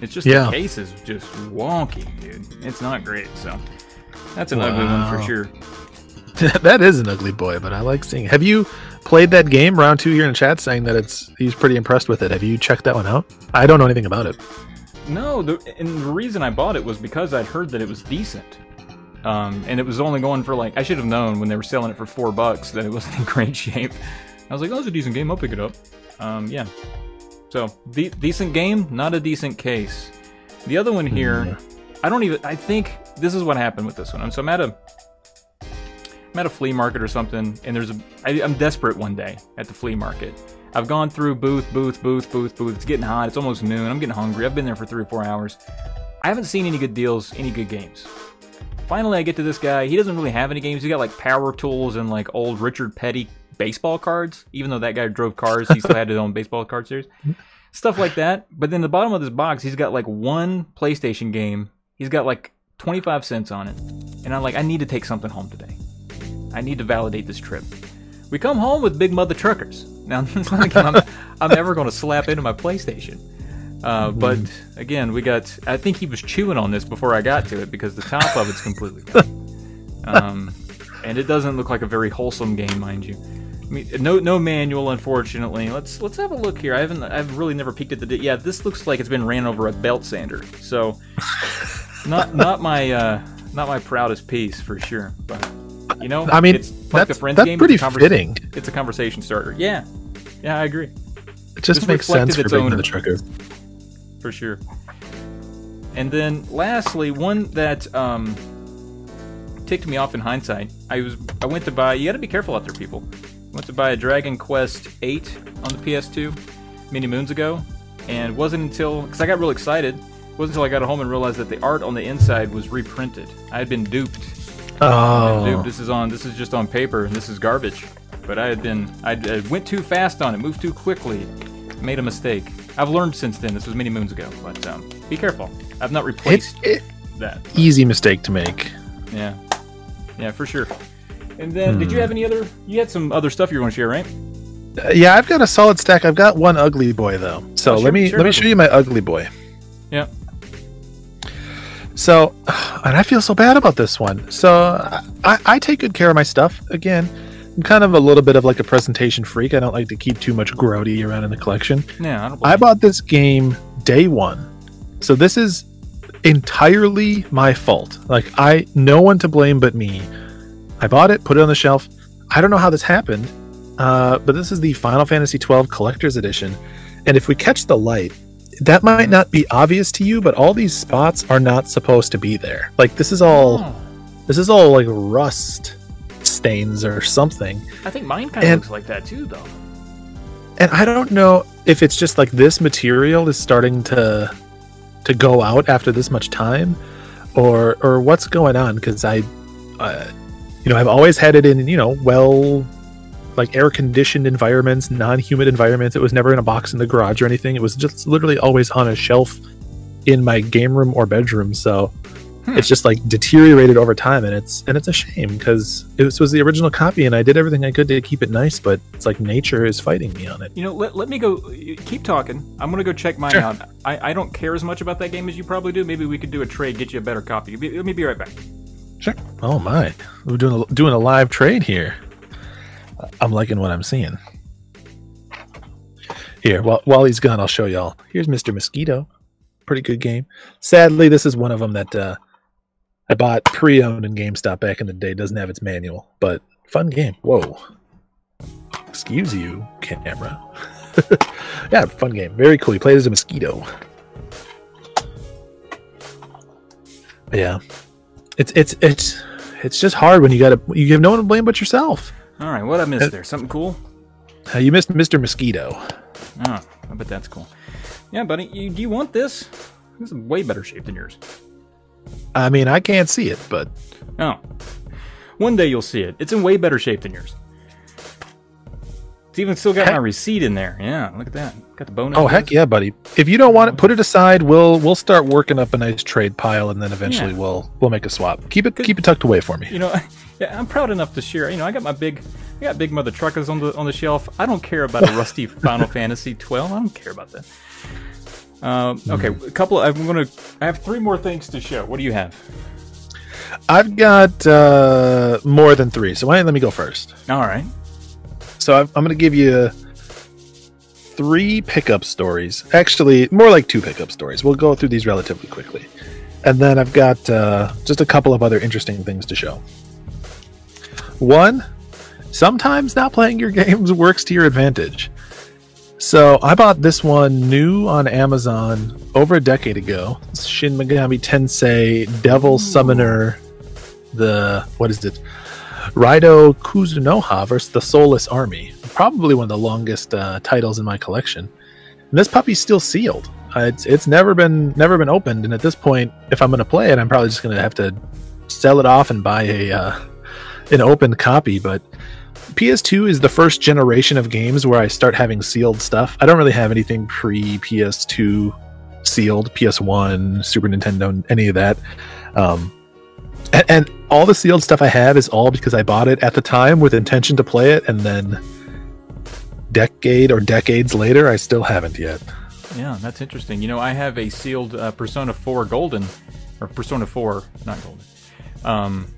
It's just yeah. the case is just wonky, dude. It's not great, so that's an wow. ugly one for sure. That is an ugly boy, but I like seeing it. Have you played that game. Round two here in chat saying that it's he's pretty impressed with it. Have you checked that one out? I don't know anything about it. No, the, and the reason I bought it was because I'd heard that it was decent. Um, and it was only going for like, I should have known when they were selling it for four bucks that it wasn't in great shape. I was like, oh, it's a decent game, I'll pick it up. Um, yeah. So, de decent game, not a decent case. The other one here, mm-hmm. I don't even, I think this is what happened with this one. So I'm at a, I'm at a flea market or something, and there's a, I, I'm desperate one day at the flea market. I've gone through booth, booth, booth, booth, booth. It's getting hot, it's almost noon, I'm getting hungry. I've been there for three or four hours. I haven't seen any good deals, any good games. Finally, I get to this guy. He doesn't really have any games. He got like power tools and like old Richard Petty baseball cards. Even though that guy drove cars, he still had his own baseball card series. Stuff like that. But then the bottom of this box, he's got like one PlayStation game. He's got like twenty-five cents on it. And I'm like, I need to take something home today. I need to validate this trip. We come home with Big Mother Truckers. Now, it's not like I'm, I'm ever going to slap into my PlayStation. Uh, but again, we got, I think he was chewing on this before I got to it because the top of it's completely gone. Um, and it doesn't look like a very wholesome game, mind you. I mean, no, no manual, unfortunately. Let's, let's have a look here. I haven't, I've really never peeked at the, yeah, this looks like it's been ran over a belt sander. So not, not my, uh, not my proudest piece for sure, but you know, I mean, it's like that's, the Friends that's game. Pretty it's fitting. It's a conversation starter. Yeah. Yeah, I agree. It just this makes sense for Big Mother Truckers. For sure. And then lastly, one that um, ticked me off in hindsight. I was I went to buy, you gotta be careful out there, people. I went to buy a Dragon Quest eight on the P S two many moons ago, and wasn't until, because I got real excited, wasn't until I got home and realized that the art on the inside was reprinted. I had been duped. Oh. Been duped. This is on. This is just on paper, and this is garbage. But I had been, I, I went too fast on it, moved too quickly, made a mistake. I've learned since then. This was many moons ago, but um, be careful. I've not replaced it, it, that. Easy mistake to make. Yeah, yeah, for sure. And then, hmm. did you have any other? You had some other stuff you want to share, right? Uh, yeah, I've got a solid stack. I've got one ugly boy though, so oh, sure, let me sure, let me show you my ugly boy. Yeah. So, and I feel so bad about this one. So I, I take good care of my stuff. Again, I'm kind of a little bit of like a presentation freak. I don't like to keep too much grody around in the collection. Yeah, I, don't I bought this game day one, so this is entirely my fault. Like I, no one to blame but me. I bought it, put it on the shelf. I don't know how this happened, uh, but this is the Final Fantasy twelve Collector's Edition, and if we catch the light, that might not be obvious to you, but all these spots are not supposed to be there. Like this is all, oh. this is all like rust stains or something. I think mine kind of looks like that too, though. And I don't know if it's just like this material is starting to to go out after this much time, or or what's going on. Because I, uh, you know, I've always had it in you know well, like air conditioned environments, non humid environments. It was never in a box in the garage or anything. It was just literally always on a shelf in my game room or bedroom. So. It's just like deteriorated over time, and it's and it's a shame because this was the original copy, and I did everything I could to keep it nice, but it's like nature is fighting me on it. You know, let, let me go. Keep talking. I'm gonna go check mine sure. out. I, I don't care as much about that game as you probably do. Maybe we could do a trade, get you a better copy. Let me be right back. Sure. Oh my, we're doing a, doing a live trade here. I'm liking what I'm seeing. Here, while while he's gone, I'll show y'all. Here's Mister Mosquito. Pretty good game. Sadly, this is one of them that. Uh, I bought pre-owned in GameStop back in the day. Doesn't have its manual, but fun game. Whoa. Excuse you, camera. Yeah, fun game. Very cool. He played as a mosquito. Yeah. It's it's it's it's just hard when you gotta you have no one to blame but yourself. Alright, what I missed uh, there? Something cool? Uh, you missed Mister Mosquito. Oh, I bet that's cool. Yeah, buddy, you, do you want this? This is way better shape than yours. I mean, I can't see it, but... Oh. One day you'll see it. It's in way better shape than yours. It's even still got heck. my receipt in there. Yeah, look at that. Got the bonus. Oh, heck yeah, buddy. If you don't want it, put it aside. We'll we'll start working up a nice trade pile, and then eventually yeah. we'll we'll make a swap. Keep it keep it tucked away for me. You know, yeah, I'm proud enough to share. You know, I got my big I got Big Mother Truckers on the on the shelf. I don't care about a rusty Final Fantasy twelve. I don't care about that. Um, okay, a couple. Of, I'm gonna. I have three more things to show. What do you have? I've got uh, more than three. So why don't let me go first? All right. So I'm, I'm going to give you three pickup stories. Actually, more like two pickup stories. We'll go through these relatively quickly. And then I've got uh, just a couple of other interesting things to show. One, sometimes not playing your games works to your advantage. So I bought this one new on Amazon over a decade ago. It's Shin Megami Tensei Devil Ooh. Summoner, the, what is it? Raido Kuzunoha versus the Soulless Army. Probably one of the longest uh, titles in my collection. And this puppy's still sealed. Uh, it's it's never been never been opened. And at this point, if I'm going to play it, I'm probably just going to have to sell it off and buy a uh, an opened copy. But P S two is the first generation of games where I start having sealed stuff. I don't really have anything pre-P S two sealed, P S one, Super Nintendo, any of that. Um, and, and all the sealed stuff I have is all because I bought it at the time with intention to play it, and then decade or decades later, I still haven't yet. Yeah, that's interesting. You know, I have a sealed uh, Persona four Golden, or Persona four, not Golden. Um...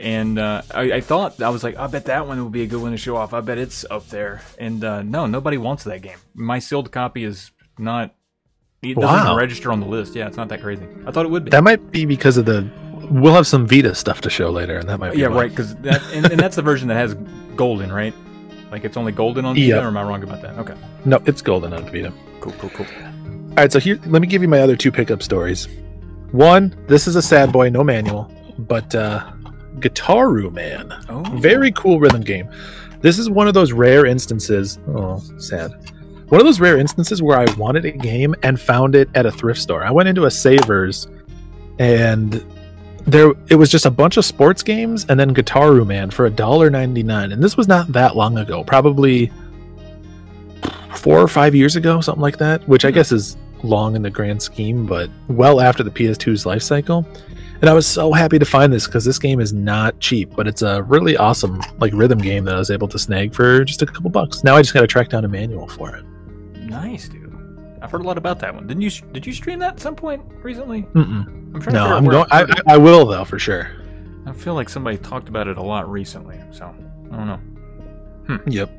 and uh, I, I thought, I was like, I bet that one will be a good one to show off. I bet it's up there. And uh, no, nobody wants that game. My sealed copy is not, it doesn't wow. even register on the list. Yeah, it's not that crazy. I thought it would be. That might be because of the, we'll have some Vita stuff to show later, and that might be. Yeah, why. Right, because that, and, and that's the version that has Golden, right? Like it's only Golden on Vita, yep. or am I wrong about that? Okay. No, it's Golden on Vita. Cool, cool, cool. All right, so here, let me give you my other two pickup stories. One, this is a sad boy, no manual. But uh, Guitaru Man, oh. very cool rhythm game. This is one of those rare instances. Oh, sad. One of those rare instances where I wanted a game and found it at a thrift store. I went into a Savers, and there it was just a bunch of sports games, and then Guitaru Man for a dollar ninety-nine. And this was not that long ago, probably four or five years ago, something like that. Which I guess is long in the grand scheme, but well after the P S two's life cycle. And I was so happy to find this because this game is not cheap, but it's a really awesome like rhythm game that I was able to snag for just a couple bucks. Now I just got to track down a manual for it. Nice, dude. I've heard a lot about that one. Didn't you? Did you stream that at some point recently? Mm-mm. I'm trying no, to I'm going. I, I will though for sure. I feel like somebody talked about it a lot recently, so I don't know. Hmm. Yep.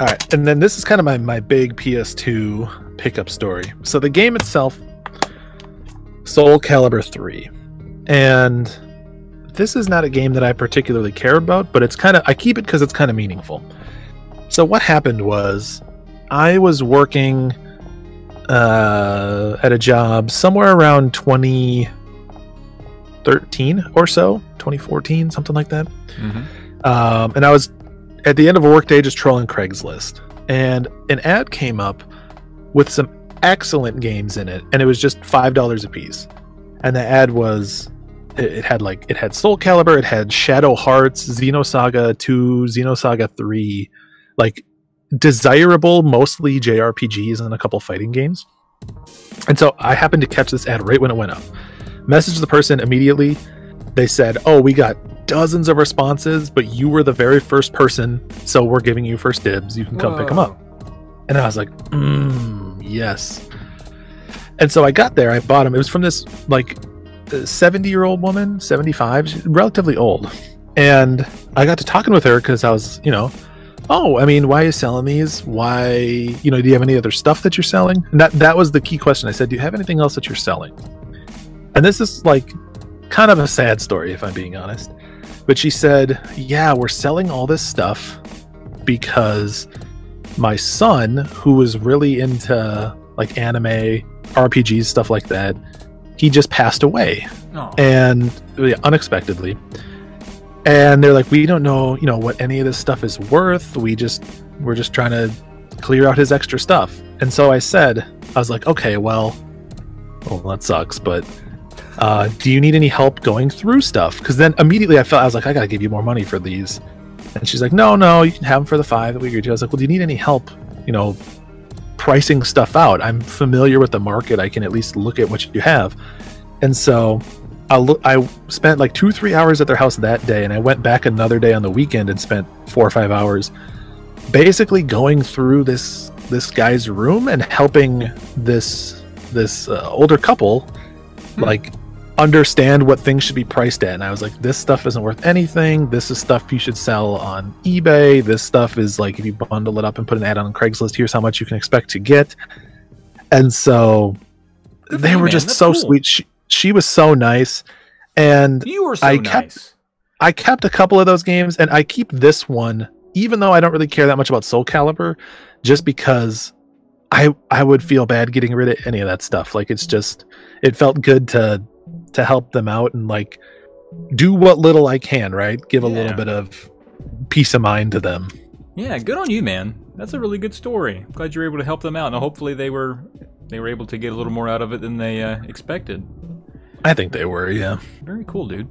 All right, and then this is kind of my my big P S two pickup story. So the game itself, Soul Calibur three. And this is not a game that I particularly care about, but it's kind of, I keep it because it's kind of meaningful. So what happened was I was working uh, at a job somewhere around twenty thirteen or so, twenty fourteen, something like that. Mm-hmm. Um, and I was at the end of a workday just trolling Craigslist, and an ad came up with some excellent games in it, and it was just five dollars a piece. And the ad was, it, it had like, it had Soul Calibur, it had Shadow Hearts, Xenosaga two, Xenosaga three, like desirable, mostly J R P Gs and a couple fighting games. And so I happened to catch this ad right when it went up. Messaged the person immediately. They said, oh, we got dozens of responses, but you were the very first person, so we're giving you first dibs. You can come Whoa. Pick them up. And I was like, mm, yes. And so I got there, I bought them. It was from this like seventy year old woman, seventy-five, she's relatively old. And I got to talking with her because I was, you know, oh, I mean, why are you selling these? Why, you know, do you have any other stuff that you're selling? And that, that was the key question. I said, do you have anything else that you're selling? And this is like kind of a sad story, if I'm being honest. But she said, yeah, we're selling all this stuff because my son, who was really into like anime, R P Gs, stuff like that, he just passed away. Aww. And yeah, unexpectedly. And they're like, we don't know, you know, what any of this stuff is worth. We just, we're just trying to clear out his extra stuff. And so I said, I was like, okay, well, well, that sucks, but uh, do you need any help going through stuff? Because then immediately I felt, I was like, I gotta give you more money for these. And she's like, no, no, you can have them for the five that we agreed to. I was like, well, do you need any help, you know, pricing stuff out? I'm familiar with the market. I can at least look at what you have. And so I look, I spent like two, three hours at their house that day, and I went back another day on the weekend and spent four or five hours basically going through this this guy's room and helping this this uh, older couple, hmm. like understand what things should be priced at. And I was like, this stuff isn't worth anything. This is stuff you should sell on eBay. This stuff is like, if you bundle it up and put an ad on Craigslist, here's how much you can expect to get. And so Good they thing, were man. just That's so cool. sweet. She, she was so nice. And you were so I nice. kept, I kept a couple of those games, and I keep this one, even though I don't really care that much about Soul Calibur, just because I I would feel bad getting rid of any of that stuff. Like, it's just, it felt good to to help them out and like do what little I can, right? Give a yeah. little bit of peace of mind to them. Yeah, good on you, man. That's a really good story. I'm glad you were able to help them out, and hopefully they were they were able to get a little more out of it than they uh, expected. I think they were, yeah. Very cool, dude.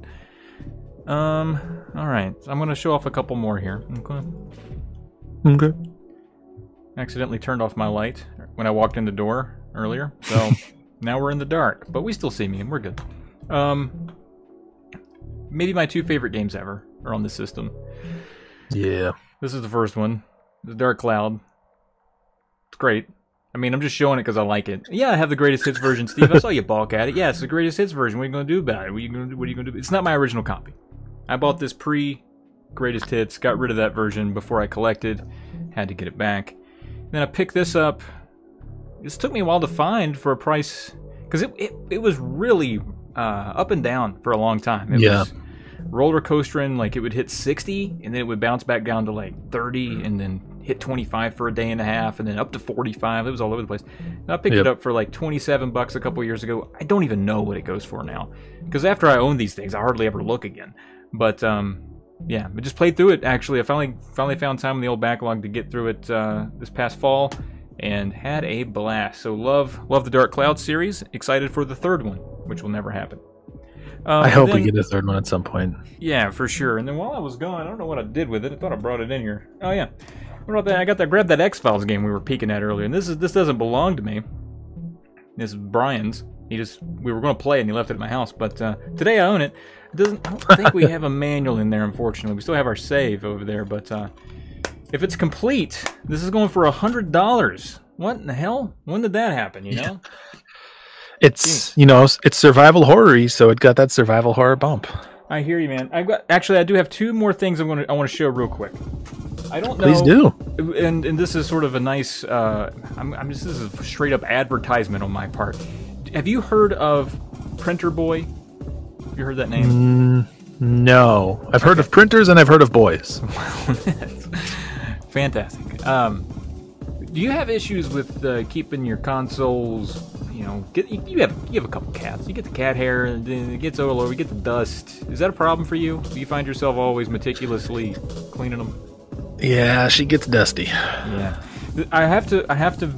Um, all right. So I'm going to show off a couple more here. Okay. Okay. Accidentally turned off my light when I walked in the door earlier, so now we're in the dark, but we still see me and we're good. Um, maybe my two favorite games ever are on this system. Yeah. This is the first one, The Dark Cloud. It's great. I mean, I'm just showing it because I like it. Yeah, I have the greatest hits version, Steve. I saw you balk at it. Yeah, it's the greatest hits version. What are you going to do about it? What are you going to do? do? It's not my original copy. I bought this pre-greatest hits, got rid of that version before I collected, had to get it back. And then I picked this up. This took me a while to find for a price, because it, it, it was really uh, up and down for a long time. It yeah. was roller coastering, like it would hit sixty, and then it would bounce back down to like thirty, and then hit twenty-five for a day and a half, and then up to forty-five. It was all over the place. And I picked yep. it up for like twenty-seven bucks a couple years ago. I don't even know what it goes for now, because after I own these things, I hardly ever look again. But um, yeah, I just played through it. Actually, I finally finally found time in the old backlog to get through it uh, this past fall, and had a blast. So love love the Dark Cloud series. Excited for the third one, which will never happen. Um, I hope then, we get a third one at some point. Yeah, for sure. And then while I was gone, I don't know what I did with it. I thought I brought it in here. Oh yeah. What about that? I got that. Grab that X-Files game we were peeking at earlier, and this is this doesn't belong to me. This is Brian's. He just we were going to play it, and he left it at my house. But uh, today I own it. It doesn't. I don't think we have a manual in there. Unfortunately, we still have our save over there. But uh, if it's complete, this is going for a hundred dollars. What in the hell? When did that happen? You know. It's Jeez. you know it's survival horror-y, so it got that survival horror bump. I hear you, man. I've got actually I do have two more things I'm gonna I want to show real quick. I don't know. Please do. And and this is sort of a nice. Uh, I'm, I'm just this is a straight up advertisement on my part. Have you heard of Printer Boy? Have you heard that name? Mm, no, I've okay. heard of printers and I've heard of boys. Fantastic. Um, do you have issues with uh, keeping your consoles? You know, get, you have you have a couple cats. You get the cat hair, and it gets all over. You get the dust. Is that a problem for you? Do you find yourself always meticulously cleaning them? Yeah, she gets dusty. Yeah, I have to. I have to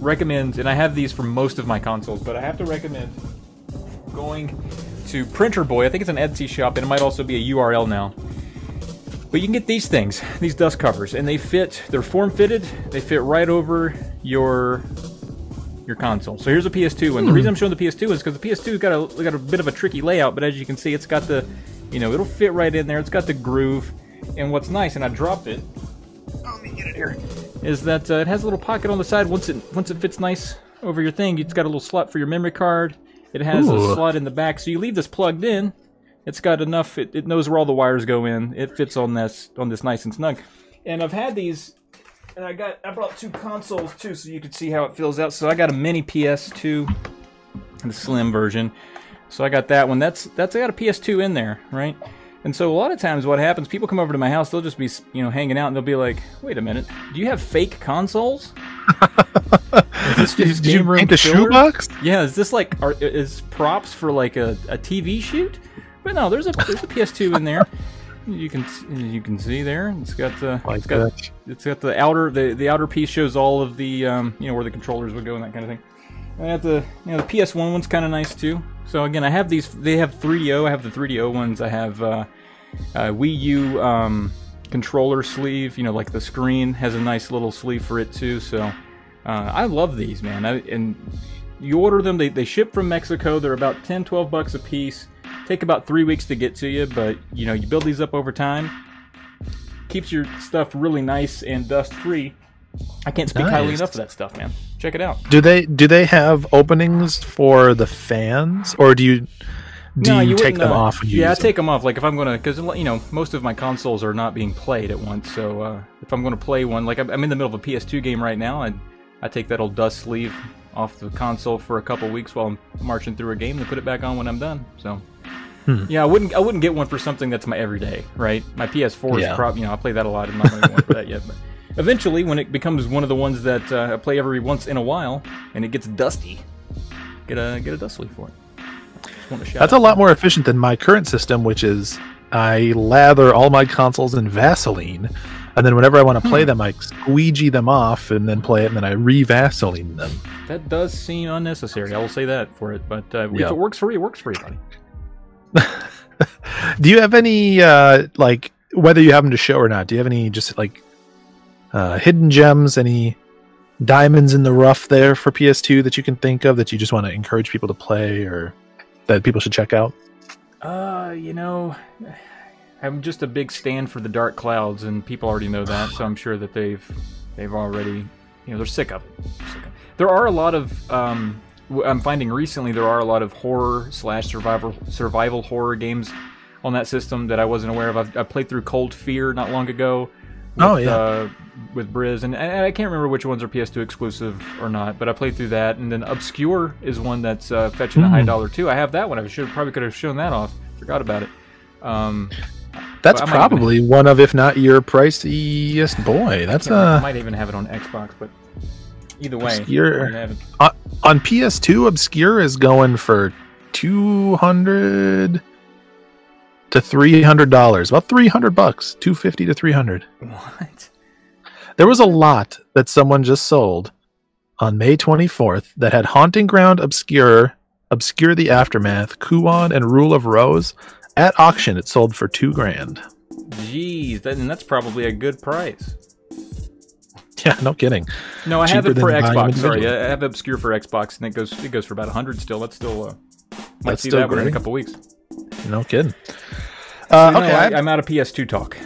recommend, and I have these for most of my consoles, but I have to recommend going to Printer Boy. I think it's an Etsy shop, and it might also be a U R L now. But you can get these things, these dust covers, and they fit. They're form-fitted. They fit right over your your console. So here's a P S two one. Hmm. The reason I'm showing the P S two is because the P S two's got a got a bit of a tricky layout, but as you can see, it's got the, you know, it'll fit right in there. It's got the groove. And what's nice, and I dropped it, oh, let me get it here, is that uh, it has a little pocket on the side. Once it once it fits nice over your thing, it's got a little slot for your memory card. It has Ooh. a slot in the back, so you leave this plugged in. It's got enough. It, it knows where all the wires go in. It fits on this on this nice and snug. And I've had these, and I got I brought two consoles too, so you can see how it fills out. So I got a mini P S two, the slim version. So I got that one. That's that's I got a P S two in there, right? And so a lot of times what happens, people come over to my house, they'll just be, you know, hanging out, and they'll be like, wait a minute, do you have fake consoles? Is this just Did game you room the shoebox? Yeah, is this like, are, is props for like a, a T V shoot? But no, there's a there's a P S two in there. You can you can see there, it's got the like it's got that. it's got the outer the, the outer piece shows all of the um, you know, where the controllers would go and that kind of thing. And at the you know the P S one one's kind of nice too. So again, I have these. They have three D O. I have the three D O ones. I have uh, a Wii U um, controller sleeve. You know, like the screen has a nice little sleeve for it too. So uh, I love these, man. I, and you order them. They, they ship from Mexico. They're about ten, twelve bucks a piece. Take about three weeks to get to you, but you know you build these up over time. Keeps your stuff really nice and dust free. I can't speak nice. highly enough of that stuff, man. Check it out. Do they do they have openings for the fans, or do you do no, you, you take them uh, off? When you yeah, use I take them, them off. Like if I'm gonna, because you know most of my consoles are not being played at once. So uh, if I'm gonna play one, like I'm, I'm in the middle of a P S two game right now, and I take that old dust sleeve off the console for a couple weeks while I'm marching through a game, and put it back on when I'm done. So hmm. yeah, I wouldn't I wouldn't get one for something that's my everyday, right? My P S four yeah. is probably, you know, I play that a lot. I'm not gonna get one for that yet, but eventually when it becomes one of the ones that uh, I play every once in a while, and it gets dusty, get a get a dust sleeve for it. That's a lot more efficient than my current system, which is I lather all my consoles in Vaseline, and then whenever I want to play hmm. them, I squeegee them off and then play it, and then I re-Vaseline them. That does seem unnecessary. I will say that for it, but uh, yeah. if it works for you, it works for everybody. Do you have any, uh, like, whether you have them to show or not, do you have any just, like, uh, hidden gems, any diamonds in the rough there for P S two that you can think of that you just want to encourage people to play, or that people should check out? Uh, you know, I'm just a big stand for the Dark Clouds, and people already know that, so I'm sure that they've they've already, you know, they're sick of it. Sick of it. There are a lot of, um, I'm finding recently, there are a lot of horror slash survival, survival horror games on that system that I wasn't aware of. I've, I played through Cold Fear not long ago with, oh, yeah. uh, with Briz, and, and I can't remember which ones are P S two exclusive or not, but I played through that, and then Obscure is one that's uh, fetching mm. a high dollar too. I have that one. I should probably could have shown that off. Forgot about it. Um, that's probably even, one of, if not your priciest boy. That's I, uh, I might even have it on Xbox, but either way, Obscure. On, on P S two, Obscure is going for two hundred to three hundred dollars. About three hundred bucks, two fifty to three hundred. What? There was a lot that someone just sold on May twenty-fourth that had Haunting Ground, Obscure, Obscure the Aftermath, Kuon, and Rule of Rose. At auction, it sold for two grand. Jeez, that, and that's probably a good price. Yeah, no kidding. No, I Cheaper have it for Xbox. Sorry, I have Obscure for Xbox, and it goes it goes for about one hundred still. That's still uh, might that's see still that great. One in a couple weeks. No kidding. Uh, so, okay, no, I, I'm out of P S two talk.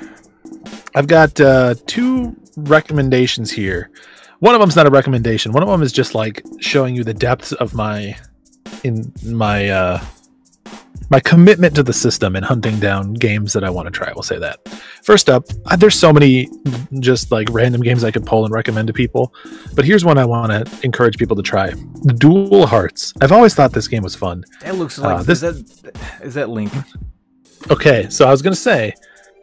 I've got uh, two recommendations here. One of them's not a recommendation. One of them is just like showing you the depths of my in my uh, my commitment to the system and hunting down games that I want to try. We'll say that. First up, there's so many just like random games I could pull and recommend to people, but here's one I want to encourage people to try: Dual Hearts. I've always thought this game was fun. That looks like uh, this is that, is that Link? Okay, so I was gonna say,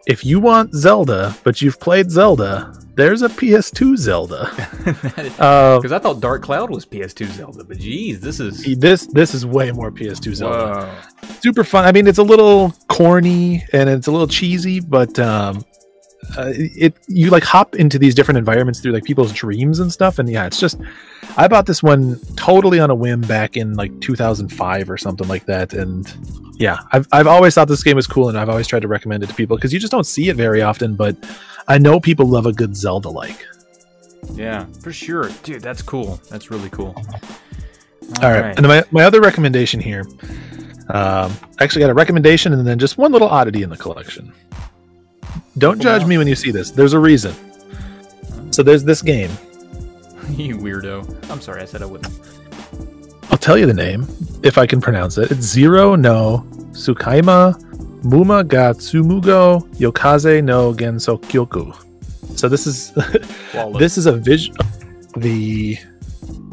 if you want Zelda, but you've played Zelda, there's a P S two Zelda. Because uh, I thought Dark Cloud was P S two Zelda, but geez, this is this this is way more P S two Zelda. Whoa. Super fun. I mean, it's a little corny and it's a little cheesy, but um, uh, it you like hop into these different environments through like people's dreams and stuff. And yeah, it's just I bought this one totally on a whim back in like two thousand five or something like that, and. Yeah, I've, I've always thought this game was cool, and I've always tried to recommend it to people because you just don't see it very often, but I know people love a good Zelda-like. Yeah, for sure. Dude, that's cool. That's really cool. All, All right. right. And my, my other recommendation here, um, I actually got a recommendation and then just one little oddity in the collection. Don't judge me when you see this. There's a reason. So there's this game. You weirdo. I'm sorry, I said I wouldn't. I'll tell you the name, if I can pronounce it. It's Zero no Tsukaima Muma ga Tsumugo Yokaze no Gensokyoku. So this is this is a vision. The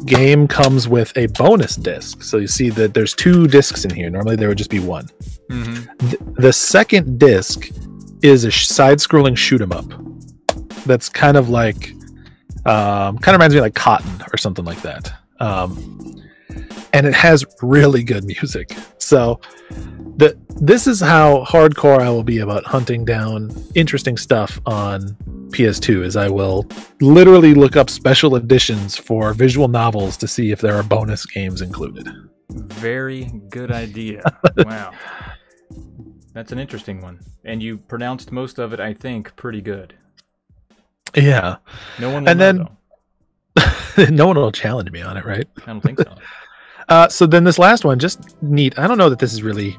game comes with a bonus disc. So you see that there's two discs in here. Normally there would just be one. Mm-hmm. Th the second disc is a sh side-scrolling shoot-em-up. That's kind of like, um, kind of reminds me of like Cotton or something like that. Um, And it has really good music. So the, this is how hardcore I will be about hunting down interesting stuff on P S two, is I will literally look up special editions for visual novels to see if there are bonus games included. Very good idea. Wow. That's an interesting one. And you pronounced most of it, I think, pretty good. Yeah. No one will and know, then, no one will challenge me on it, right? I don't think so. Uh, so then this last one, just neat. I don't know that this is really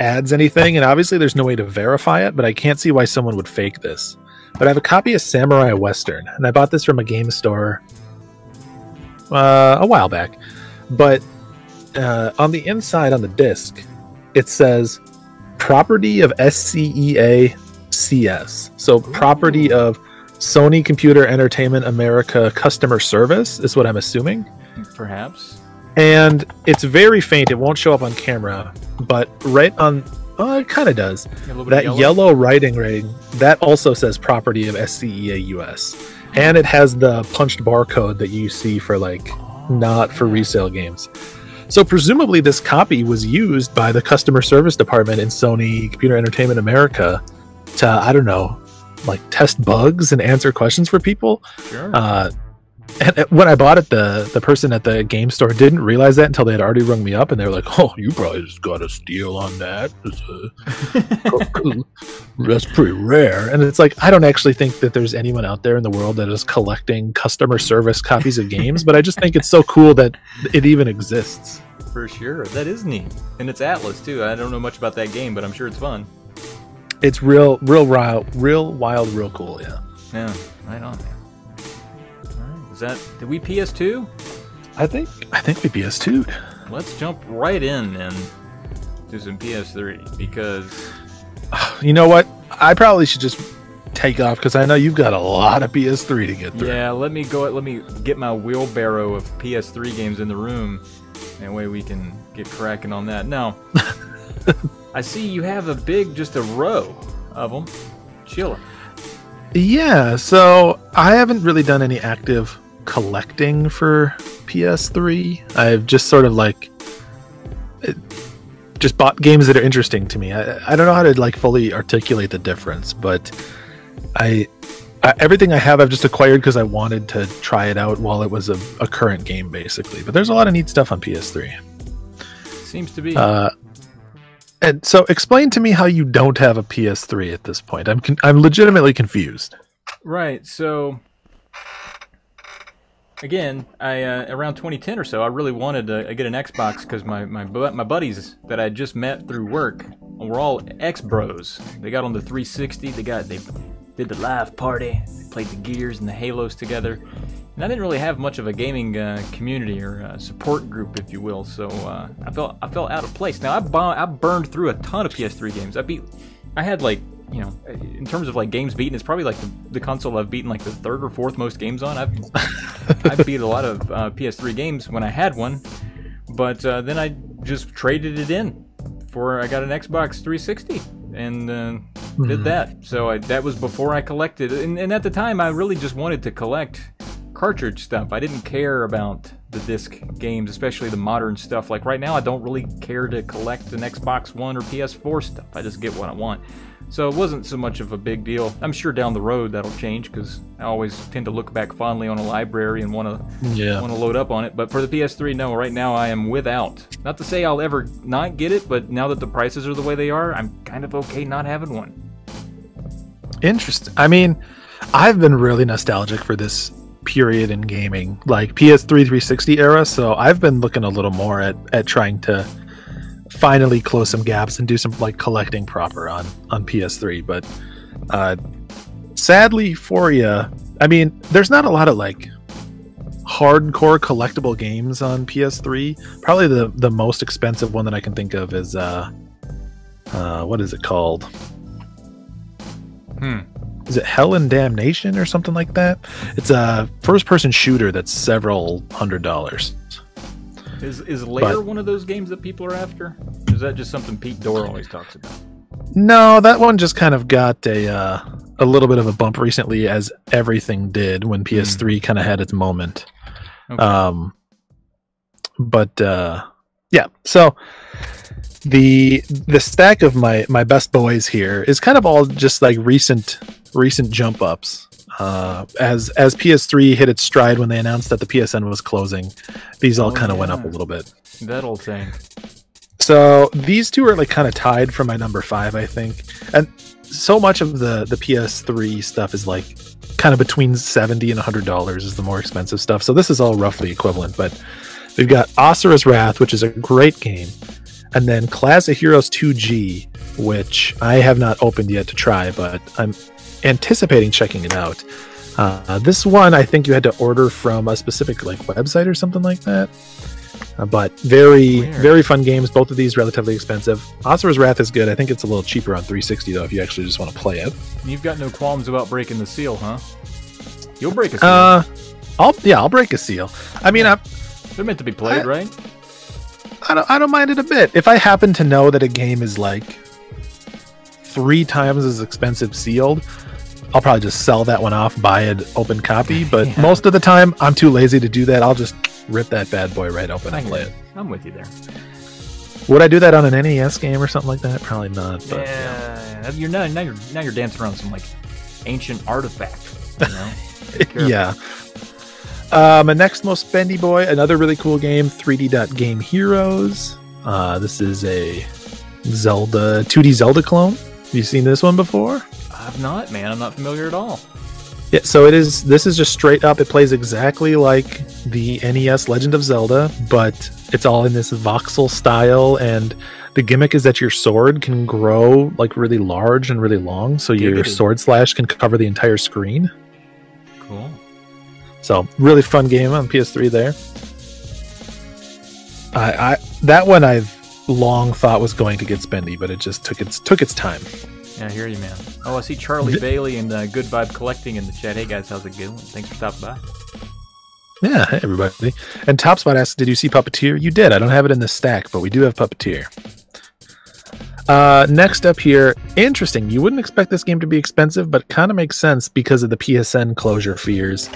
adds anything, and obviously there's no way to verify it, but I can't see why someone would fake this. But I have a copy of Samurai Western, and I bought this from a game store uh, a while back. But uh, on the inside, on the disc, it says property of S C E A C S. So ooh, property of Sony Computer Entertainment America Customer Service is what I'm assuming. Perhaps. And it's very faint. It won't show up on camera, but right on... Oh, it kind of does. That yellow. yellow writing ring, that also says property of S C E A U S. And it has the punched barcode that you see for, like, not for resale games. So presumably this copy was used by the customer service department in Sony Computer Entertainment America to, I don't know, like, test bugs and answer questions for people. Sure. Uh, and when I bought it, the the person at the game store didn't realize that until they had already rung me up, and they were like, "Oh, you probably just got a steal on that. That's pretty rare." And it's like, I don't actually think that there's anyone out there in the world that is collecting customer service copies of games, but I just think it's so cool that it even exists. For sure, that is neat, and it's Atlas too. I don't know much about that game, but I'm sure it's fun. It's real, real wild, real wild, real cool. Yeah. Yeah. Right on. Is that, did we P S two? I think I think we P S two'd. Let's jump right in and do some P S three, because you know what? I probably should just take off, because I know you've got a lot of P S three to get through. Yeah, let me go. Let me get my wheelbarrow of P S three games in the room. That way we can get cracking on that. Now, I see you have a big, just a row of them. Chiller. Yeah, so I haven't really done any active collecting for P S three. I've just sort of like just bought games that are interesting to me. I, I don't know how to like fully articulate the difference, but I, I everything I have I've just acquired because I wanted to try it out while it was a, a current game, basically. But there's a lot of neat stuff on P S three. Seems to be. Uh, and so explain to me how you don't have a P S three at this point. I'm con I'm legitimately confused. Right, so... Again, I uh, around twenty ten or so, I really wanted to get an Xbox because my my bu my buddies that I just met through work were all X-Bros. They got on the three sixty. They got they did the live party. They played the Gears and the Halos together. And I didn't really have much of a gaming uh, community or uh, support group, if you will. So uh, I felt I felt out of place. Now I bu I burned through a ton of P S three games. I beat I had like. You know, in terms of like games beaten, it's probably like the, the console I've beaten like the third or fourth most games on. I've I've beat a lot of uh, P S three games when I had one, but uh, then I just traded it in for I got an Xbox three sixty and uh, mm-hmm. did that. So I, that was before I collected, and, and at the time I really just wanted to collect cartridge stuff. I didn't care about the disc games, especially the modern stuff. Like right now, I don't really care to collect an Xbox One or P S four stuff. I just get what I want. So it wasn't so much of a big deal. I'm sure down the road that'll change, because I always tend to look back fondly on a library and want to yeah. want to load up on it. But for the P S three, no, right now I am without. Not to say I'll ever not get it, but now that the prices are the way they are, I'm kind of okay not having one. Interesting. I mean, I've been really nostalgic for this period in gaming, like P S three three sixty era, so I've been looking a little more at, at trying to finally close some gaps and do some like collecting proper on on P S three, but uh sadly for you, I mean, there's not a lot of like hardcore collectible games on P S three. Probably the the most expensive one that I can think of is uh uh what is it called? Hmm. Is it Hell and Damnation or something like that? It's a first person shooter that's several hundred dollars. Is is Lair but, one of those games that people are after? Or is that just something Pete Doerr always talks about? No, that one just kind of got a uh, a little bit of a bump recently, as everything did when P S three mm. kind of had its moment. Okay. Um, but uh, yeah, so the the stack of my my best boys here is kind of all just like recent recent jump ups. Uh, as as P S three hit its stride when they announced that the P S N was closing, these all oh, kind of yeah. went up a little bit. That old thing. So these two are like kind of tied for my number five, I think. And so much of the the P S three stuff is like kind of between seventy and a hundred dollars is the more expensive stuff. So this is all roughly equivalent. But we've got Asura's Wrath, which is a great game, and then Class of Heroes two G, which I have not opened yet to try, but I'm anticipating checking it out. Uh, this one I think you had to order from a specific like website or something like that, Uh, but very, Weird. very fun games. Both of these relatively expensive. Asura's Wrath is good. I think it's a little cheaper on three sixty, though, if you actually just want to play it. You've got no qualms about breaking the seal, huh? You'll break a seal. Uh, I'll, yeah, I'll break a seal. I mean, yeah. I, they're meant to be played, I, right? I don't, I don't mind it a bit. If I happen to know that a game is like three times as expensive sealed, I'll probably just sell that one off, buy an open copy. But yeah. most of the time, I'm too lazy to do that. I'll just rip that bad boy right open and play it. I'm with you there. Would I do that on an N E S game or something like that? Probably not. But, yeah, yeah. You're not, now you're now you're dancing around some like ancient artifact. You know? yeah. Uh, my next most spendy boy, another really cool game, three D.Game Heroes. Uh, this is a Zelda two D Zelda clone. Have you seen this one before? I've not, man. I'm not familiar at all. Yeah, so it is. This is just straight up. It plays exactly like the N E S Legend of Zelda, but it's all in this voxel style. And the gimmick is that your sword can grow like really large and really long, so Diggity. your sword slash can cover the entire screen. Cool. So really fun game on P S three there. I, I that one I've long thought was going to get spendy, but it just took its took its time. Yeah, I hear you, man. Oh, I see Charlie D- Bailey and uh, Good Vibe Collecting in the chat. Hey, guys, how's it going? Thanks for stopping by. Yeah, hey, everybody. And TopSpot asks, did you see Puppeteer? You did. I don't have it in the stack, but we do have Puppeteer. Uh, next up here, interesting. You wouldn't expect this game to be expensive, but kind of makes sense because of the P S N closure fears.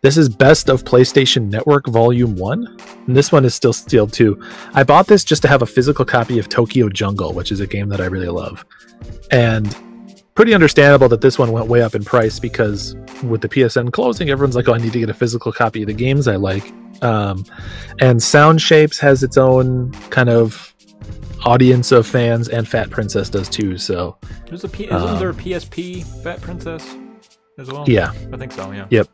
This is Best of PlayStation Network Volume one, and this one is still sealed too. I bought this just to have a physical copy of Tokyo Jungle, which is a game that I really love. And pretty understandable that this one went way up in price because with the P S N closing, everyone's like, oh, I need to get a physical copy of the games I like. Um, and Sound Shapes has its own kind of audience of fans, and Fat Princess does too. So, There's a P- um, Isn't there a P S P Fat Princess? As well? Yeah. I think so, yeah. Yep.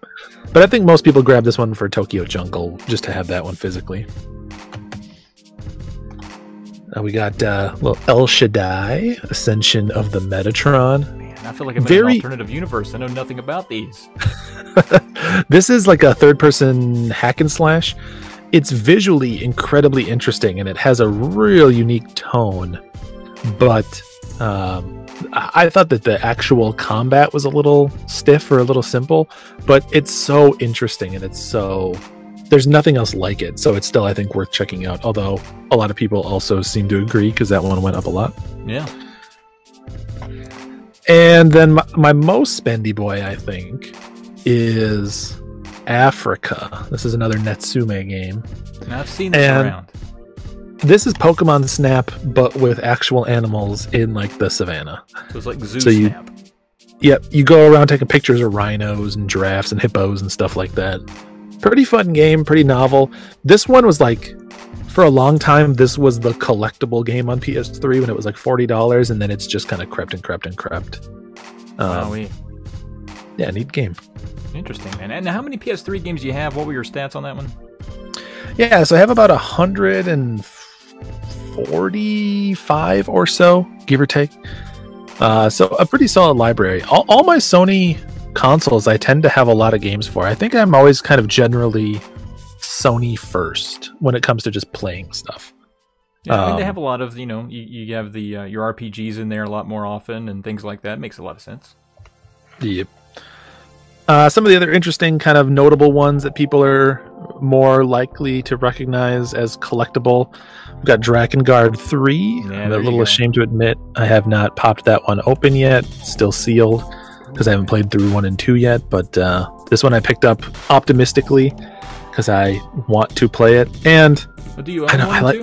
But I think most people grab this one for Tokyo Jungle just to have that one physically. Uh, we got uh, little El Shaddai, Ascension of the Metatron. Man, I feel like I'm Very... in an alternative universe. I know nothing about these. This is like a third-person hack and slash. It's visually incredibly interesting, and it has a real unique tone. But... Um, I thought that the actual combat was a little stiff or a little simple, but it's so interesting and it's so there's nothing else like it. So it's still, I think, worth checking out. Although a lot of people also seem to agree because that one went up a lot. Yeah. And then my, my most spendy boy, I think, is Africa. This is another Netsume game. Now, I've seen this and around. This is Pokemon Snap, but with actual animals in like the savannah. So it's like Zoo so you, Snap. Yep, you go around taking pictures of rhinos and giraffes and hippos and stuff like that. Pretty fun game, pretty novel. This one was like, for a long time, this was the collectible game on P S three when it was like forty dollars, and then it's just kind of crept and crept and crept. Um, Wowie. Yeah, neat game. Interesting, man. And how many P S three games do you have? What were your stats on that one? Yeah, so I have about one hundred forty-five or so, give or take. Uh, so a pretty solid library. All, all my Sony consoles, I tend to have a lot of games for. I think I'm always kind of generally Sony first when it comes to just playing stuff. Yeah, I mean, um, they have a lot of, you know, you, you have the uh, your R P Gs in there a lot more often and things like that. It makes a lot of sense. Yep. Uh, some of the other interesting kind of notable ones that people are more likely to recognize as collectible. We've got Drakengard three. Yeah, I'm a little ashamed to admit I have not popped that one open yet. Still sealed because I haven't played through one and two yet. But uh, this one I picked up optimistically because I want to play it. And oh, do you I, know, I, like,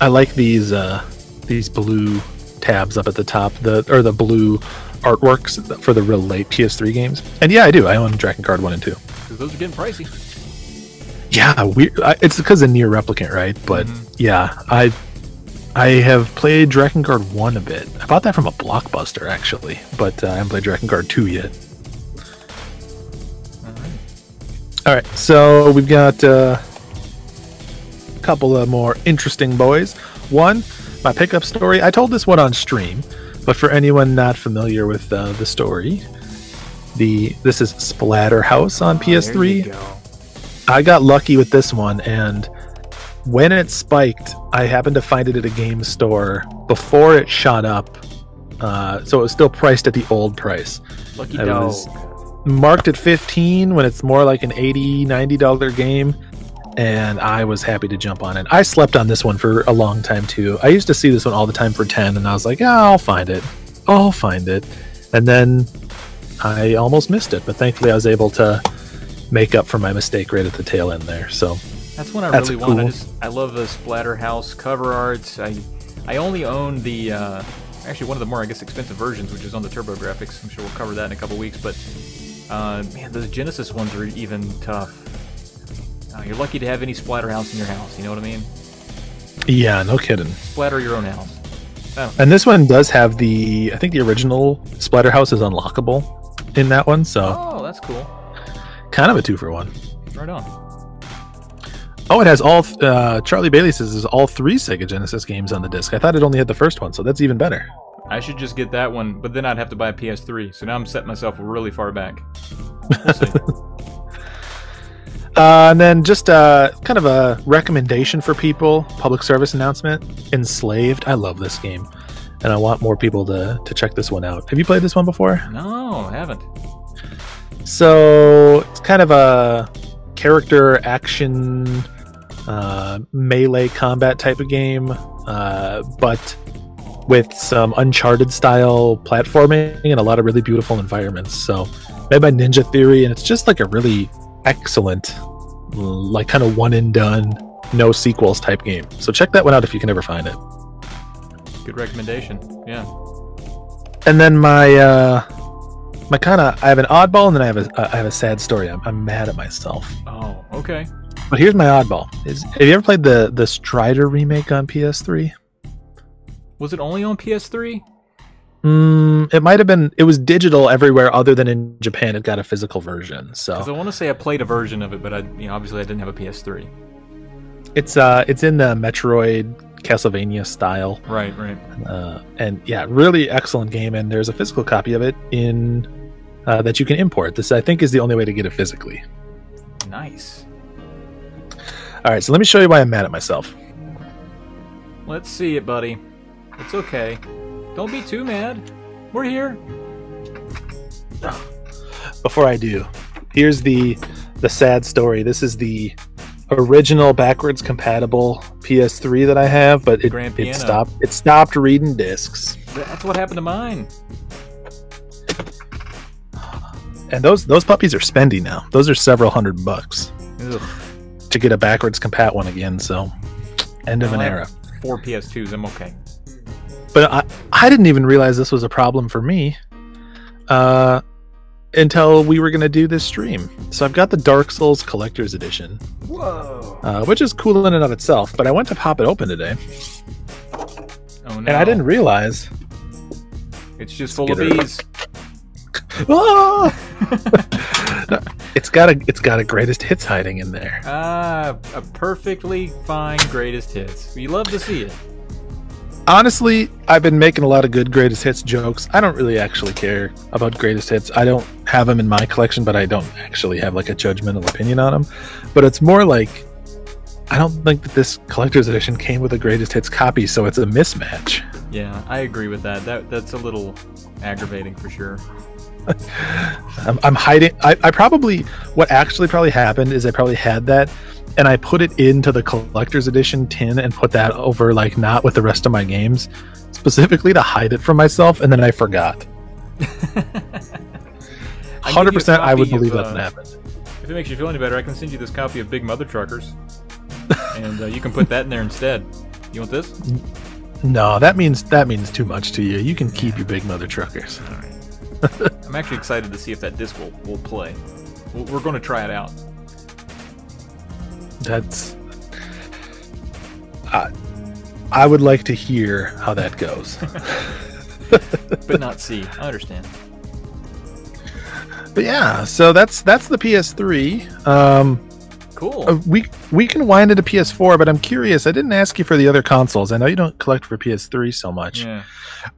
I like these uh, these blue tabs up at the top, the or the blue... artworks for the real late P S three games. And yeah, I do. I own Drakengard one and two. Because those are getting pricey. Yeah, we, I, it's because of Nier Replicant, right? But mm-hmm. yeah, I I have played Drakengard one a bit. I bought that from a Blockbuster, actually. But uh, I haven't played Drakengard two yet. Alright, All right, so we've got uh, a couple of more interesting boys. One, my pickup story. I told this one on stream. But for anyone not familiar with uh, the story, the this is Splatterhouse on oh, P S three. Go. I got lucky with this one, and when it spiked, I happened to find it at a game store before it shot up. Uh, so it was still priced at the old price. Lucky dog. It was marked at fifteen when it's more like an eighty, ninety dollar game. And I was happy to jump on it. I slept on this one for a long time too. I used to see this one all the time for ten, and I was like, oh, I'll find it. I'll find it. And then I almost missed it, but thankfully I was able to make up for my mistake right at the tail end there. So that's one I that's really cool. want. I just I love the Splatterhouse cover arts. I I only own the uh, actually one of the more I guess expensive versions, which is on the TurboGrafx. I'm sure we'll cover that in a couple weeks. But uh, man, those Genesis ones are even tough. Uh, you're lucky to have any Splatterhouse in your house. You know what I mean? Yeah, no kidding. Splatter your own house. Oh. And this one does have the I think the original Splatterhouse is unlockable in that one, so oh, that's cool. Kind of a two for one. Right on. Oh, it has all. Uh, Charlie Bailey says there's all three Sega Genesis games on the disc. I thought it only had the first one, so that's even better. I should just get that one, but then I'd have to buy a P S three. So now I'm setting myself really far back. We'll see. uh, and then just uh, kind of a recommendation for people. Public service announcement. Enslaved. I love this game, and I want more people to to check this one out. Have you played this one before? No, I haven't. So it's kind of a character action. Uh, melee combat type of game, uh, but with some Uncharted style platforming and a lot of really beautiful environments. So made by Ninja Theory, and it's just like a really excellent, like kind of one and done, no sequels type game. So check that one out if you can ever find it. Good recommendation, yeah. And then my uh, my kind of I have an oddball, and then I have a I have a sad story. I'm I'm mad at myself. Oh, okay. But here's my oddball. Is, have you ever played the, the Strider remake on P S three? Was it only on P S three? Mm, it might have been. It was digital everywhere other than in Japan. It got a physical version. So I want to say I played a version of it, but I, you know, obviously I didn't have a P S three. It's uh, it's in the Metroid Castlevania style. Right, right. Uh, and yeah, really excellent game. And there's a physical copy of it in uh, that you can import. This I think is the only way to get it physically. Nice. All right, so let me show you why I'm mad at myself. Let's see it, buddy. It's okay. Don't be too mad. We're here. Before I do, here's the the sad story. This is the original backwards compatible P S three that I have, but it, it stopped. It stopped reading discs. That's what happened to mine. And those those puppies are spendy now. Those are several hundred bucks. Ugh. To get a backwards compat one again, so end of an era. Four P S twos, I'm okay. But I, I didn't even realize this was a problem for me uh, until we were going to do this stream. So I've got the Dark Souls Collector's Edition, whoa, uh, which is cool in and of itself, but I went to pop it open today. Oh, no. And I didn't realize. It's just full of bees. Whoa! No, it's got a it's got a greatest hits hiding in there. Ah, uh, a perfectly fine greatest hits. We love to see it. Honestly, I've been making a lot of good greatest hits jokes. I don't really actually care about greatest hits. I don't have them in my collection, but I don't actually have like a judgmental opinion on them. But it's more like I don't think that this collector's edition came with a greatest hits copy, so it's a mismatch. Yeah, I agree with that. That that's a little aggravating for sure. I'm, I'm hiding I, I probably what actually probably happened is I probably had that and I put it into the collector's edition tin and put that over like not with the rest of my games specifically to hide it from myself, and then I forgot. one hundred percent I would believe that uh, happened. If it makes you feel any better, I can send you this copy of Big Mother Truckers and uh, you can put that in there instead. You want this? No, that means that means too much to you. You can keep your Big Mother Truckers. All right. I'm actually excited to see if that disc will, will play. We're going to try it out. That's... I, I would like to hear how that goes. But not see. I understand. But yeah, so that's that's the P S three. Um, cool. We, we can wind into P S four, but I'm curious. I didn't ask you for the other consoles. I know you don't collect for P S three so much. Yeah.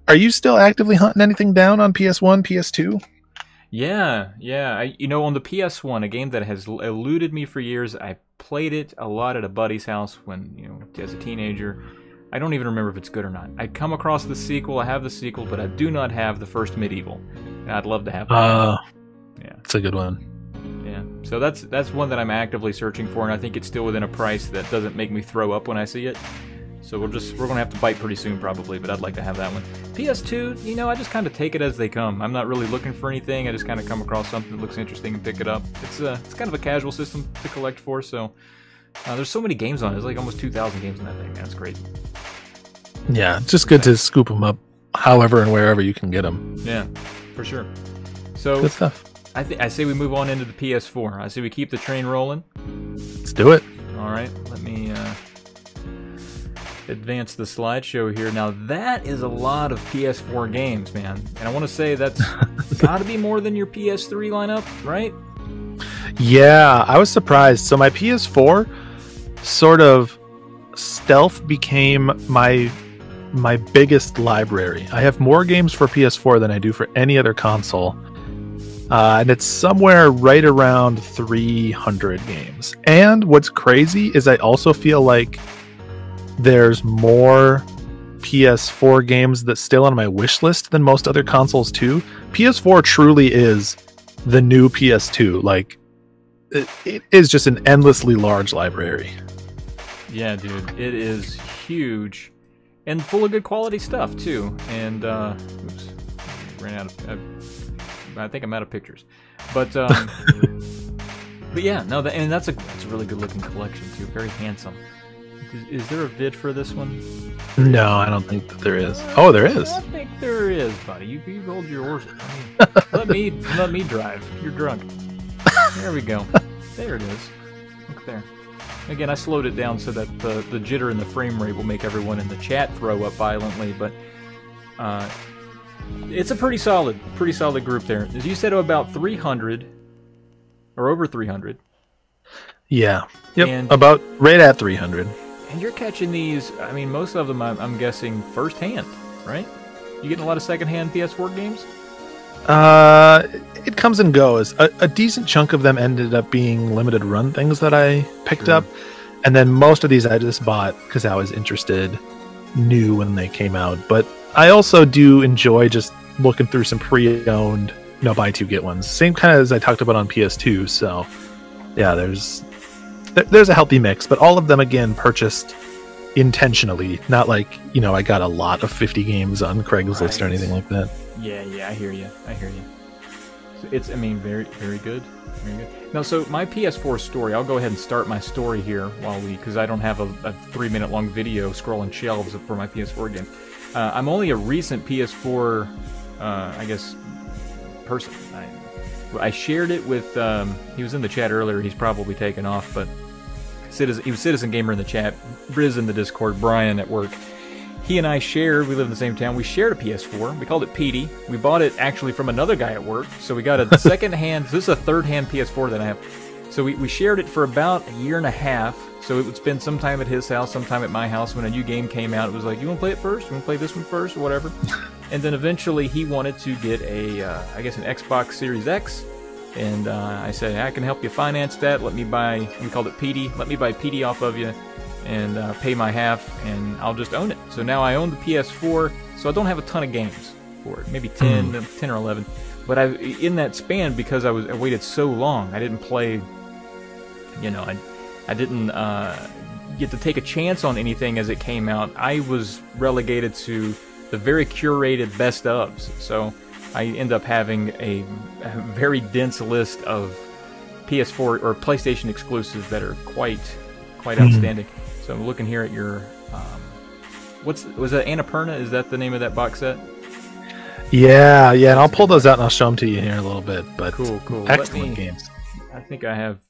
Are you still actively hunting anything down on P S one, P S two? Yeah, yeah. I, you know, on the P S one, a game that has eluded me for years, I played it a lot at a buddy's house when, you know, as a teenager. I don't even remember if it's good or not. I'd come across the sequel, I have the sequel, but I do not have the first Medieval. And I'd love to have that. Uh, yeah. It's a good one. Yeah. So that's that's one that I'm actively searching for, and I think it's still within a price that doesn't make me throw up when I see it. So we'll just we're gonna have to bite pretty soon probably, but I'd like to have that one. P S two, you know, I just kind of take it as they come. I'm not really looking for anything. I just kind of come across something that looks interesting and pick it up. It's a it's kind of a casual system to collect for. So uh, there's so many games on it. There's like almost two thousand games on that thing. That's great. Yeah, it's just good to scoop them up, however and wherever you can get them. Yeah, for sure. So good stuff. I think I say we move on into the P S four. I say we keep the train rolling. Let's do it. All right, let me. Uh... Advance the slideshow here. Now that is a lot of P S four games, man, and I want to say that's got to be more than your P S three lineup, right? Yeah, I was surprised. So my P S four sort of stealth became my my biggest library. I have more games for P S four than I do for any other console, uh, and it's somewhere right around three hundred games. And what's crazy is I also feel like there's more P S four games that's still on my wish list than most other consoles too. P S four truly is the new P S two. Like, it, it is just an endlessly large library. Yeah, dude, it is huge and full of good quality stuff too. And uh, oops, ran out of. I, I think I'm out of pictures, but um, but yeah, no, that, and that's a that's a really good looking collection too. Very handsome. Is there a vid for this one? No, I don't think that there is. Oh, there is. I think there is, buddy. You, you rolled your oars. Let me let me drive. You're drunk. There we go. There it is. Look there. Again, I slowed it down so that the, the jitter and the frame rate will make everyone in the chat throw up violently, but uh, it's a pretty solid, pretty solid group there. As you said, about three hundred, or over three hundred. Yeah. Yep. And about right at three hundred. And you're catching these, I mean, most of them, I'm, I'm guessing, firsthand, right? You getting a lot of secondhand P S four games? Uh, it comes and goes. A, a decent chunk of them ended up being limited run things that I picked sure. up. And then most of these I just bought because I was interested, new when they came out. But I also do enjoy just looking through some pre-owned, you know, buy two, get ones. Same kind of as I talked about on P S two. So, yeah, there's... There's a healthy mix, but all of them, again, purchased intentionally. Not like, you know, I got a lot of fifty games on Craigslist right. or anything like that. Yeah, yeah, I hear you. I hear you. So it's, I mean, very, very good. Very good. Now, so my P S four story, I'll go ahead and start my story here while we, because I don't have a, a three-minute long video scrolling shelves for my P S four game. Uh, I'm only a recent P S four, uh, I guess, person. I, I shared it with, um, he was in the chat earlier, he's probably taken off, but Citizen, he was Citizen Gamer in the chat, Briz in the Discord, Brian at work. He and I shared, we live in the same town, we shared a P S four, we called it Petey. We bought it actually from another guy at work, so we got a second-hand, so this is a third-hand P S four that I have. So we, we shared it for about a year and a half, so it would spend some time at his house, some time at my house. When a new game came out, it was like, you want to play it first? You want to play this one first? Or whatever. And then eventually he wanted to get a, uh, I guess, an Xbox Series X. And uh, I said, I can help you finance that. Let me buy, we called it P D. Let me buy P D off of you and uh, pay my half, and I'll just own it. So now I own the P S four, so I don't have a ton of games for it. Maybe ten, ten or eleven. But I, in that span, because I, was, I waited so long, I didn't play, you know, I, I didn't... Uh, get to take a chance on anything as it came out. I was relegated to the very curated best ofs, so I end up having a, a very dense list of P S four or PlayStation exclusives that are quite quite mm-hmm. outstanding. So I'm looking here at your um, what's was that Annapurna? Is that the name of that box set? Yeah, yeah, and I'll pull those out and I'll show them to you here in a little bit. But cool, cool, excellent me, games. I think I have.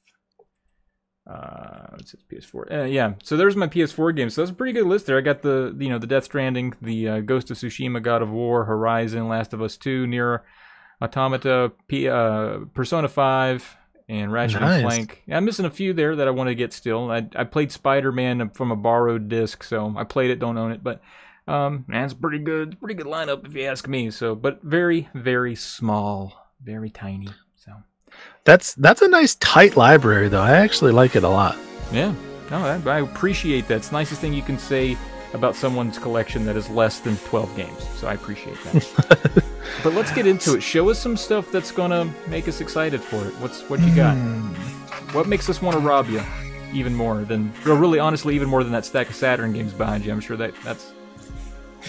Uh, it says P S four. Uh, yeah, so there's my P S four games. So that's a pretty good list there. I got the, you know, the Death Stranding, the uh, Ghost of Tsushima, God of War, Horizon, Last of Us two, Nier Automata, P, uh, Persona five, and Ratchet nice. and Clank. Yeah, I'm missing a few there that I want to get still. I, I played Spider-Man from a borrowed disc, so I played it, don't own it, but um, man, it's pretty good, pretty good lineup if you ask me. So, but very, very small, very tiny. So. That's that's a nice tight library though. I actually like it a lot. Yeah. No, I, I appreciate that. It's the nicest thing you can say about someone's collection that is less than twelve games. So I appreciate that. But let's get into it. Show us some stuff that's going to make us excited for it. What's What you got? Mm. What makes us want to rob you even more than... Well, really, honestly, even more than that stack of Saturn games behind you. I'm sure that that's,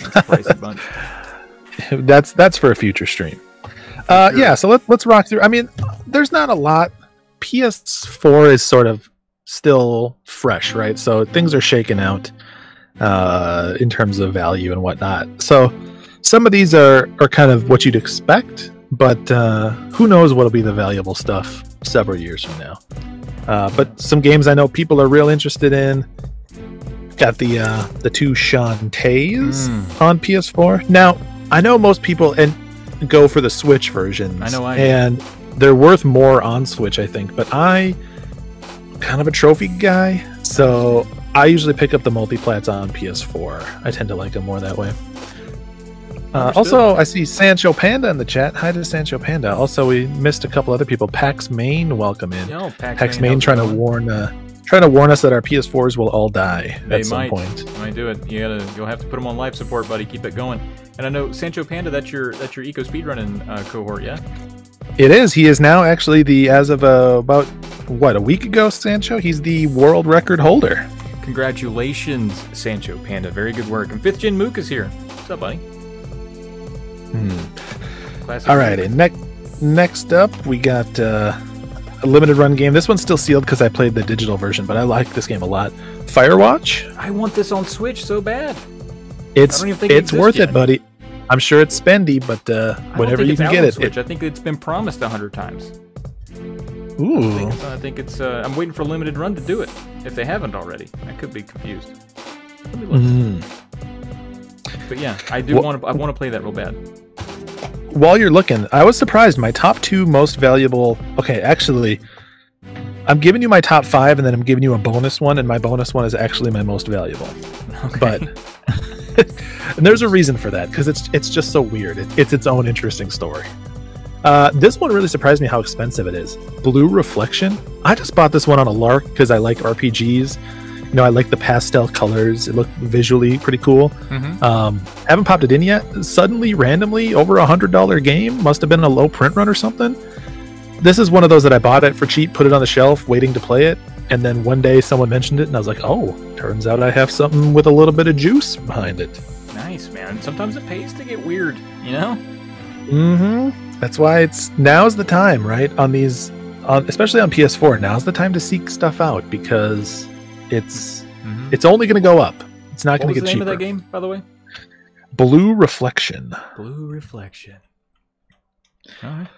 that's a pricey bunch. That's, that's for a future stream. Uh, sure. Yeah, so let, let's rock through. I mean, there's not a lot. P S four is sort of still fresh, right? So things are shaken out uh, in terms of value and whatnot. So some of these are, are kind of what you'd expect, but uh, who knows what'll be the valuable stuff several years from now. Uh, but some games I know people are real interested in. Got the uh, the two Shantae's mm. on P S four. Now, I know most people and go for the Switch versions. I know I and do. They're worth more on Switch, I think. But I... kind of a trophy guy, so I usually pick up the multi-plats on P S four. I tend to like them more that way. Uh, also, I see Sancho Panda in the chat. Hi to Sancho Panda. Also, we missed a couple other people. Pax Main, welcome in. No, Pax, Pax Main, Main trying to warn, uh, trying to warn us that our P S fours will all die they at some might. point. They might do it. You gotta, you'll have to put them on life support, buddy. Keep it going. And I know Sancho Panda, that's your that's your eco speedrunning uh, cohort, yeah. It is. He is now actually the, as of uh, about, what, a week ago, Sancho? He's the world record holder. Congratulations, Sancho Panda. Very good work. And fifth Gen Mook is here. What's up, buddy? Hmm. Alrighty. Next, next up, we got uh, a limited run game. This one's still sealed because I played the digital version, but I like this game a lot. Firewatch. I want this on Switch so bad. It's, I don't even think it's it worth yet. it, buddy. I'm sure it's spendy, but uh, whenever you can get it, Switch. it. I think it's been promised a hundred times. Ooh. I think, I think it's... Uh, I'm waiting for a limited run to do it, if they haven't already. I could be confused. Let me look. Mm. But yeah, I do well, want to I want to play that real bad. While you're looking, I was surprised. My top two most valuable... Okay, actually, I'm giving you my top five, and then I'm giving you a bonus one, and my bonus one is actually my most valuable. Okay. But... and there's a reason for that, because it's it's just so weird. It, it's its own interesting story. Uh, this one really surprised me how expensive it is. Blue Reflection. I just bought this one on a lark because I like R P Gs. You know, I like the pastel colors. It looked visually pretty cool. Mm-hmm. um, haven't popped it in yet. Suddenly, randomly, over a one hundred dollar game. Must have been a low print run or something. This is one of those that I bought it for cheap, put it on the shelf, waiting to play it. And then one day someone mentioned it, and I was like, oh, turns out I have something with a little bit of juice behind it. Nice, man. Sometimes it pays to get weird, you know? Mm-hmm. That's why it's now's the time, right? On these, on, especially on P S four, now's the time to seek stuff out, because it's mm-hmm. it's only going to go up. It's not going to get cheaper. What was the name of that game, by the way? Blue Reflection. Blue Reflection. All right.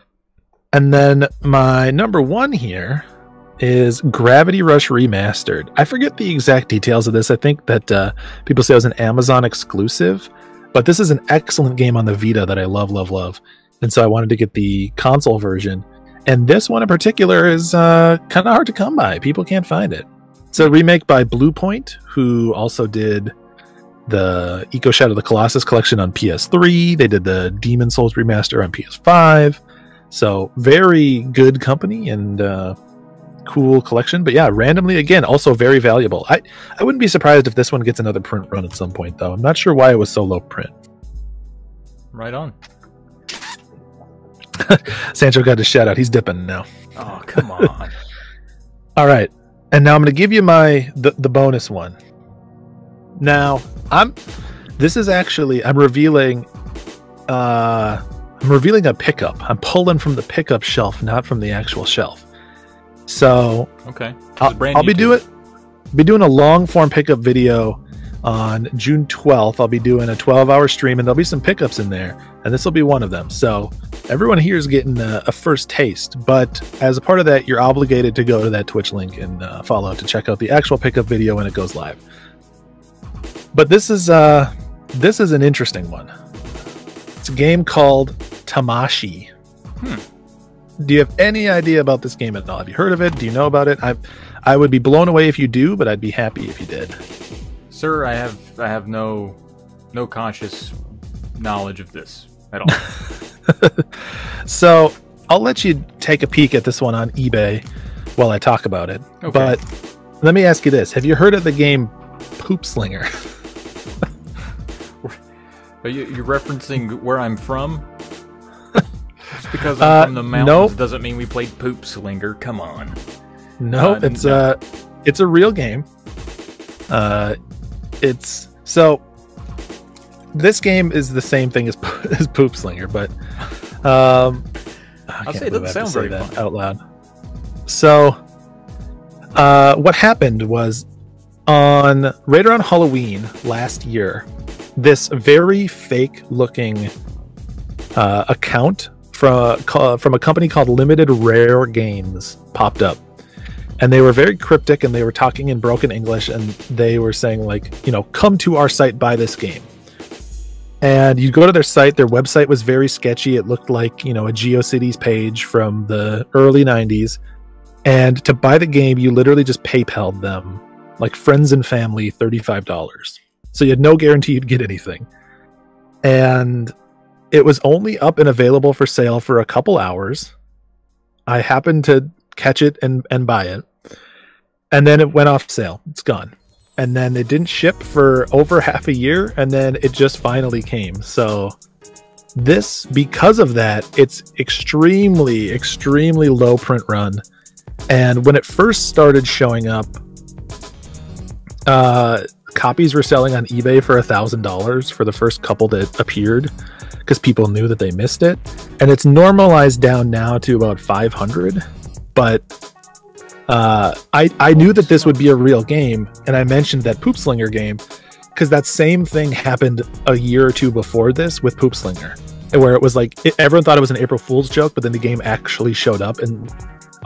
And then my number one here... is Gravity Rush Remastered. I forget the exact details of this. I think that uh, people say it was an Amazon exclusive, but this is an excellent game on the Vita that I love, love, love. And so I wanted to get the console version. And this one in particular is uh, kind of hard to come by. People can't find it. It's a remake by Bluepoint, who also did the Eco Shadow of the Colossus collection on P S three. They did the Demon Souls remaster on P S five. So very good company and... Uh, cool collection. But yeah, randomly again, also very valuable. I, I wouldn't be surprised if this one gets another print run at some point, though. I'm not sure why it was so low print. Right on. Sancho got his shout out. He's dipping now. Oh, come on. All right. And now I'm going to give you my the, the bonus one. Now, I'm this is actually I'm revealing uh I'm revealing a pickup. I'm pulling from the pickup shelf, not from the actual shelf. So okay, I'll, I'll be doing be doing a long form pickup video on June twelfth. I'll be doing a twelve hour stream, and there'll be some pickups in there, and this will be one of them. So everyone here is getting a, a first taste, but as a part of that, you're obligated to go to that Twitch link and uh, follow to check out the actual pickup video when it goes live. But this is uh this is an interesting one. It's a game called Tamashi. Hmm. Do you have any idea about this game at all? Have you heard of it? Do you know about it? I, I would be blown away if you do, but I'd be happy if you did. Sir, I have I have no, no conscious knowledge of this at all. So I'll let you take a peek at this one on eBay while I talk about it. Okay. But Let me ask you this. Have you heard of the game Poop Slinger? Are you you're referencing where I'm from? Just because I'm uh, from the mountains nope. doesn't mean we played Poop Slinger. Come on. Nope, uh, it's no. uh it's a real game. Uh it's so this game is the same thing as, as Poop Slinger, but um I can't say it doesn't sound very fun out loud. So Uh, what happened was, on right around Halloween last year, this very fake-looking uh, account from uh, from a company called Limited Rare Games popped up, and they were very cryptic and they were talking in broken English and they were saying, like, you know, come to our site, buy this game. And you go to their site. Their website was very sketchy. It looked like, you know, a GeoCities page from the early nineties. And to buy the game, you literally just PayPal'd them, like friends and family, thirty-five dollars. So you had no guarantee you'd get anything. And it was only up and available for sale for a couple hours. I happened to catch it and, and buy it. And then it went off sale. It's gone. And then it didn't ship for over half a year. And then it just finally came. So this, because of that, it's extremely, extremely low print run. And when it first started showing up, uh, copies were selling on eBay for one thousand dollars for the first couple that appeared because people knew that they missed it. And it's normalized down now to about five hundred dollars. But uh, I, I knew that this would be a real game. And I mentioned that Poop Slinger game because that same thing happened a year or two before this with Poop Slinger, where it was like it, everyone thought it was an April Fool's joke, but then the game actually showed up and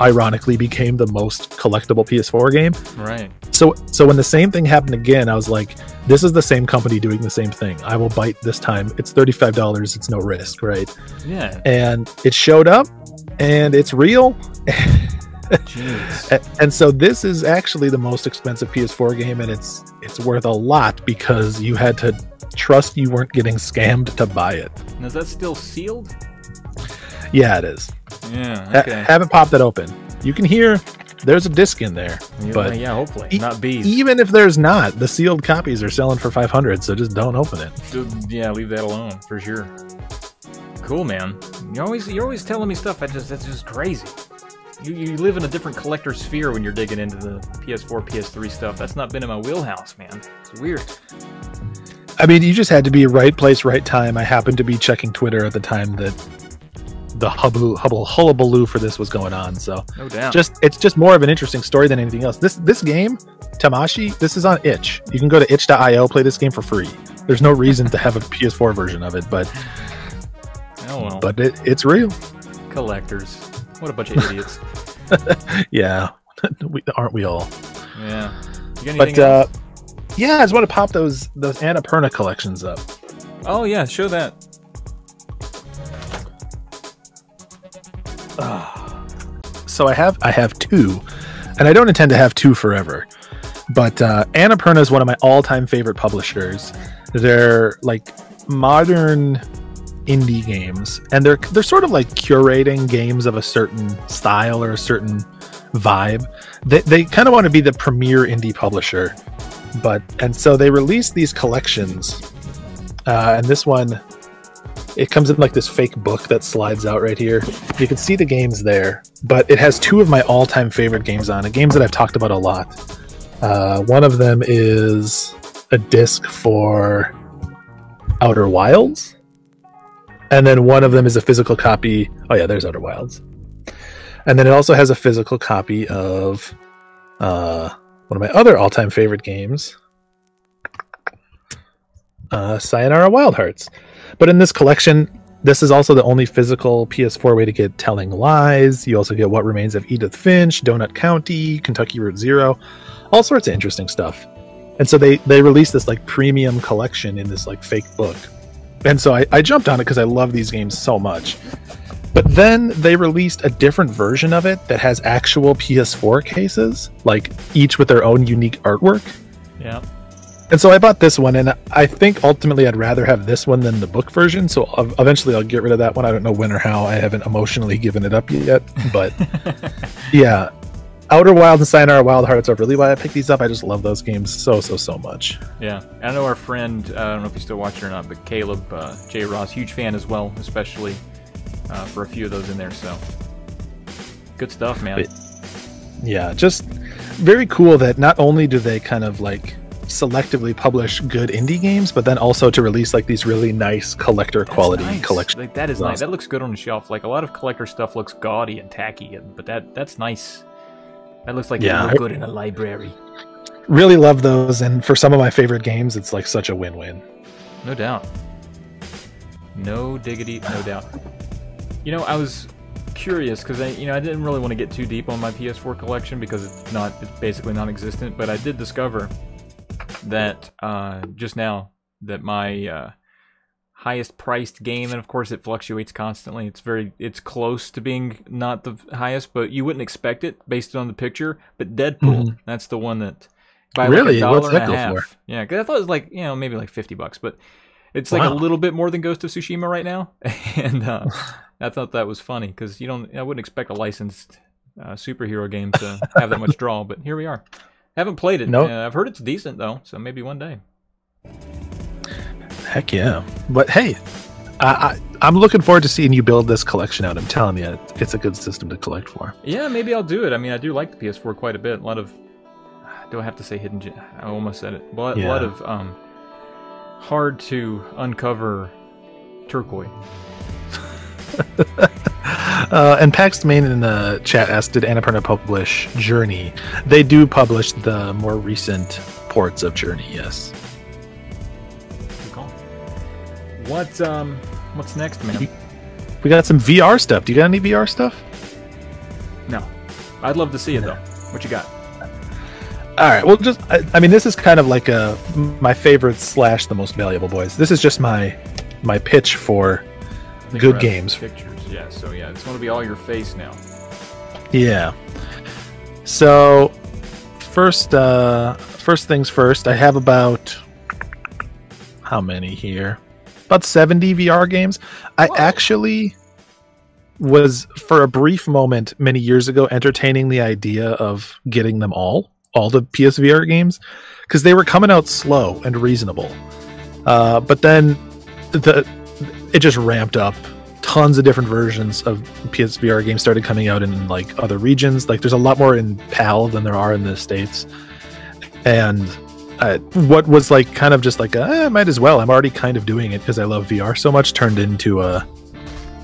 ironically became the most collectible P S four game. Right. So so when the same thing happened again, I was like, this is the same company doing the same thing. I will bite this time. It's thirty-five dollars. It's no risk, right? Yeah. And it showed up and it's real. Jeez. and, and so this is actually the most expensive P S four game, and it's it's worth a lot because you had to trust you weren't getting scammed to buy it. And is that still sealed? Yeah, it is. Yeah, okay. I haven't popped it open. You can hear there's a disc in there, yeah, but yeah, hopefully e not bees. Even if there's not, the sealed copies are selling for five hundred, so just don't open it. Yeah, leave that alone for sure. Cool, man. You always you're always telling me stuff. I just that's just crazy. You you live in a different collector sphere when you're digging into the P S four, P S three stuff. That's not been in my wheelhouse, man. It's weird. I mean, you just had to be right place, right time. I happened to be checking Twitter at the time that the hubble hubble hullabaloo for this was going on, so no doubt. Just it's just more of an interesting story than anything else. This this game, Tamashi, this is on itch. You can go to itch dot i o, play this game for free. There's no reason to have a P S four version of it, but oh well. But it, it's real. Collectors, what a bunch of idiots. Yeah, we, aren't we all? Yeah. You got but uh, yeah, I just want to pop those those Annapurna collections up. Oh yeah, show that. Uh, so I have I have two, and I don't intend to have two forever, but uh, Annapurna is one of my all-time favorite publishers. They're like modern indie games, and they're they're sort of like curating games of a certain style or a certain vibe. They they kind of want to be the premier indie publisher, but and so they release these collections, uh, and this one. It comes in like this fake book that slides out right here. You can see the games there, but it has two of my all-time favorite games on it, games that I've talked about a lot. Uh, one of them is a disc for Outer Wilds, and then one of them is a physical copy. Oh yeah, there's Outer Wilds. And then it also has a physical copy of uh, one of my other all-time favorite games, uh, Sayonara Wild Hearts. But in this collection, this is also the only physical P S four way to get Telling Lies. You also get What Remains of Edith Finch, Donut County, Kentucky Route Zero, all sorts of interesting stuff. And so they they released this like premium collection in this like fake book. And so I, I jumped on it because I love these games so much. But then they released a different version of it that has actual P S four cases, like each with their own unique artwork. Yeah. And so I bought this one, and I think ultimately I'd rather have this one than the book version. So eventually I'll get rid of that one. I don't know when or how. I haven't emotionally given it up yet. But yeah, Outer Wild and Sayonara Wild Hearts are really why I picked these up. I just love those games so, so, so much. Yeah. I know our friend, uh, I don't know if he's still watching or not, but Caleb, uh, J. Ross, huge fan as well, especially uh, for a few of those in there. So good stuff, man. But, yeah, just very cool that not only do they kind of like selectively publish good indie games, but then also to release like these really nice collector That's quality nice. collection. Like, that is nice. That looks good on the shelf. Like a lot of collector stuff looks gaudy and tacky, but that that's nice. That looks like yeah, it would look good in a library. Really love those, and for some of my favorite games, it's like such a win-win. No doubt. No diggity, no doubt. You know, I was curious because I, you know, I didn't really want to get too deep on my P S four collection because it's not, it's basically non-existent. But I did discover that uh, just now that my uh, highest-priced game, and of course it fluctuates constantly. It's very, it's close to being not the highest, but you wouldn't expect it based on the picture. But Deadpool, mm-hmm. that's the one that by really like a dollar and a half. For? Yeah, because I thought it was like, you know, maybe like fifty bucks, but it's wow. like a little bit more than Ghost of Tsushima right now. And uh, I thought that was funny because you don't, I wouldn't expect a licensed uh, superhero game to have that much draw, but here we are. Haven't played it. No, nope. uh, I've heard it's decent though, so maybe one day. Heck yeah! But hey, I, I, I'm looking forward to seeing you build this collection out. I'm telling you, it's a good system to collect for. Yeah, maybe I'll do it. I mean, I do like the P S four quite a bit. A lot of, do I have to say hidden gems? I almost said it. A lot, yeah. a lot of um, hard to uncover turquoise. Uh, and Pax Main in the chat asked, did Annapurna publish Journey? They do publish the more recent ports of Journey, yes. Good call. What, um, what's next, man? We got some V R stuff. Do you got any V R stuff? No. I'd love to see it, though. What you got? All right, well, just, I, I mean, this is kind of like a, my favorite slash the most valuable boys. This is just my, my pitch for good games. Pictures, yeah. So yeah, it's going to be all your face now. Yeah. So first, uh, first things first. I have about how many here? About seventy V R games. I Whoa. actually was for a brief moment many years ago entertaining the idea of getting them all, all the P S V R games, because they were coming out slow and reasonable. Uh, but then the it just ramped up. Tons of different versions of P S V R games started coming out in like other regions. Like there's a lot more in PAL than there are in the States. And uh, what was like kind of just like, I eh, might as well, I'm already kind of doing it because I love V R so much, turned into a,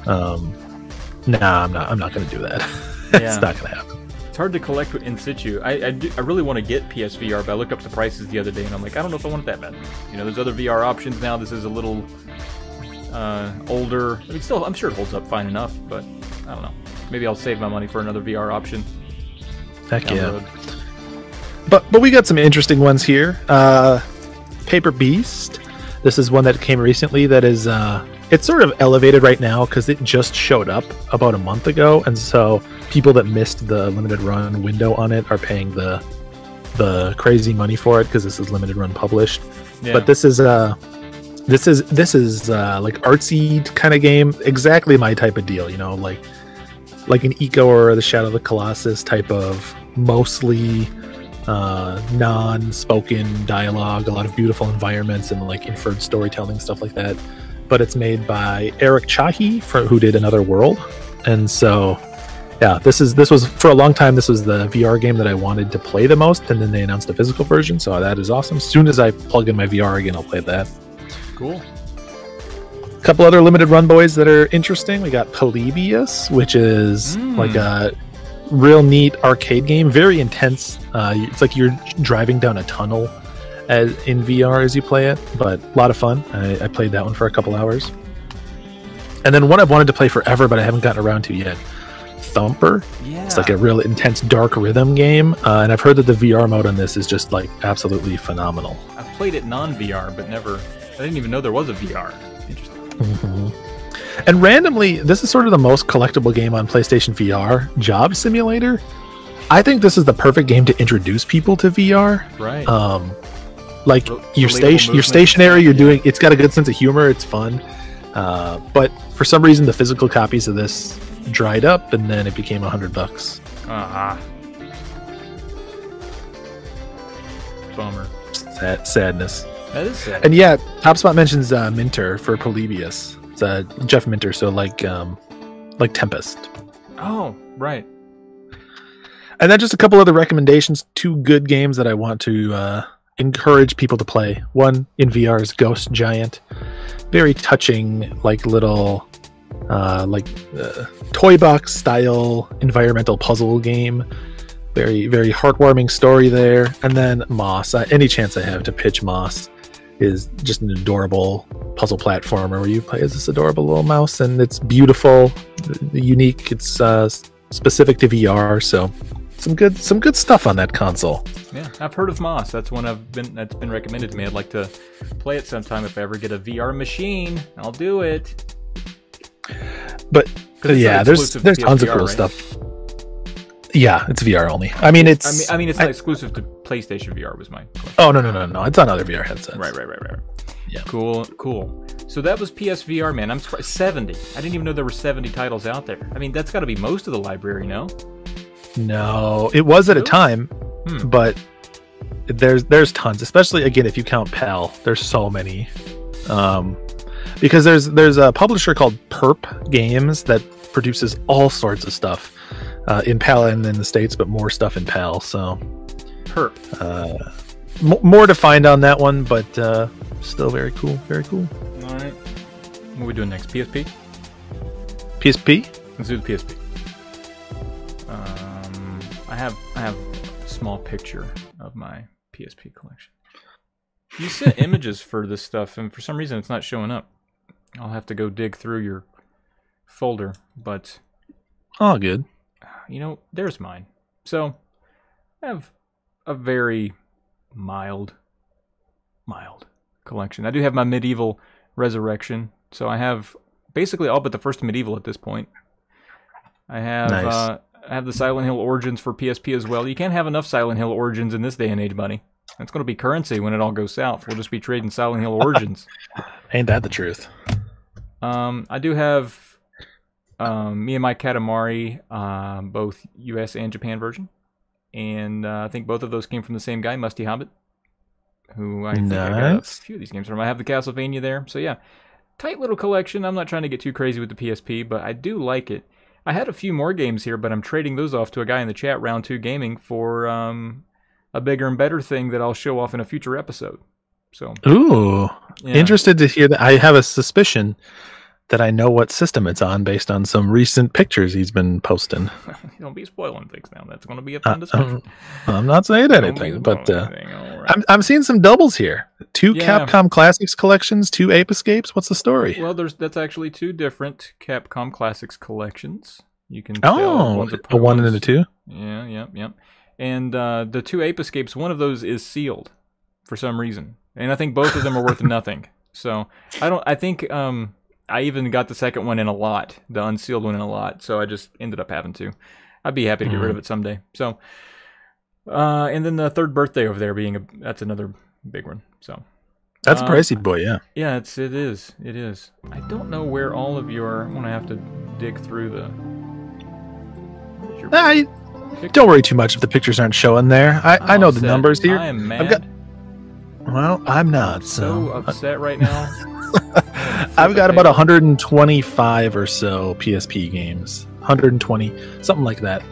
um, nah, I'm not, I'm not going to do that. It's yeah. not going to happen. It's hard to collect in situ. I I, do, I really want to get P S V R, but I looked up the prices the other day and I'm like, I don't know if I want it that bad. You know, there's other V R options now. This is a little Uh, older. I mean, still, I'm sure it holds up fine enough, but I don't know. Maybe I'll save my money for another V R option. Heck yeah. But but we got some interesting ones here. Uh, Paper Beast. This is one that came recently. That is, uh, it's sort of elevated right now because it just showed up about a month ago, and so people that missed the limited run window on it are paying the the crazy money for it because this is limited run published. Yeah. But this is a uh, This is this is uh, like artsy kind of game, exactly my type of deal, you know, like like an Eco or the Shadow of the Colossus type of mostly uh, non-spoken dialogue, a lot of beautiful environments and like inferred storytelling, stuff like that. But it's made by Eric Chahi, for, who did Another World, and so yeah, this is this was for a long time. This was the V R game that I wanted to play the most, and then they announced a physical version, so that is awesome. As soon as I plug in my V R again, I'll play that. Cool. A couple other limited run boys that are interesting. We got Polybius, which is mm. like a real neat arcade game. Very intense. Uh, it's like you're driving down a tunnel as, in V R as you play it, but a lot of fun. I, I played that one for a couple hours. And then one I've wanted to play forever, but I haven't gotten around to yet. Thumper. Yeah. It's like a real intense dark rhythm game, uh, and I've heard that the V R mode on this is just like absolutely phenomenal. I've played it non-V R, but never... I didn't even know there was a V R. Interesting. Mm-hmm. And randomly, this is sort of the most collectible game on PlayStation V R, Job Simulator. I think this is the perfect game to introduce people to V R. Right. Um, like Re- you're station, you're stationary. You're yeah. doing. It's got a good sense of humor. It's fun. Uh, but for some reason, the physical copies of this dried up, and then it became a hundred bucks. Uh huh. Bummer. Sad, sadness. That is sad. And yeah, TopSpot mentions uh, Minter for Polybius. It's uh, Jeff Minter, so like um, like Tempest. Oh, right. And then just a couple other recommendations. Two good games that I want to uh, encourage people to play. One in V R is Ghost Giant. Very touching, like little uh, like uh, toy box style environmental puzzle game. Very, very heartwarming story there. And then Moss. Uh, any chance I have to pitch Moss is just an adorable puzzle platformer where you play as this adorable little mouse, and it's beautiful, unique. It's uh, specific to V R, so some good, some good stuff on that console. Yeah, I've heard of Moss. That's one I've been that's been recommended to me. I'd like to play it sometime if I ever get a V R machine. I'll do it. But yeah, there's there's tons of cool stuff. Yeah, it's V R only. I mean, it's. I mean, I mean it's not I, exclusive to PlayStation V R. Was my question. Oh no no no no! It's on other V R headsets. Right right right right. Yeah. Cool cool. So that was P S V R, man. I'm surprised. seventy. I didn't even know there were seventy titles out there. I mean, that's got to be most of the library, no? No, it was at a time, hmm. but there's there's tons. Especially again, if you count P A L, there's so many. Um, because there's there's a publisher called Perp Games that produces all sorts of stuff. Uh, in P A L and in the States, but more stuff in P A L. So, Perp. Uh, m- more to find on that one, but uh, still very cool. Very cool. All right. What are we doing next? P S P? P S P? Let's do the P S P. Um, I have I have a small picture of my P S P collection. You sent images for this stuff, and for some reason it's not showing up. I'll have to go dig through your folder, but... Oh, good. You know, there's mine. So, I have a very mild, mild collection. I do have my Medieval Resurrection. So I have basically all but the first Medieval at this point. I have nice. uh, I have the Silent Hill Origins for P S P as well. You can't have enough Silent Hill Origins in this day and age, buddy. That's going to be currency when it all goes south. We'll just be trading Silent Hill Origins. Ain't that the truth? Um, I do have... Um, Me and My Katamari, uh, both U S and Japan version, and uh, I think both of those came from the same guy, Musty Hobbit, who I think nice. I got a few of these games from. I have the Castlevania there, so yeah, tight little collection. I'm not trying to get too crazy with the P S P, but I do like it. I had a few more games here, but I'm trading those off to a guy in the chat, Round two Gaming, for um, a bigger and better thing that I'll show off in a future episode. So, ooh, yeah. Interested to hear that. I have a suspicion that I know what system it's on based on some recent pictures he's been posting. Don't be spoiling things now. That's going to be a fun discussion. Uh, I'm not saying anything, but uh, anything. Right. I'm I'm seeing some doubles here. Two yeah. Capcom Classics collections, two Ape Escapes. What's the story? Well, there's that's actually two different Capcom Classics collections. You can oh, a one and a two. Yeah, yeah, yeah. And uh, the two Ape Escapes, one of those is sealed for some reason, and I think both of them are worth nothing. So I don't. I think. Um, I even got the second one in a lot, the unsealed one in a lot, so I just ended up having to. I'd be happy to get mm. rid of it someday. So, uh, and then the third birthday over there being a that's another big one. So that's uh, a pricey boy, yeah. Yeah, it's it is it is. I don't know where all of your. I'm gonna have to dig through the. I picture? Don't worry too much if the pictures aren't showing there. I I'm I know upset. The numbers here. I am mad. I've got, well, I'm not. I'm so, so upset right now. I've got about one hundred twenty-five or so P S P games, one hundred twenty, something like that.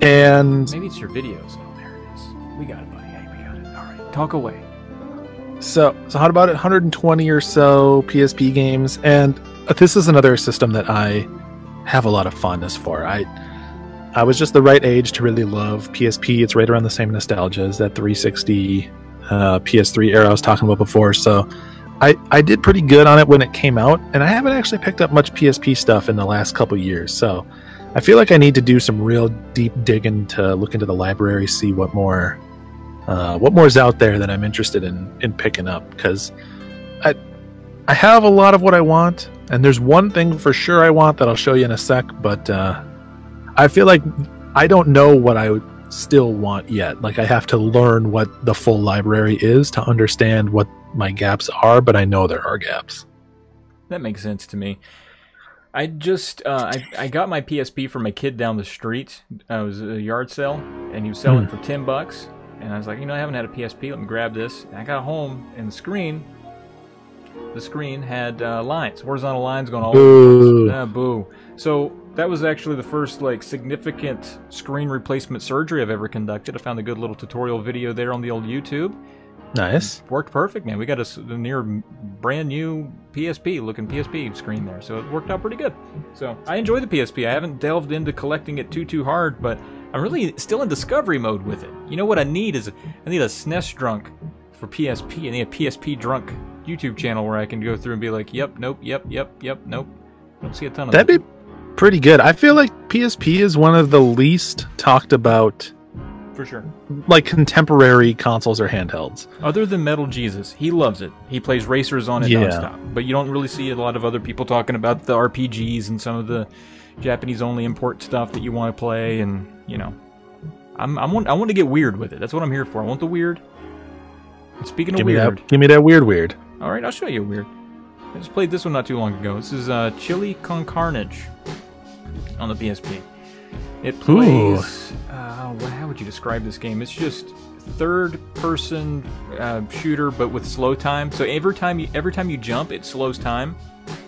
And maybe it's your videos. Oh, there it is. We got it, buddy. Hey, we got it. All right, talk away. So, so how about one hundred twenty or so P S P games? And this is another system that I have a lot of fondness for. I, I was just the right age to really love P S P. It's right around the same nostalgia as that three sixty, uh, P S three era I was talking about before. So. I, I did pretty good on it when it came out, and I haven't actually picked up much P S P stuff in the last couple years, so I feel like I need to do some real deep digging to look into the library, see what more uh, what more is out there that I'm interested in, in picking up, because I, I have a lot of what I want, and there's one thing for sure I want that I'll show you in a sec, but uh, I feel like I don't know what I would still want yet. Like, I have to learn what the full library is to understand what my gaps are, but I know there are gaps. That makes sense to me. I just uh, I, I got my P S P from a kid down the street. Uh, it was a yard sale, and he was selling mm. for ten bucks. and I was like, you know, I haven't had a P S P, let me grab this. And I got home, and the screen, the screen had uh, lines, horizontal lines going all over the place. Ah, boo. So that was actually the first like significant screen replacement surgery I've ever conducted. I found a good little tutorial video there on the old YouTube. Nice. It worked perfect, man. We got a near brand new P S P looking P S P screen there, so it worked out pretty good. So I enjoy the P S P. I haven't delved into collecting it too too hard, but I'm really still in discovery mode with it. You know what I need is I need a S N E S drunk for P S P. I need a P S P drunk YouTube channel where I can go through and be like, yep, nope, yep, yep, yep, nope. I don't see a ton of that. That'd be pretty good. I feel like P S P is one of the least talked about. For sure. Like contemporary consoles or handhelds. Other than Metal Jesus, he loves it. He plays racers on it yeah. nonstop. But you don't really see a lot of other people talking about the R P Gs and some of the Japanese-only import stuff that you want to play. And you know, I'm, I'm want, I want to get weird with it. That's what I'm here for. I want the weird. And speaking give of weird, me that, give me that weird weird. All right, I'll show you weird. I just played this one not too long ago. This is uh, Chili Con Carnage on the P S P. It plays. Uh, how would you describe this game? It's just third-person uh, shooter, but with slow time. So every time you every time you jump, it slows time,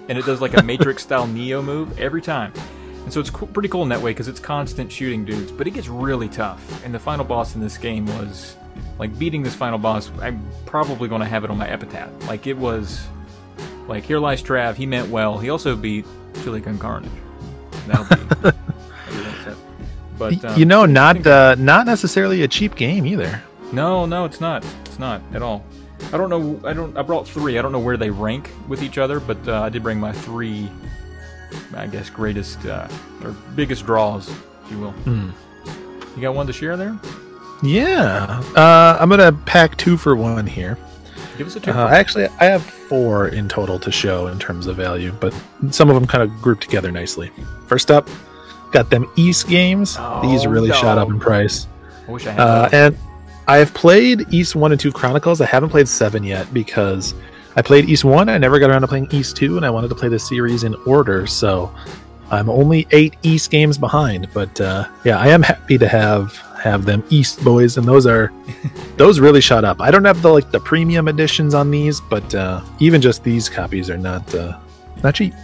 and it does like a Matrix-style Neo move every time. And so it's co pretty cool in that way because it's constant shooting dudes, but it gets really tough. And the final boss in this game was like beating this final boss. I'm probably going to have it on my epitaph. Like it was like here lies Trav. He meant well. He also beat Chili Con Carnage. That'll be. But, um, you know, not uh, not necessarily a cheap game either. No, no, it's not. It's not at all. I don't know. I don't. I brought three. I don't know where they rank with each other, but uh, I did bring my three, I guess, greatest uh, or biggest draws, if you will. Mm. You got one to share there? Yeah, uh, I'm gonna pack two for one here. Give us a two. Uh, actually, I have four in total to show in terms of value, but some of them kind of grouped together nicely. First up. Got them East games. Oh, these really no. shot up in price. I wish I had uh, and I have played East one and two Chronicles. I haven't played seven yet because I played East one. I never got around to playing East two, and I wanted to play the series in order. So I'm only eight East games behind. But uh, yeah, I am happy to have have them East boys, and those are those really shot up. I don't have the like the premium editions on these, but uh, even just these copies are not uh, not cheap.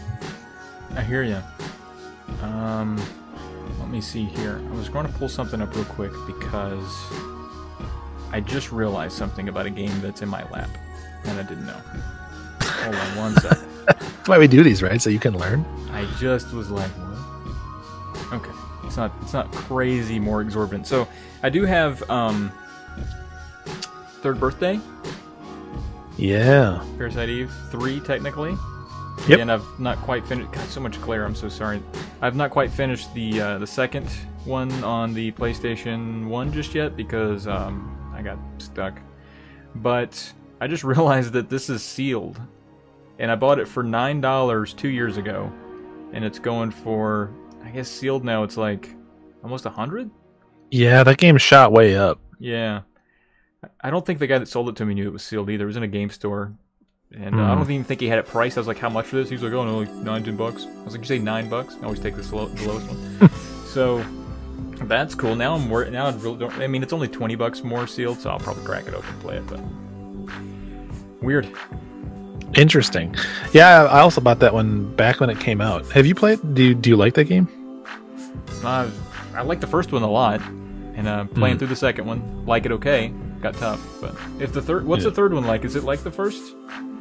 I hear you. Um. Let me see here. I was going to pull something up real quick because I just realized something about a game that's in my lap, and I didn't know. Hold on one second. That's why we do these, right? So you can learn. I just was like, what? Okay, it's not it's not crazy more exorbitant. So I do have um, Third Birthday. Yeah. Parasite Eve three, technically. Yep. And I've not quite finished. God, so much glare. I'm so sorry. I've not quite finished the uh, the second one on the PlayStation one just yet because um, I got stuck. But I just realized that this is sealed, and I bought it for nine dollars two years ago, and it's going for, I guess sealed now. It's like almost a hundred. Yeah, that game shot way up. Yeah, I don't think the guy that sold it to me knew it was sealed either. It was in a game store. And uh, mm. I don't even think he had it priced. I was like, how much for this? He was like, oh, no, like nineteen bucks. I was like, you say nine bucks? I always take the, slow, the lowest one. So that's cool. Now I'm worth, now I really don't, I mean, it's only twenty bucks more sealed, so I'll probably crack it open and play it, but weird. Interesting. Yeah, I also bought that one back when it came out. Have you played, do you, do you like that game? Uh, I like the first one a lot, and uh, playing mm. through the second one, like it okay, got tough. But if the third, what's yeah. the third one like? Is it like the first?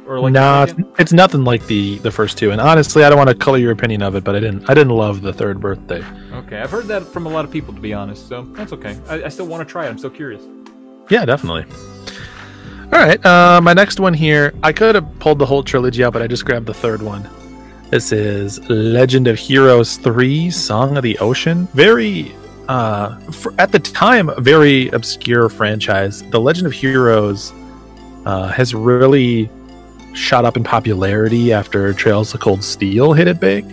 Or like no, it's, it's nothing like the the first two. And honestly, I don't want to color your opinion of it, but I didn't I didn't love the Third Birthday. Okay, I've heard that from a lot of people, to be honest. So that's okay. I, I still want to try it. I'm still curious. Yeah, definitely. All right, uh, my next one here. I could have pulled the whole trilogy out, but I just grabbed the third one. This is Legend of Heroes three: Song of the Ocean. Very, uh, for, at the time, a very obscure franchise. The Legend of Heroes uh, has really shot up in popularity after Trails of Cold Steel hit it big,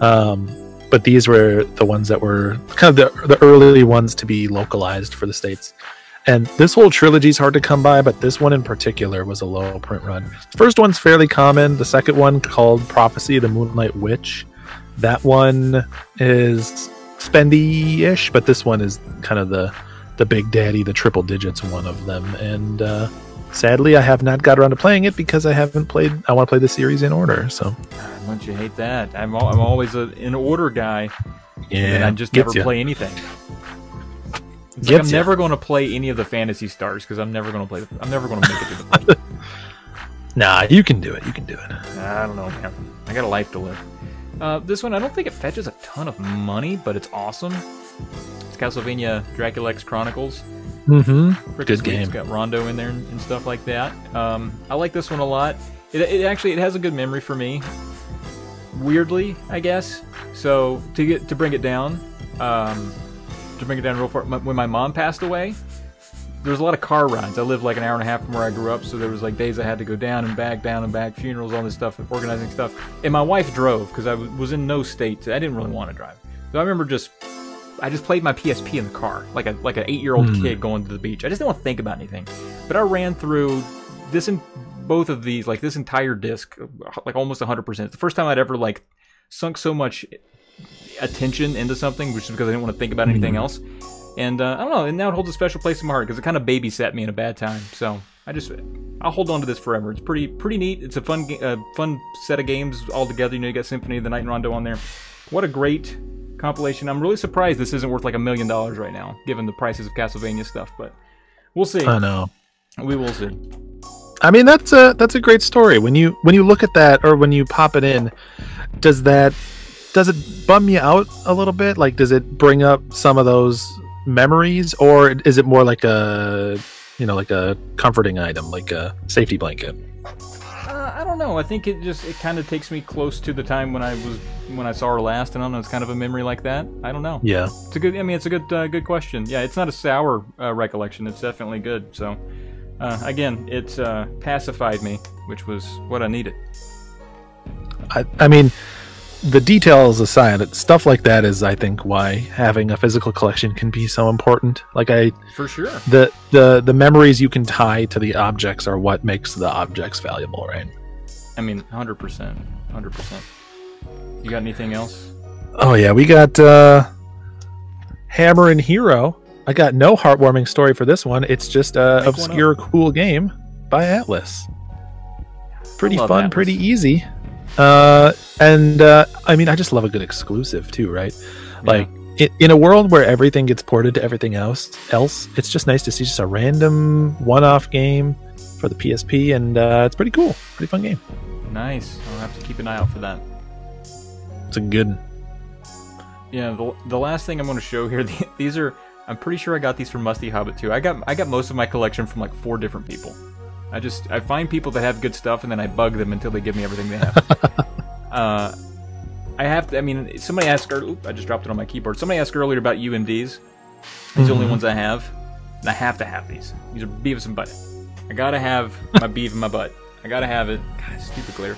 um, but these were the ones that were kind of the, the early ones to be localized for the States. And this whole trilogy is hard to come by, but this one in particular was a low print run. The first one's fairly common. The second one, called Prophecy of the Moonlight Witch, that one is spendy-ish, but this one is kind of the the Big Daddy, the triple digits one of them. And uh, sadly, I have not got around to playing it because I haven't played. I want to play the series in order. So don't you hate that? I'm all, I'm always a, an order guy. Yeah, and I just never you. play anything. It's like I'm you. never going to play any of the Fantasy Stars because I'm never going to play. The, I'm never going to make it to the point. Nah, you can do it. You can do it. I don't know, man. I got a life to live. Uh, this one, I don't think it fetches a ton of money, but it's awesome. It's Castlevania Dracula X Chronicles. Mm-hmm. Good sweet. game. It's got Rondo in there and, and stuff like that. Um, I like this one a lot. It, it actually it has a good memory for me. Weirdly, I guess. So to get to bring it down, um, to bring it down real far. My, when my mom passed away, there was a lot of car rides. I lived like an hour and a half from where I grew up, so there was like days I had to go down and back, down and back, funerals, all this stuff, organizing stuff. And my wife drove because I w was in no state. To, I didn't really want to drive. So I remember just, I just played my P S P in the car, like a like an eight-year-old mm. kid going to the beach. I just didn't want to think about anything. But I ran through this and both of these, like this entire disc, like almost one hundred percent. It's the first time I'd ever like sunk so much attention into something, which is because I didn't want to think about anything mm. else. And uh, I don't know, and now it holds a special place in my heart because it kind of babysat me in a bad time. So I just, I'll hold on to this forever. It's pretty, pretty neat. It's a fun, uh, fun set of games all together. You know, you got Symphony of the Night and Rondo on there. What a great compilation! I'm really surprised this isn't worth like a million dollars right now, given the prices of Castlevania stuff. But we'll see. I know. We will see. I mean, that's a that's a great story. When you when you look at that, or when you pop it in, does that does it bum you out a little bit? Like, does it bring up some of those memories, or is it more like a, you know, like a comforting item, like a safety blanket? Uh, I don't know. I think it just it kind of takes me close to the time when I was when I saw her last, and I don't know. It's kind of a memory like that. I don't know. Yeah, it's a good. I mean, it's a good uh, good question. Yeah, it's not a sour uh, recollection. It's definitely good. So, uh, again, it's uh, pacified me, which was what I needed. I I mean. The details aside, stuff like that is, I think, why having a physical collection can be so important. Like I, for sure, the the the memories you can tie to the objects are what makes the objects valuable, right? I mean, hundred percent, hundred percent. You got anything else? Oh yeah, we got uh, Hammer and Hero. I got no heartwarming story for this one. It's just a Make obscure, cool game by Atlas. Pretty fun, Atlas. pretty easy. Uh, and, uh, I mean, I just love a good exclusive too, right? Yeah. Like it, in a world where everything gets ported to everything else, else, it's just nice to see just a random one-off game for the P S P. And, uh, it's pretty cool. Pretty fun game. Nice. I'll have to keep an eye out for that. It's a good one. Yeah. The, the last thing I'm going to show here, these are, I'm pretty sure I got these from Musty Hobbit too. I got, I got most of my collection from like four different people. I just I find people that have good stuff and then I bug them until they give me everything they have. uh, I have to. I mean, somebody asked. Oop, I just dropped it on my keyboard. Somebody asked earlier about U M Ds. These mm-hmm. are the only ones I have, and I have to have these. These are Beavis and Butt. I gotta have my beef in my butt. I gotta have it. God, stupid clear.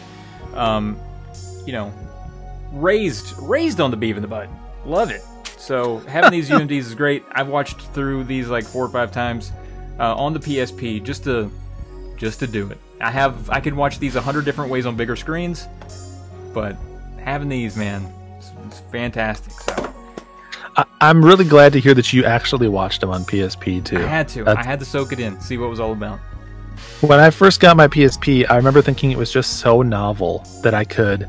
Um, you know, raised raised on the beef in the butt. Love it. So having these U M Ds is great. I've watched through these like four or five times uh, on the P S P just to. Just to do it. I have I can watch these a hundred different ways on bigger screens, but having these, man, it's, it's fantastic. So I, I'm really glad to hear that you actually watched them on P S P too. I had to. That's, I had to soak it in, see what it was all about. When I first got my P S P, I remember thinking it was just so novel that I could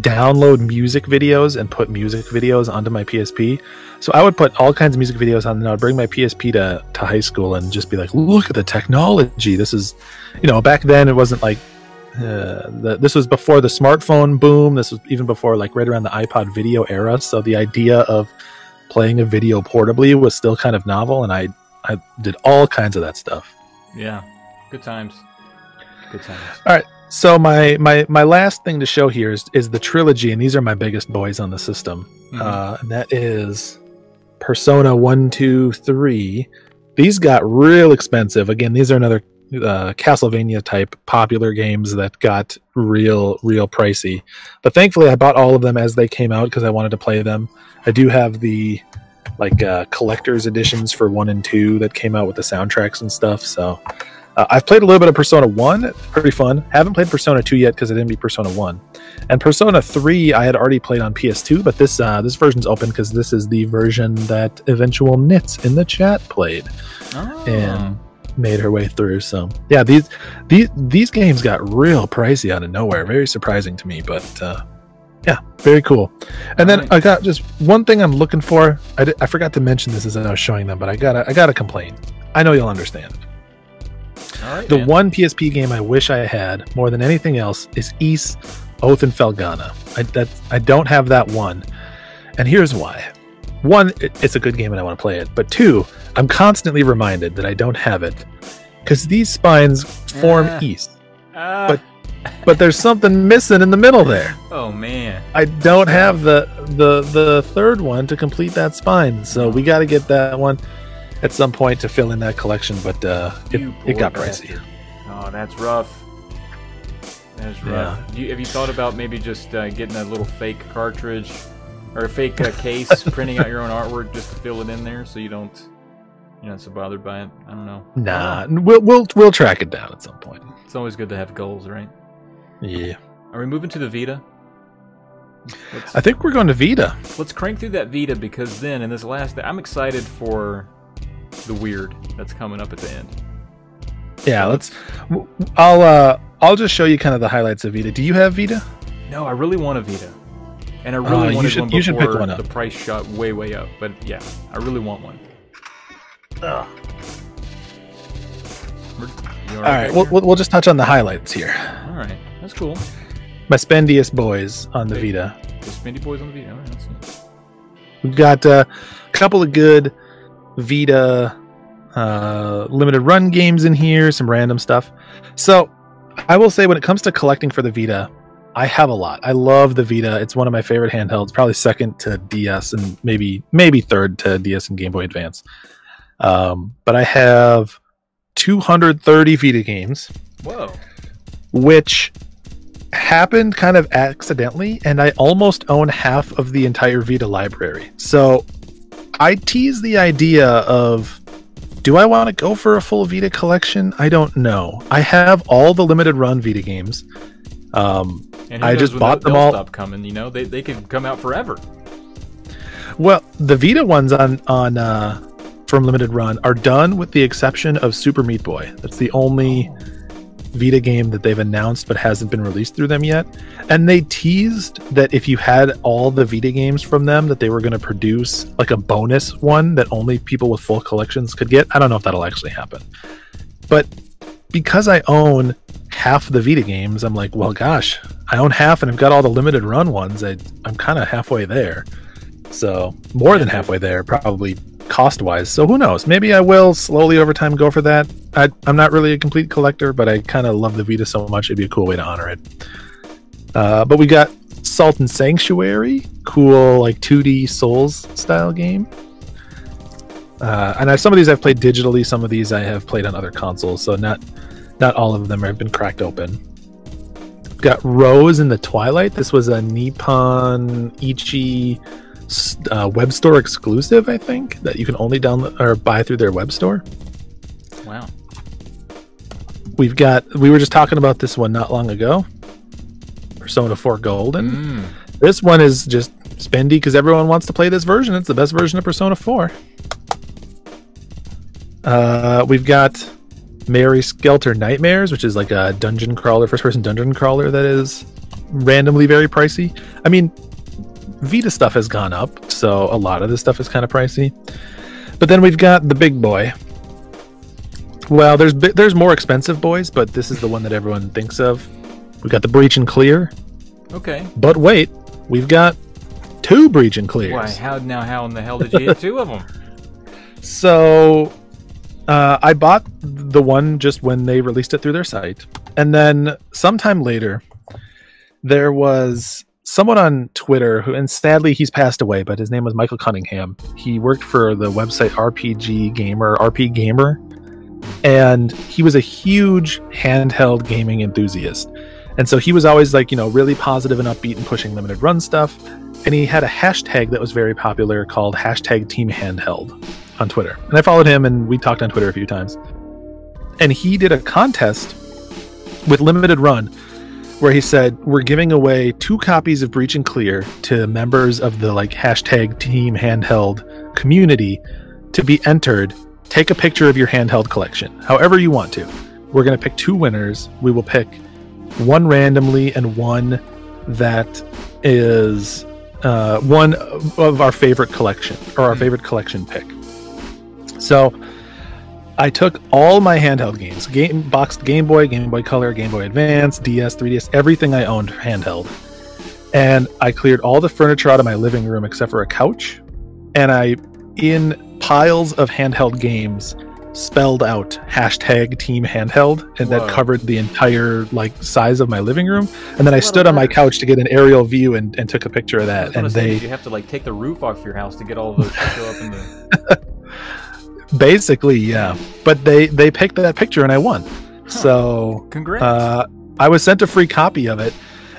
download music videos and put music videos onto my P S P. So I would put all kinds of music videos on, and I would bring my P S P to, to high school and just be like, look at the technology. This is, you know, back then it wasn't like, uh, the, this was before the smartphone boom. This was even before, like, right around the iPod video era. So the idea of playing a video portably was still kind of novel, and I, I did all kinds of that stuff. Yeah. Good times. Good times. All right. So my, my my last thing to show here is, is the trilogy, and these are my biggest boys on the system. Mm-hmm. uh, and that is Persona one, two, three. These got real expensive. Again, these are another uh, Castlevania-type popular games that got real, real pricey. But thankfully, I bought all of them as they came out because I wanted to play them. I do have the like uh, collector's editions for one and two that came out with the soundtracks and stuff, so Uh, I've played a little bit of Persona one, pretty fun. Haven't played Persona two yet because I didn't beat Persona one. And Persona three I had already played on P S two, but this uh, this version's open because this is the version that Eventual Knits in the chat played oh. and made her way through. So yeah, these these these games got real pricey out of nowhere. Very surprising to me, but uh, yeah, very cool. And All then right. I got just one thing I'm looking for. I, did, I forgot to mention this as I was showing them, but I gotta I gotta complain. I know you'll understand. Right, the man. one P S P game I wish I had more than anything else is Ys, Oath and Felghana. I, that, I don't have that one. And here's why. One, it, it's a good game and I want to play it. But two, I'm constantly reminded that I don't have it. Because these spines form uh, Ys. Uh. But but there's something missing in the middle there. Oh, man. I don't have the, the, the third one to complete that spine. So we got to get that one at some point to fill in that collection, but uh, it, it got pricey. Oh, that's rough. That's rough. Yeah. Do you, have you thought about maybe just uh, getting a little fake cartridge or a fake uh, case, printing out your own artwork just to fill it in there, so you don't, you're not so bothered by it? I don't know. Nah, we'll we'll we'll track it down at some point. It's always good to have goals, right? Yeah. Are we moving to the Vita? Let's, I think we're going to Vita. Let's crank through that Vita, because then in this last, th I'm excited for the weird that's coming up at the end. Yeah, let's I'll uh I'll just show you kind of the highlights of Vita. Do you have Vita? No, I really want a Vita. And I really uh, wanted you should, one before you should pick one up. The price shot way way up, but yeah, I really want one. Ugh. All right, right we'll, we'll just touch on the highlights here. All right. That's cool. My spendiest boys on the Vita. The spendy boys on the Vita. All right, that's nice. We've got uh, a couple of good Vita uh, limited run games in here, some random stuff. So I will say, when it comes to collecting for the Vita, I have a lot. I love the Vita. It's one of my favorite handhelds, probably second to D S and maybe maybe third to D S and Game Boy Advance. Um, but I have two hundred thirty Vita games. Whoa. Which happened kind of accidentally, and I almost own half of the entire Vita library. So I tease the idea of, do I want to go for a full Vita collection? I don't know. I have all the limited run Vita games. Um, and I just bought them all. Stop coming, you know, they they could come out forever. Well, the Vita ones on on uh, from limited run are done, with the exception of Super Meat Boy. That's the only oh. Vita game that they've announced but hasn't been released through them yet. And they teased that if you had all the Vita games from them, that they were going to produce like a bonus one that only people with full collections could get. I don't know if that'll actually happen, but because I own half the Vita games, I'm like, well gosh, I own half and I've got all the limited run ones. I, I'm kind of halfway there, so more than halfway there probably cost wise. So who knows, maybe I will slowly over time go for that. I, I'm not really a complete collector, but I kind of love the Vita so much, it'd be a cool way to honor it. Uh, but we got Salt and Sanctuary, cool like two D Souls style game. Uh, and I, some of these I've played digitally, some of these I have played on other consoles, so not not all of them have been cracked open. We've got Rose in the Twilight. This was a Nippon Ichi uh, web store exclusive, I think, that you can only download or buy through their web store. Wow. We've got, we were just talking about this one not long ago, Persona four Golden. Mm. This one is just spendy because everyone wants to play this version. It's the best version of Persona four. Uh, we've got Mary Skelter Nightmares, which is like a dungeon crawler, first person dungeon crawler that is randomly very pricey. I mean, Vita stuff has gone up, so a lot of this stuff is kind of pricey. But then we've got the big boy. Well, there's there's more expensive boys, but this is the one that everyone thinks of. We've got the Breach and Clear. Okay. But wait, we've got two Breach and Clears. Why? How now? How in the hell did you get two of them? So, uh, I bought the one just when they released it through their site, and then sometime later, there was someone on Twitter who, and sadly he's passed away, but his name was Michael Cunningham. He worked for the website R P G Gamer, R P Gamer. And he was a huge handheld gaming enthusiast. And so he was always like, you know, really positive and upbeat and pushing limited run stuff. And he had a hashtag that was very popular called hashtag Team Handheld on Twitter. And I followed him and we talked on Twitter a few times. and he did a contest with Limited Run where he said, we're giving away two copies of Breach and Clear to members of the like hashtag Team Handheld community to be entered. Take a picture of your handheld collection, however you want to. We're going to pick two winners. We will pick one randomly and one that is uh, one of our favorite collection or our favorite collection pick. So I took all my handheld games, game boxed Game Boy, Game Boy Color, Game Boy Advance, D S, three D S, everything I owned handheld. And I cleared all the furniture out of my living room except for a couch. And I, in piles of handheld games, spelled out hashtag Team Handheld, and Whoa. That covered the entire like size of my living room. And then I stood on my couch to get an aerial view and, and took a picture of that. And they, you have to like take the roof off your house to get all of those to show up in the... Basically, yeah, but they they picked that picture and I won. Huh. So congrats. uh I was sent a free copy of it,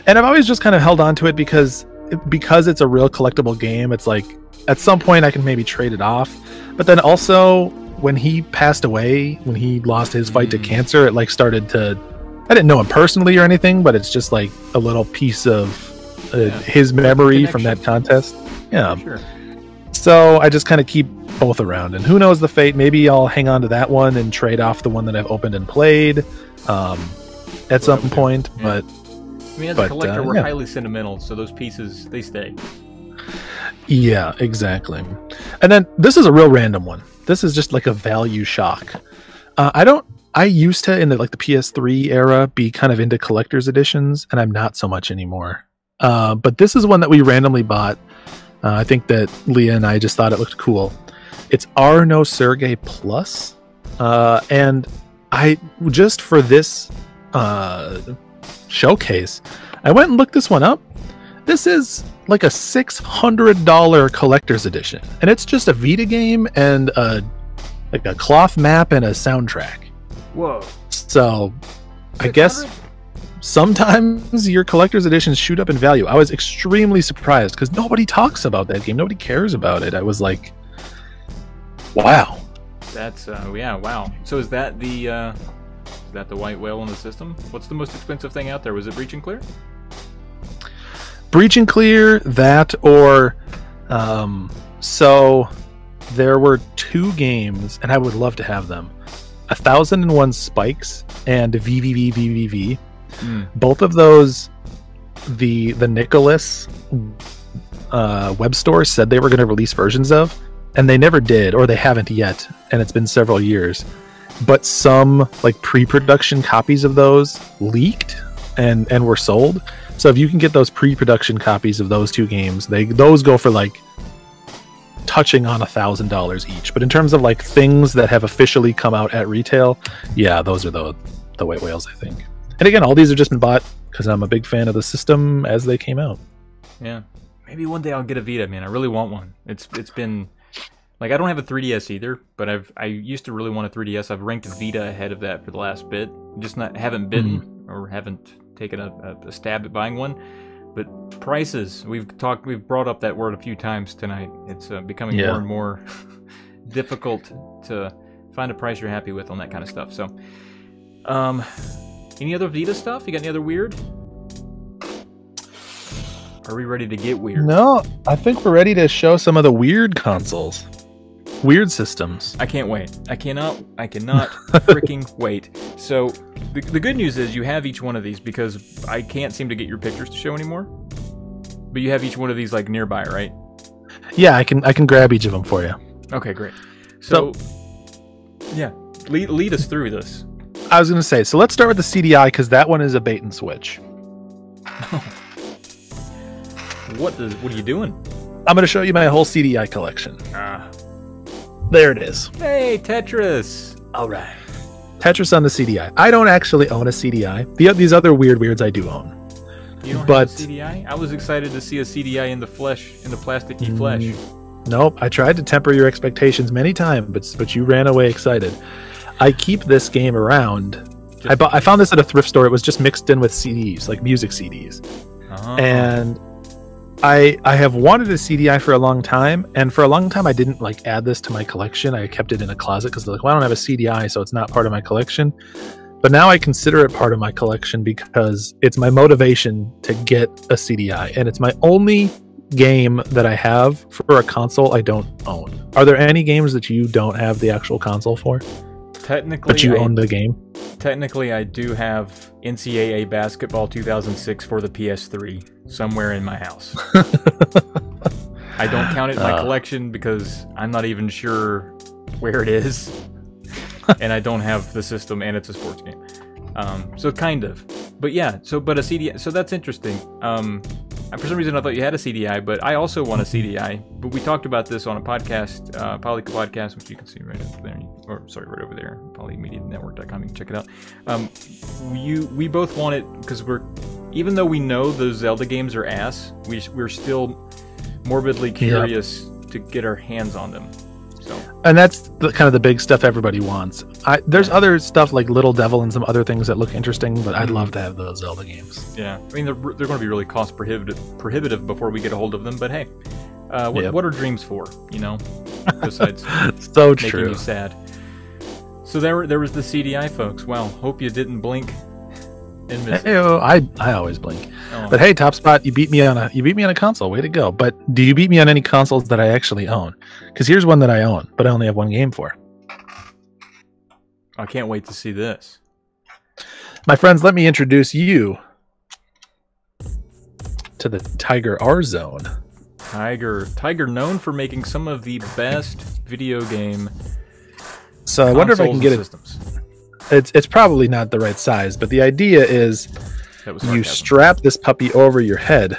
and I've always just kind of held on to it because because it's a real collectible game. It's like at some point I can maybe trade it off, but then also when he passed away, when he lost his fight mm-hmm. to cancer, it like started to... I didn't know him personally or anything, but it's just like a little piece of uh, yeah. his memory from that contest. Yeah, sure. So I just kind of keep both around, and who knows the fate. Maybe I'll hang on to that one and trade off the one that I've opened and played um at some yeah. point. But I mean, as but, a collector, uh, we're yeah. highly sentimental, so those pieces, they stay. Yeah, exactly. And then this is a real random one. This is just like a value shock. uh I don't... I used to, in the like the P S three era, be kind of into collector's editions, and I'm not so much anymore. Uh but this is one that we randomly bought. Uh, I think that Leah and I just thought it looked cool. It's R No Sergey Plus, uh, and I just for this uh, showcase, I went and looked this one up. This is like a six hundred dollar collector's edition, and it's just a Vita game and a like a cloth map and a soundtrack. Whoa! So, I guess sometimes your collector's editions shoot up in value. I was extremely surprised because nobody talks about that game. Nobody cares about it. I was like, wow. That's uh, yeah, wow. So is that the uh, is that the white whale in the system? What's the most expensive thing out there? Was it Breach and Clear? Breach and Clear, that, or um, so there were two games, and I would love to have them. A Thousand and One Spikes and V V V V V V. Mm. Both of those, the the Nicholas uh, web store said they were going to release versions of, and they never did, or they haven't yet, and it's been several years. But some like pre-production copies of those leaked and and were sold. So if you can get those pre-production copies of those two games, they those go for like touching on a thousand dollars each. But in terms of like things that have officially come out at retail, yeah, those are the the white whales, I think. And again, all these have just been bought because I'm a big fan of the system as they came out. Yeah. Maybe one day I'll get a Vita, man. I really want one. It's It's been... Like, I don't have a three D S either, but I've I used to really want a three D S. I've ranked Vita ahead of that for the last bit. Just not haven't bitten mm-hmm. or haven't taken a, a stab at buying one. But prices, we've talked, we've brought up that word a few times tonight. It's uh, becoming yeah. more and more difficult to find a price you're happy with on that kind of stuff. So, um... any other Vita stuff? You got any other weird? Are we ready to get weird? No, I think we're ready to show some of the weird consoles. Weird systems. I can't wait. I cannot, I cannot freaking wait. So the, the good news is you have each one of these, because I can't seem to get your pictures to show anymore. But you have each one of these like nearby, right? Yeah, I can I can grab each of them for you. Okay, great. So, so yeah, lead, lead us through this. I was going to say, so let's start with the C D I, because that one is a bait and switch. What is, what are you doing? I'm going to show you my whole C D I collection. Ah. There it is. Hey, Tetris. All right. Tetris on the C D I. I don't actually own a C D I. The, these other weird weirds I do own. You don't but, have a C D I? I was excited to see a C D I in the flesh, in the plasticky mm, flesh. Nope. I tried to temper your expectations many times, but, but you ran away excited. I keep this game around. I, bu I found this at a thrift store. It was just mixed in with C Ds, like music C Ds. Uh-huh. And I I have wanted a C D I for a long time, and for a long time I didn't like add this to my collection. I kept it in a closet because like, well, I don't have a C D I, so it's not part of my collection. But now I consider it part of my collection because it's my motivation to get a C D I, and it's my only game that I have for a console I don't own. Are there any games that you don't have the actual console for? Technically, but you I, own the game. Technically, I do have N C double A Basketball two thousand six for the P S three somewhere in my house. I don't count it in my uh, collection because I'm not even sure where it is, and I don't have the system, and it's a sports game. Um, so kind of, but yeah. So but a C D I. So that's interesting. Um, for some reason, I thought you had a C D I, but I also want a C D I. But we talked about this on a podcast, uh, Polykill podcast, which you can see right over there, or sorry, right over there, poly media network dot com. You can check it out. Um, you, we both want it because we're, even though we know those Zelda games are ass, we just, we're still morbidly curious yep. to get our hands on them. So. And that's the, kind of the big stuff everybody wants. I, there's yeah. other stuff like Little Devil and some other things that look interesting, but I'd love to have those Zelda games. Yeah, I mean they're, they're going to be really cost prohibitive prohibitive before we get a hold of them. But hey, uh, what, yep. what are dreams for? You know, besides so making true. you sad. So there there was the C D I, folks. Wow, hope you didn't blink. And miss hey, oh, I I always blink. Oh. But hey, Top Spot, you beat me on a you beat me on a console. Way to go! But do you beat me on any consoles that I actually own? Because here's one that I own, but I only have one game for. I can't wait to see this. My friends, let me introduce you to the Tiger R-Zone. Tiger, Tiger, known for making some of the best video game. So I wonder if I can get it. It's it's probably not the right size, but the idea is you strap this puppy over your head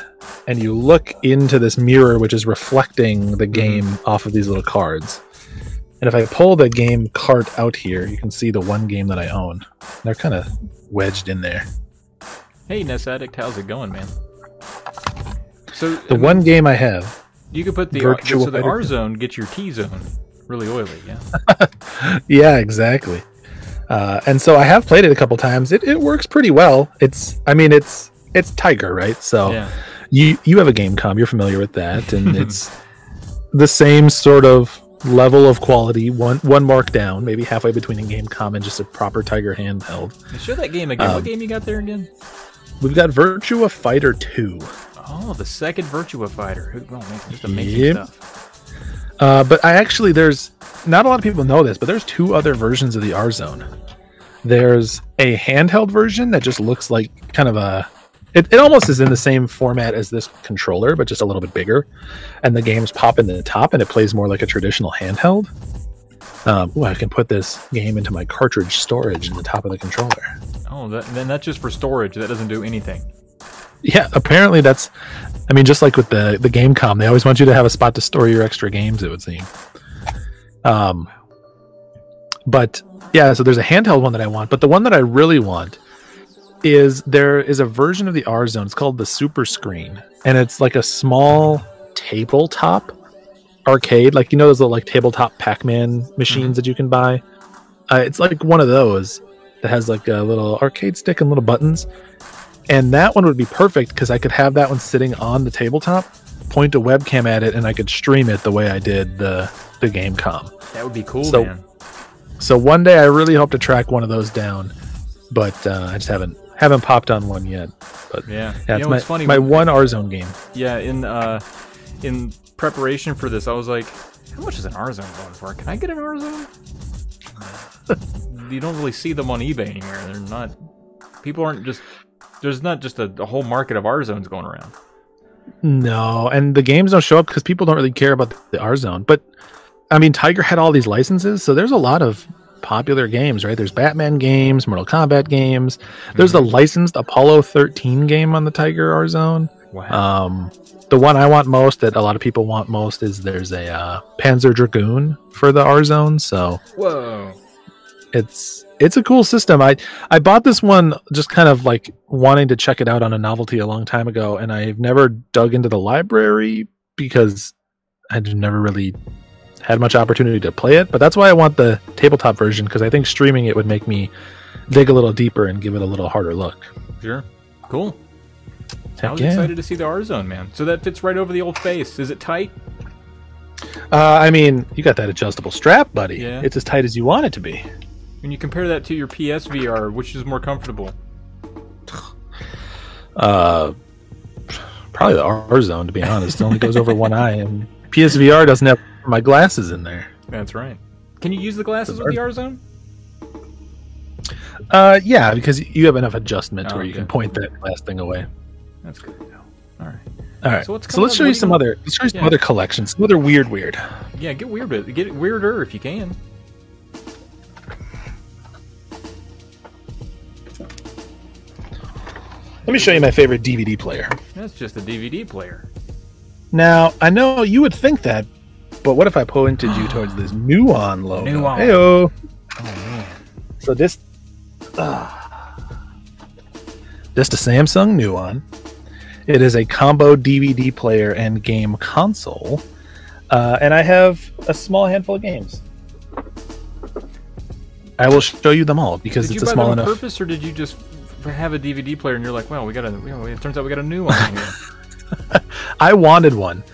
and you look into this mirror, which is reflecting the game mm-hmm. off of these little cards. And if I pull the game cart out here, you can see the one game that I own. They're kind of wedged in there. Hey, N E S Addict, how's it going, man? So the I mean, one game I have. You could put the virtual so the R zone gets your T zone really oily, yeah. Yeah, exactly. Uh, and so I have played it a couple times. It, it works pretty well. It's, I mean, it's it's Tiger, right? So yeah. you you have a Gamecom. You're familiar with that, and it's the same sort of level of quality. One one mark down, maybe halfway between a Gamecom and just a proper Tiger handheld. Show that game again. Um, what game you got there again? We've got Virtua Fighter two. Oh, the second Virtua Fighter. Oh man, just amazing yep. stuff. Uh, but I actually, there's not a lot of people know this, but there's two other versions of the R-Zone. There's a handheld version that just looks like kind of a, it, it almost is in the same format as this controller, but just a little bit bigger. And the games pop in the top and it plays more like a traditional handheld. Um, ooh, I can put this game into my cartridge storage in the top of the controller. Oh, that, then that's just for storage. That doesn't do anything. Yeah, apparently that's, I mean, just like with the, the Gamecom, they always want you to have a spot to store your extra games, it would seem. Um, but, yeah, so there's a handheld one that I want, but the one that I really want is there is a version of the R-Zone. It's called the Super Screen, and it's like a small tabletop arcade. Like, you know those little like tabletop Pac-Man machines mm-hmm. that you can buy? Uh, it's like one of those that has like a little arcade stick and little buttons. And that one would be perfect because I could have that one sitting on the tabletop, point a webcam at it, and I could stream it the way I did the, the Gamecom. That would be cool, so, man. So one day I really hope to track one of those down, but uh, I just haven't haven't popped on one yet. But yeah, yeah you know, my, it's funny. My one R-Zone game. Yeah, in uh, in preparation for this, I was like, how much is an R-Zone going for? Can I get an R-Zone? You don't really see them on eBay anywhere. They're not. People aren't just. There's not just a, a whole market of R-Zones going around. No, and the games don't show up because people don't really care about the, the R-Zone. But, I mean, Tiger had all these licenses, so there's a lot of popular games, right? There's Batman games, Mortal Kombat games. There's mm-hmm. the licensed Apollo thirteen game on the Tiger R-Zone. Wow. Um, the one I want most that a lot of people want most is there's a uh, Panzer Dragoon for the R-Zone. So whoa. It's... It's a cool system. I, I bought this one just kind of like wanting to check it out on a novelty a long time ago, and I've never dug into the library because I've never really had much opportunity to play it. But that's why I want the tabletop version, because I think streaming it would make me dig a little deeper and give it a little harder look. Sure. Cool. I was yeah. excited to see the R-Zone, man. So that fits right over the old face. Is it tight? Uh, I mean, you got that adjustable strap, buddy. Yeah. It's as tight as you want it to be. When you compare that to your P S V R, which is more comfortable? Uh, probably the R-Zone, to be honest. It only goes over one eye, and P S V R doesn't have my glasses in there. That's right. Can you use the glasses with the R-Zone? Uh, yeah, because you have enough adjustment oh, where you okay. can point that glass thing away. That's good. All right. All right. So, what's so let's show you some other. Let's show you some yeah. other collections. Some other weird, weird. Yeah, get weird, but get it weirder if you can. Let me show you my favorite D V D player. That's just a D V D player. Now I know you would think that, but what if I pointed you towards this Nuon logo? Nuon. Heyo. Oh man. So this. Uh, just a Samsung Nuon. It is a combo D V D player and game console, uh, and I have a small handful of games. I will show you them all because did it's a small enough. Did you buy them on purpose, or did you just have a D V D player and you're like, "Well, we got a," you know, it turns out we got a Nuon here. I wanted one,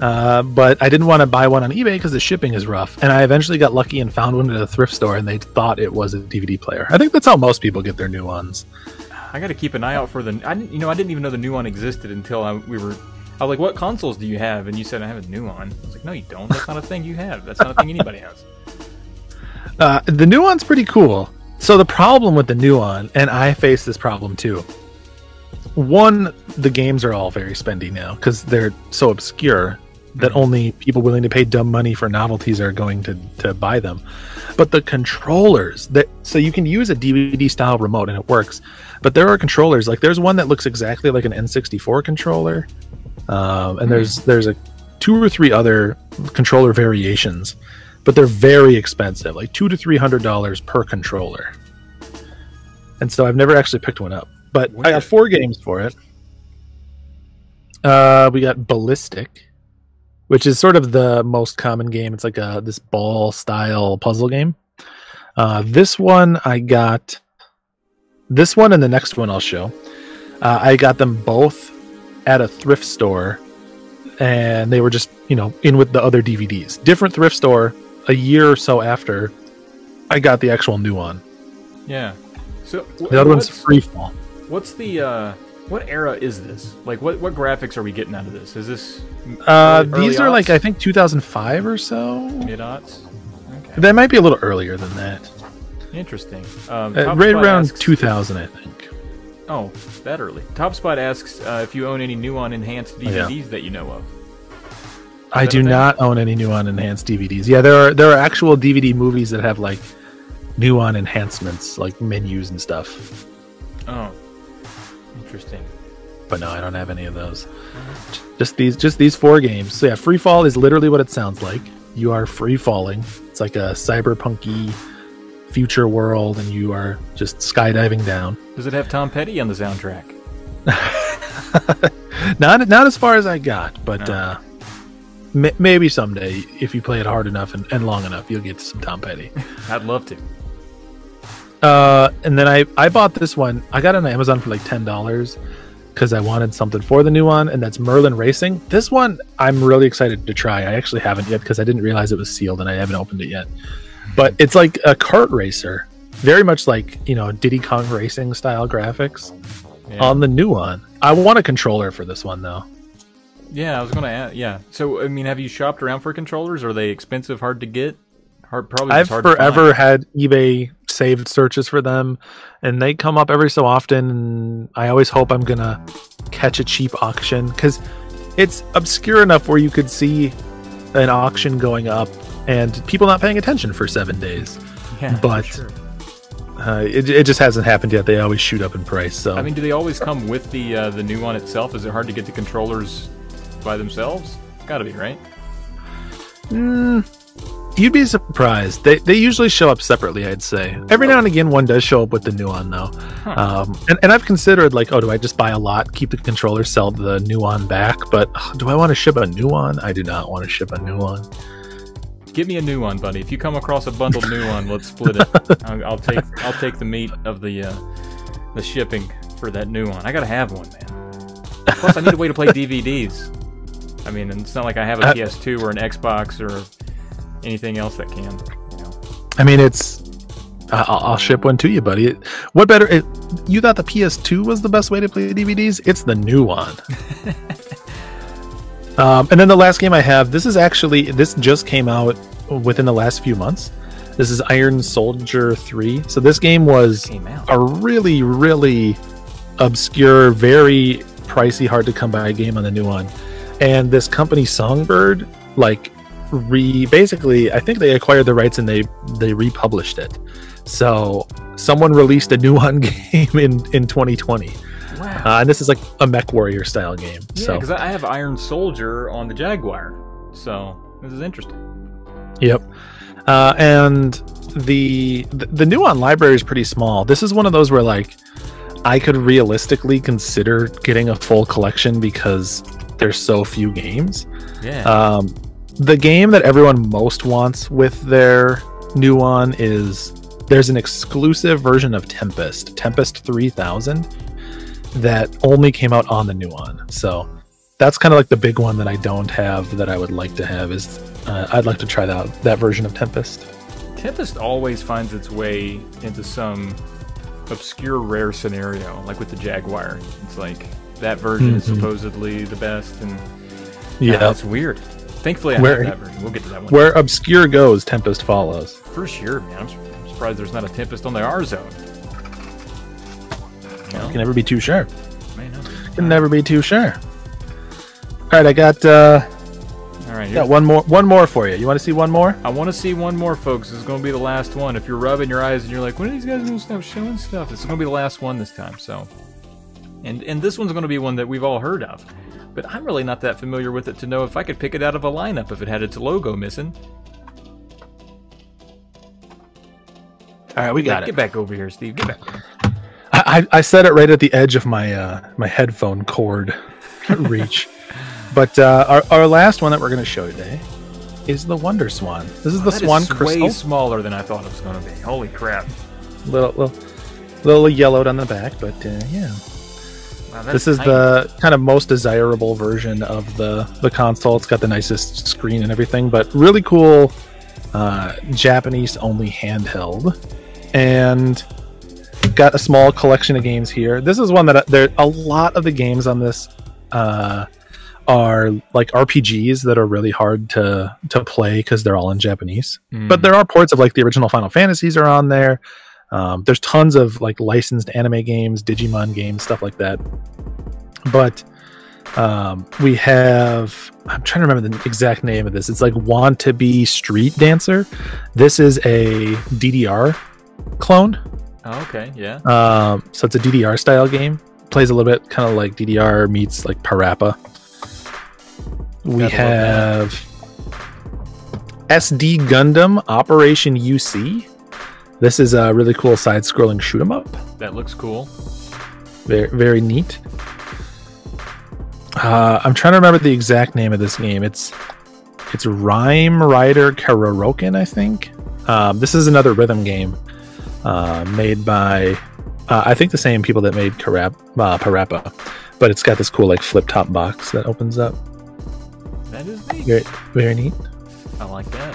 uh, but I didn't want to buy one on eBay because the shipping is rough. And I eventually got lucky and found one at a thrift store, and they thought it was a D V D player. I think that's how most people get their Nuons. I got to keep an eye out for the. I didn't, you know, I didn't even know the Nuon existed until I, we were. I was like, "What consoles do you have?" And you said, "I have a Nuon." I was like, "No, you don't. That's not a thing you have. That's not a thing anybody has." Uh, the Nuon's pretty cool. So the problem with the Nuon, and I face this problem too. One, the games are all very spendy now because they're so obscure that only people willing to pay dumb money for novelties are going to, to buy them. But the controllers, that so you can use a D V D style remote and it works, but there are controllers, like there's one that looks exactly like an N sixty-four controller, um, and there's there's a two or three other controller variations, but they're very expensive, like two to three hundred dollars per controller. And so I've never actually picked one up, but Weird. I got four games for it. Uh, we got Ballistic, which is sort of the most common game. It's like a this ball style puzzle game. Uh, this one I got. This one and the next one I'll show. Uh, I got them both at a thrift store, and they were just you know in with the other D V Ds. Different thrift store. A year or so after, I got the actual Nuon. Yeah. So wh the other one's Freefall. What's the? Uh... What era is this? Like, what, what graphics are we getting out of this? Is this uh, early these are aughts? Like I think two thousand five or so. Mid aughts. Okay. They might be a little earlier than that. Interesting. Um, uh, right around asks, two thousand, I think. Oh, that early. Top Spot asks uh, if you own any Nuon enhanced D V Ds yeah. that you know of. Is I do not own any Nuon enhanced D V Ds. Yeah, there are there are actual D V D movies that have like Nuon enhancements, like menus and stuff. Oh. Interesting. But no, I don't have any of those. Just these just these four games. So yeah, Freefall is literally what it sounds like. You are free falling. It's like a cyberpunky future world and you are just skydiving down. Does it have Tom Petty on the soundtrack? not not as far as I got, but no. uh m maybe someday if you play it hard enough and, and long enough, you'll get some Tom Petty. I'd love to. Uh, and then I, I bought this one. I got it on Amazon for like ten dollars because I wanted something for the Nuon, and that's Merlin Racing. This one I'm really excited to try. I actually haven't yet because I didn't realize it was sealed and I haven't opened it yet. But it's like a kart racer, very much like, you know, Diddy Kong Racing style graphics yeah. on the Nuon. I want a controller for this one, though. Yeah, I was going to add, yeah. So, I mean, have you shopped around for controllers? Are they expensive, hard to get? Hard, probably I've hard forever had eBay saved searches for them, and they come up every so often, and I always hope I'm gonna catch a cheap auction because it's obscure enough where you could see an auction going up and people not paying attention for seven days. Yeah, but sure. uh, it, it just hasn't happened yet. They always shoot up in price. So I mean, do they always come with the uh, the Nuon itself? Is it hard to get the controllers by themselves? Gotta be, right? Hmm. You'd be surprised. They they usually show up separately, I'd say. Every now and again, one does show up with the Nuon, though. Huh. Um, and, and I've considered, like, oh, do I just buy a lot, keep the controller, sell the Nuon back? But oh, do I want to ship a Nuon? I do not want to ship a Nuon. Give me a Nuon, buddy. If you come across a bundled Nuon, let's split it. I'll, I'll take I'll take the meat of the uh, the shipping for that Nuon. I gotta have one, man. Plus, I need a way to play D V Ds. I mean, it's not like I have a uh, P S two or an Xbox or anything else that can. You know. I mean, it's... I'll, I'll ship one to you, buddy. It, what better... It, you thought the P S two was the best way to play D V Ds? It's the new one. um, and then the last game I have, this is actually... This just came out within the last few months. This is Iron Soldier three. So this game was a really, really obscure, very pricey, hard-to-come-by game on the new one. And this company, Songbird, like... Re basically, I think they acquired the rights and they they republished it. So someone released a Nuon game in in twenty twenty. Wow! Uh, and this is like a Mech Warrior style game. Yeah, because so. I have Iron Soldier on the Jaguar, so this is interesting. Yep, uh, and the, the the Nuon library is pretty small. This is one of those where like I could realistically consider getting a full collection because there's so few games. Yeah. Um, The game that everyone most wants with their Nuon is there's an exclusive version of Tempest, Tempest three thousand, that only came out on the Nuon. So that's kind of like the big one that I don't have that I would like to have is uh, I'd like to try that that version of Tempest. Tempest always finds its way into some obscure rare scenario, like with the Jaguar. It's like that version mm-hmm. is supposedly the best, and yeah, that's weird. Thankfully, I where, have that version. We'll get to that one. Where obscure goes, Tempest follows. For sure, man. I'm, I'm surprised there's not a Tempest on the R-Zone. You know? Can never be too sure. Man, no, Can never be too sure. All right, I got. Uh, All right, got one more. One more for you. You want to see one more? I want to see one more, folks. This is going to be the last one. If you're rubbing your eyes and you're like, "When are these guys going to stop showing stuff?" This is going to be the last one this time. So, and and this one's going to be one that we've all heard of. But I'm really not that familiar with it to know if I could pick it out of a lineup if it had its logo missing. All right, we got yeah, it. Get back over here, Steve. Get back. I, I said it right at the edge of my uh, my headphone cord reach. But uh, our our last one that we're going to show today is the Wonderswan. This is oh, the Swan is crystal. Way smaller than I thought it was going to be. Holy crap! Little little, little yellowed on the back, but uh, yeah. Wow, this is nice. The kind of most desirable version of the, the console. It's got the nicest screen and everything, but really cool uh, Japanese-only handheld. And got a small collection of games here. This is one that I, there a lot of the games on this uh, are like R P Gs that are really hard to, to play because they're all in Japanese. Mm. But there are ports of like the original Final Fantasies are on there. Um, there's tons of like licensed anime games, Digimon games, stuff like that. But um, we have, I'm trying to remember the exact name of this. It's like Wannabe Street Dancer. This is a D D R clone. Oh, okay, yeah. Um, so it's a D D R style game. Plays a little bit kind of like D D R meets like Parappa. We Gotta have S D Gundam Operation U C. This is a really cool side-scrolling shoot-em-up. That looks cool. Very, very neat. Uh, I'm trying to remember the exact name of this game. It's it's Rhyme Rider Karoroken, I think. Um, this is another rhythm game uh, made by, uh, I think, the same people that made Karap uh, Parappa. But it's got this cool like flip-top box that opens up. That is neat. Very, very neat. I like that.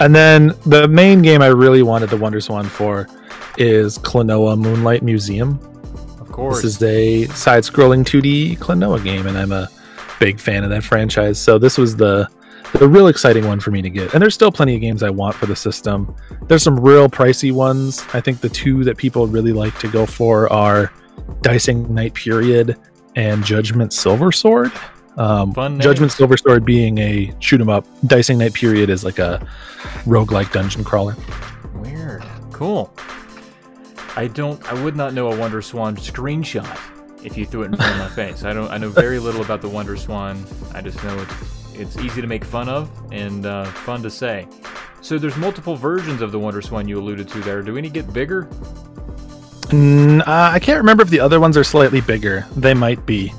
And then the main game I really wanted the Wonderswan for is Klonoa Moonlight Museum. Of course. This is a side-scrolling two D Klonoa game, and I'm a big fan of that franchise. So this was the, the real exciting one for me to get. And there's still plenty of games I want for the system. There's some real pricey ones. I think the two that people really like to go for are Dicing Knight Period and Judgment Silver Sword. Um, Judgment Silver Sword being a shoot 'em up, Dicing Knight Period is like a roguelike dungeon crawler. Weird, cool. I don't, I would not know a Wonderswan screenshot if you threw it in front of my face. I don't, I know very little about the Wonderswan. I just know it's, it's easy to make fun of and uh, fun to say. So there's multiple versions of the Wonderswan you alluded to there. Do any get bigger? Mm, uh, I can't remember if the other ones are slightly bigger. They might be.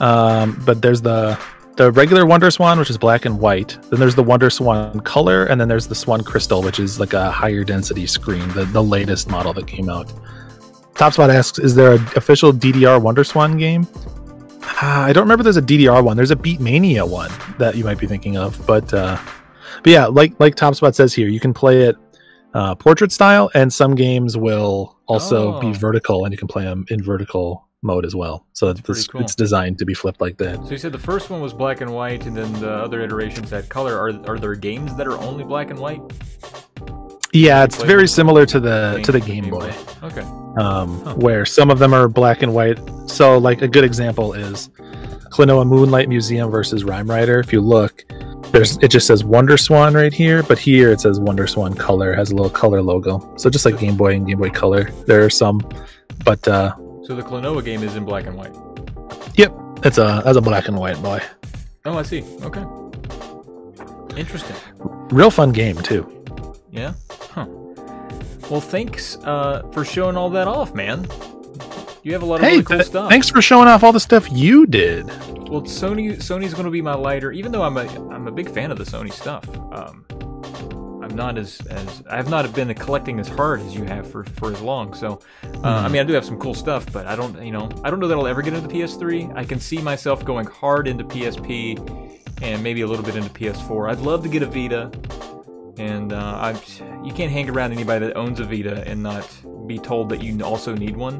Um, but there's the the regular Wonderswan, which is black and white. Then there's the Wonderswan color, and then there's the Swan Crystal, which is like a higher density screen, the, the latest model that came out. Topspot asks, is there an official D D R Wonderswan game? Uh, I don't remember there's a D D R one. There's a Beatmania one that you might be thinking of. But uh, but yeah, like like Topspot says here, you can play it uh, portrait style, and some games will also oh. be vertical, and you can play them in vertical mode as well. So this, cool. it's designed to be flipped like that. So you said the first one was black and white, and then the other iterations had color. Are, are there games that are only black and white? Yeah, it's very similar to the to the Game Boy. Okay. Um, huh. Where some of them are black and white. So, like, a good example is Klonoa Moonlight Museum versus Rime Rider. If you look, there's it just says Wonderswan right here, but here it says Wonderswan Color. It has a little color logo. So just like Game Boy and Game Boy Color, there are some, but uh, so the Klonoa game is in black and white. Yep, it's a that's a black and white boy. Oh, I see. Okay. Interesting. Real fun game too. Yeah. Huh. Well, thanks uh, for showing all that off, man. You have a lot of hey, really cool th stuff. Thanks for showing off all the stuff you did. Well, Sony Sony's going to be my lighter, even though I'm a I'm a big fan of the Sony stuff. Um, I'm not as as I've not been collecting as hard as you have for for as long. So, uh, mm-hmm. I mean, I do have some cool stuff, but I don't you know I don't know that I'll ever get into the P S three. I can see myself going hard into P S P and maybe a little bit into P S four. I'd love to get a Vita. And uh, I, you can't hang around anybody that owns a Vita and not be told that you also need one.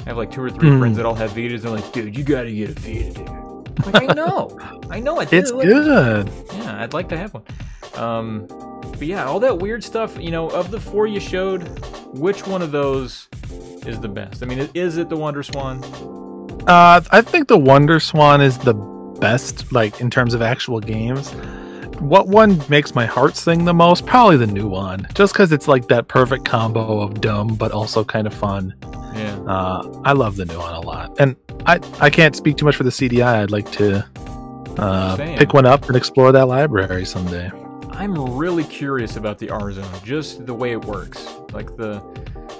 I have like two or three mm. friends that all have Vitas, and they're like, dude, you gotta get a Vita, dude. I'm like, I know. I know, I do. It's good. Yeah, I'd like to have one. Um, but yeah, all that weird stuff, you know, of the four you showed, which one of those is the best? I mean, is it the Wonderswan? Uh, I think the Wonderswan is the best, like, in terms of actual games. What one makes my heart sing the most? Probably the new one, just because it's like that perfect combo of dumb but also kind of fun. Yeah, uh, I love the new one a lot, and I I can't speak too much for the C D I. I'd like to uh, pick one up and explore that library someday. I'm really curious about the R-Zone, just the way it works. Like the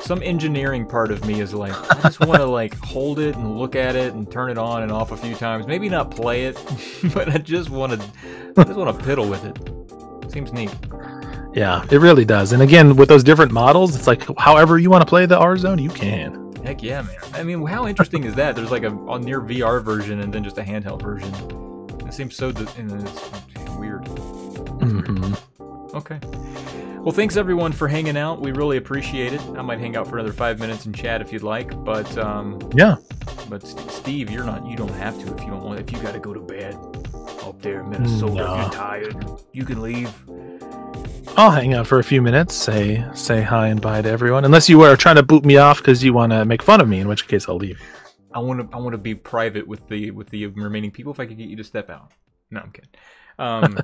some engineering part of me is like, I just want to like hold it and look at it and turn it on and off a few times. Maybe not play it, but I just want to I just want to piddle with it. Seems neat. Yeah, it really does. And again, with those different models, it's like however you want to play the R-Zone, you can. Heck yeah, man. I mean, how interesting is that? There's like a, a near V R version and then just a handheld version. It seems so and it's weird. Mm-hmm. Okay. Well, thanks everyone for hanging out. We really appreciate it. I might hang out for another five minutes and chat if you'd like, but um, yeah. But Steve, you're not. You don't have to if you don't want. If you got to go to bed up there in Minnesota, no. If you're tired, you can leave. I'll hang out for a few minutes. Say say hi and bye to everyone. Unless you are trying to boot me off because you want to make fun of me, in which case I'll leave. I want to. I want to be private with the with the remaining people. If I could get you to step out. No, I'm kidding. Um,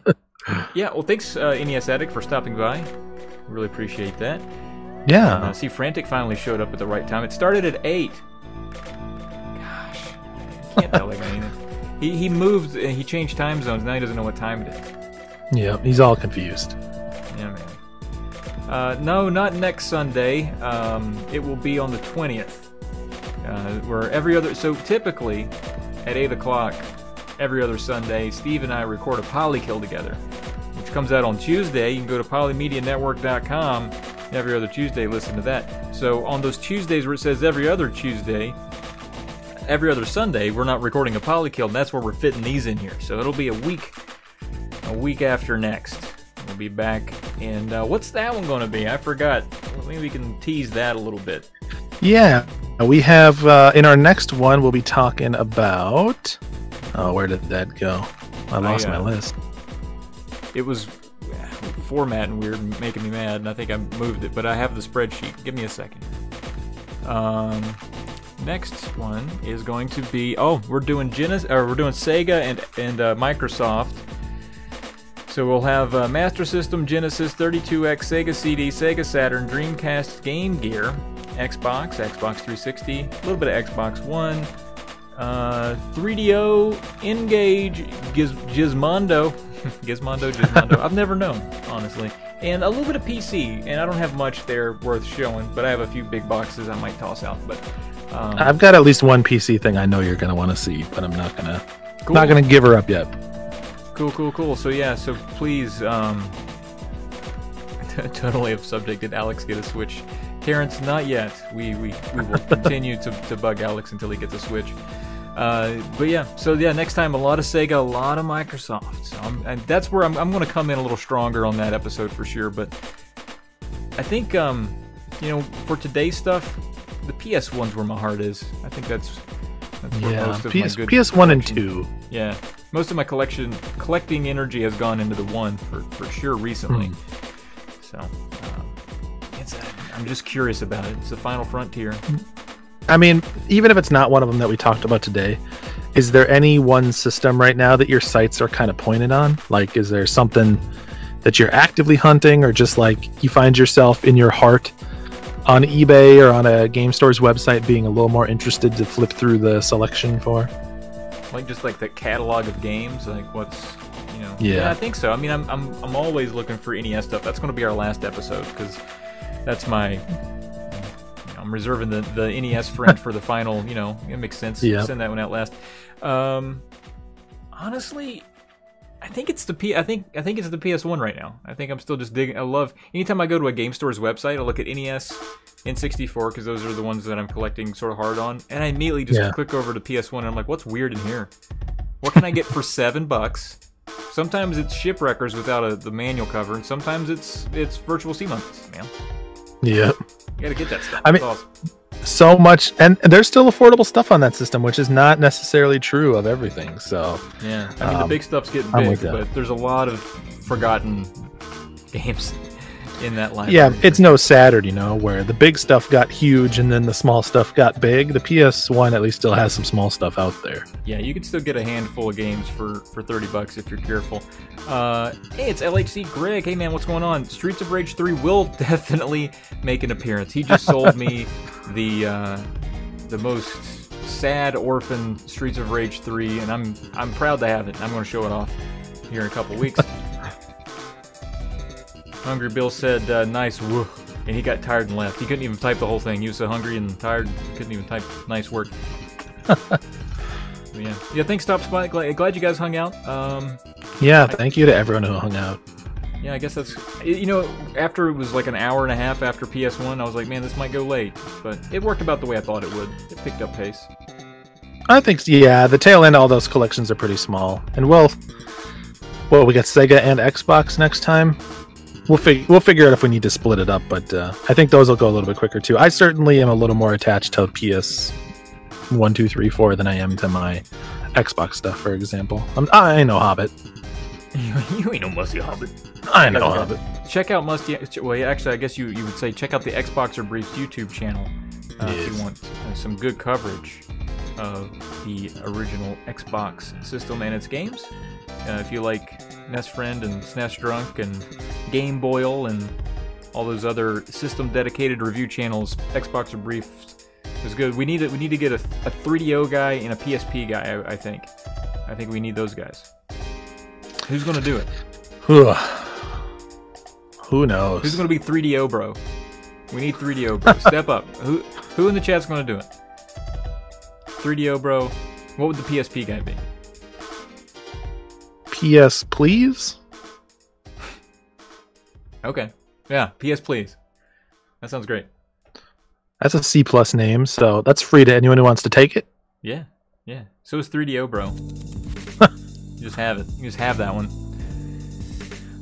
yeah, well, thanks, uh, N E S Addict, for stopping by. Really appreciate that. Yeah. Uh, see, Frantic finally showed up at the right time. It started at eight. Gosh. Can't tell him anything. He, he moved, and he changed time zones. Now he doesn't know what time it is. Yeah, he's all confused. Yeah, man. Uh, no, not next Sunday. Um, it will be on the twentieth. Uh, where every other... So, typically, at eight o'clock... every other Sunday, Steve and I record a Polykill together, which comes out on Tuesday. You can go to poly media network dot com and every other Tuesday listen to that. So on those Tuesdays where it says every other Tuesday, every other Sunday, we're not recording a Polykill, and that's where we're fitting these in here. So it'll be a week, a week after next. We'll be back. And uh, what's that one going to be? I forgot. Maybe we can tease that a little bit. Yeah. We have, uh, in our next one, we'll be talking about... Oh, where did that go? I lost I, uh, my list. It was format and weird and making me mad, and I think I moved it, but I have the spreadsheet. Give me a second. Um, next one is going to be... Oh, we're doing Genes or we're doing Sega and, and uh, Microsoft. So we'll have uh, Master System, Genesis, thirty-two X, Sega C D, Sega Saturn, Dreamcast, Game Gear, Xbox, Xbox three sixty, a little bit of Xbox One, Uh, three D O, Engage, Giz Gizmondo, Gizmondo, Gizmondo, I've never known, honestly, and a little bit of P C, and I don't have much there worth showing, but I have a few big boxes I might toss out, but, um, I've got at least one P C thing I know you're going to want to see, but I'm not going to, cool. not going to give her up yet. Cool, cool, cool, so yeah, so please, um, totally have subjected Alex get a Switch Terrence, not yet. We we, we will continue to, to bug Alex until he gets a Switch. Uh, but yeah, so yeah, next time a lot of Sega, a lot of Microsoft. So I'm, and that's where I'm, I'm going to come in a little stronger on that episode for sure. But I think um, you know, for today's stuff, the P S one's where my heart is. I think that's, that's where yeah, most of P S, my good P S one and two. Yeah, most of my collection collecting energy has gone into the one for for sure recently. Mm. So um, it's, I'm just curious about it. It's the final frontier. Mm. I mean, even if it's not one of them that we talked about today, is there any one system right now that your sights are kind of pointed on? Like, is there something that you're actively hunting, or just like you find yourself in your heart on eBay or on a game store's website being a little more interested to flip through the selection for? Like, just like the catalog of games, like what's, you know. Yeah, yeah I think so. I mean, I'm, I'm, I'm always looking for N E S stuff. That's going to be our last episode because that's my... I'm reserving the, the N E S Friend for the final, you know, it makes sense. Yep. Send that one out last. Um, honestly, I think it's the P I think I think it's the P S one right now. I think I'm still just digging. I love, anytime I go to a game store's website, I look at N E S, N sixty-four, because those are the ones that I'm collecting sort of hard on, and I immediately just yeah. click over to P S one and I'm like, what's weird in here? What can I get for seven bucks? Sometimes it's Shipwreckers without a, the manual cover, and sometimes it's it's Virtual Sea Monkeys, man. Yeah. You gotta get that stuff. I mean, awesome. So much, and there's still affordable stuff on that system, which is not necessarily true of everything. So yeah, I mean, um, the big stuff's getting big, but there's a lot of forgotten games in that line. Yeah, it's no Saturn, you know, where the big stuff got huge and then the small stuff got big. The P S one at least still has some small stuff out there. Yeah, you can still get a handful of games for for thirty bucks if you're careful. Uh, hey, it's L H C Greg. Hey man, what's going on? Streets of Rage three will definitely make an appearance. He just sold me the uh, the most sad orphan Streets of Rage three, and I'm I'm proud to have it. I'm going to show it off here in a couple weeks. Hungry Bill said, uh, nice, woo, and he got tired and left. He couldn't even type the whole thing. He was so hungry and tired, he couldn't even type nice work. yeah, yeah. Thanks, Top Spot. Glad, glad you guys hung out. Um, yeah, thank I, you to everyone who hung out. Yeah, I guess that's, you know, after it was like an hour and a half after P S one, I was like, man, this might go late. But it worked about the way I thought it would. It picked up pace. I think, yeah, the tail end of all those collections are pretty small. And well, well, we got Sega and Xbox next time. We'll, fig we'll figure out if we need to split it up, but uh, I think those will go a little bit quicker, too. I certainly am a little more attached to P S one, two, three, four than I am to my Xbox stuff, for example. I'm, I ain't no Hobbit. You ain't no Musty Hobbit. I ain't no Hobbit. Check out Musty... Well, yeah, actually, I guess you, you would say check out the Xbox or Briefs YouTube channel uh, yes. if you want uh, some good coverage of the original Xbox system and its games. Uh, if you like N E S Friend and S N E S Drunk and Game Boil and all those other system-dedicated review channels, Xbox or Briefs is good. We need it. We need to get a, a three D O guy and a P S P guy. I, I think. I think we need those guys. Who's gonna do it? Who knows? Who's gonna be three D O bro? We need three D O bro. Step up. Who Who in the chat's gonna do it? three D O bro. What would the P S P guy be? P S please? Okay. Yeah, P S please. That sounds great. That's a C plus name, so that's free to anyone who wants to take it. Yeah, yeah. So is three D O bro. You just have it. You just have that one.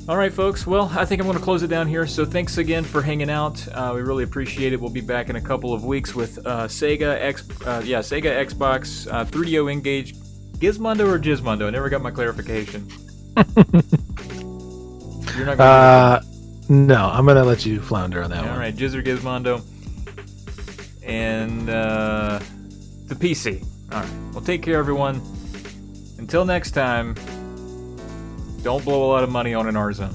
All right, folks. Well, I think I'm going to close it down here. So thanks again for hanging out. Uh, we really appreciate it. We'll be back in a couple of weeks with uh, Sega, X, uh, yeah, Sega, Xbox, uh, three D O Engage, Gizmondo or Gizmondo. I never got my clarification. You're not going to uh, no, I'm going to let you flounder on that all one. All right, Giz or Gizmondo. And uh, the P C. All right. Well, take care, everyone. Until next time, don't blow a lot of money on an R-Zone.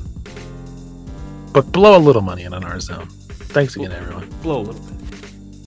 But blow a little money on an R-Zone. Thanks again, everyone. Blow a little bit.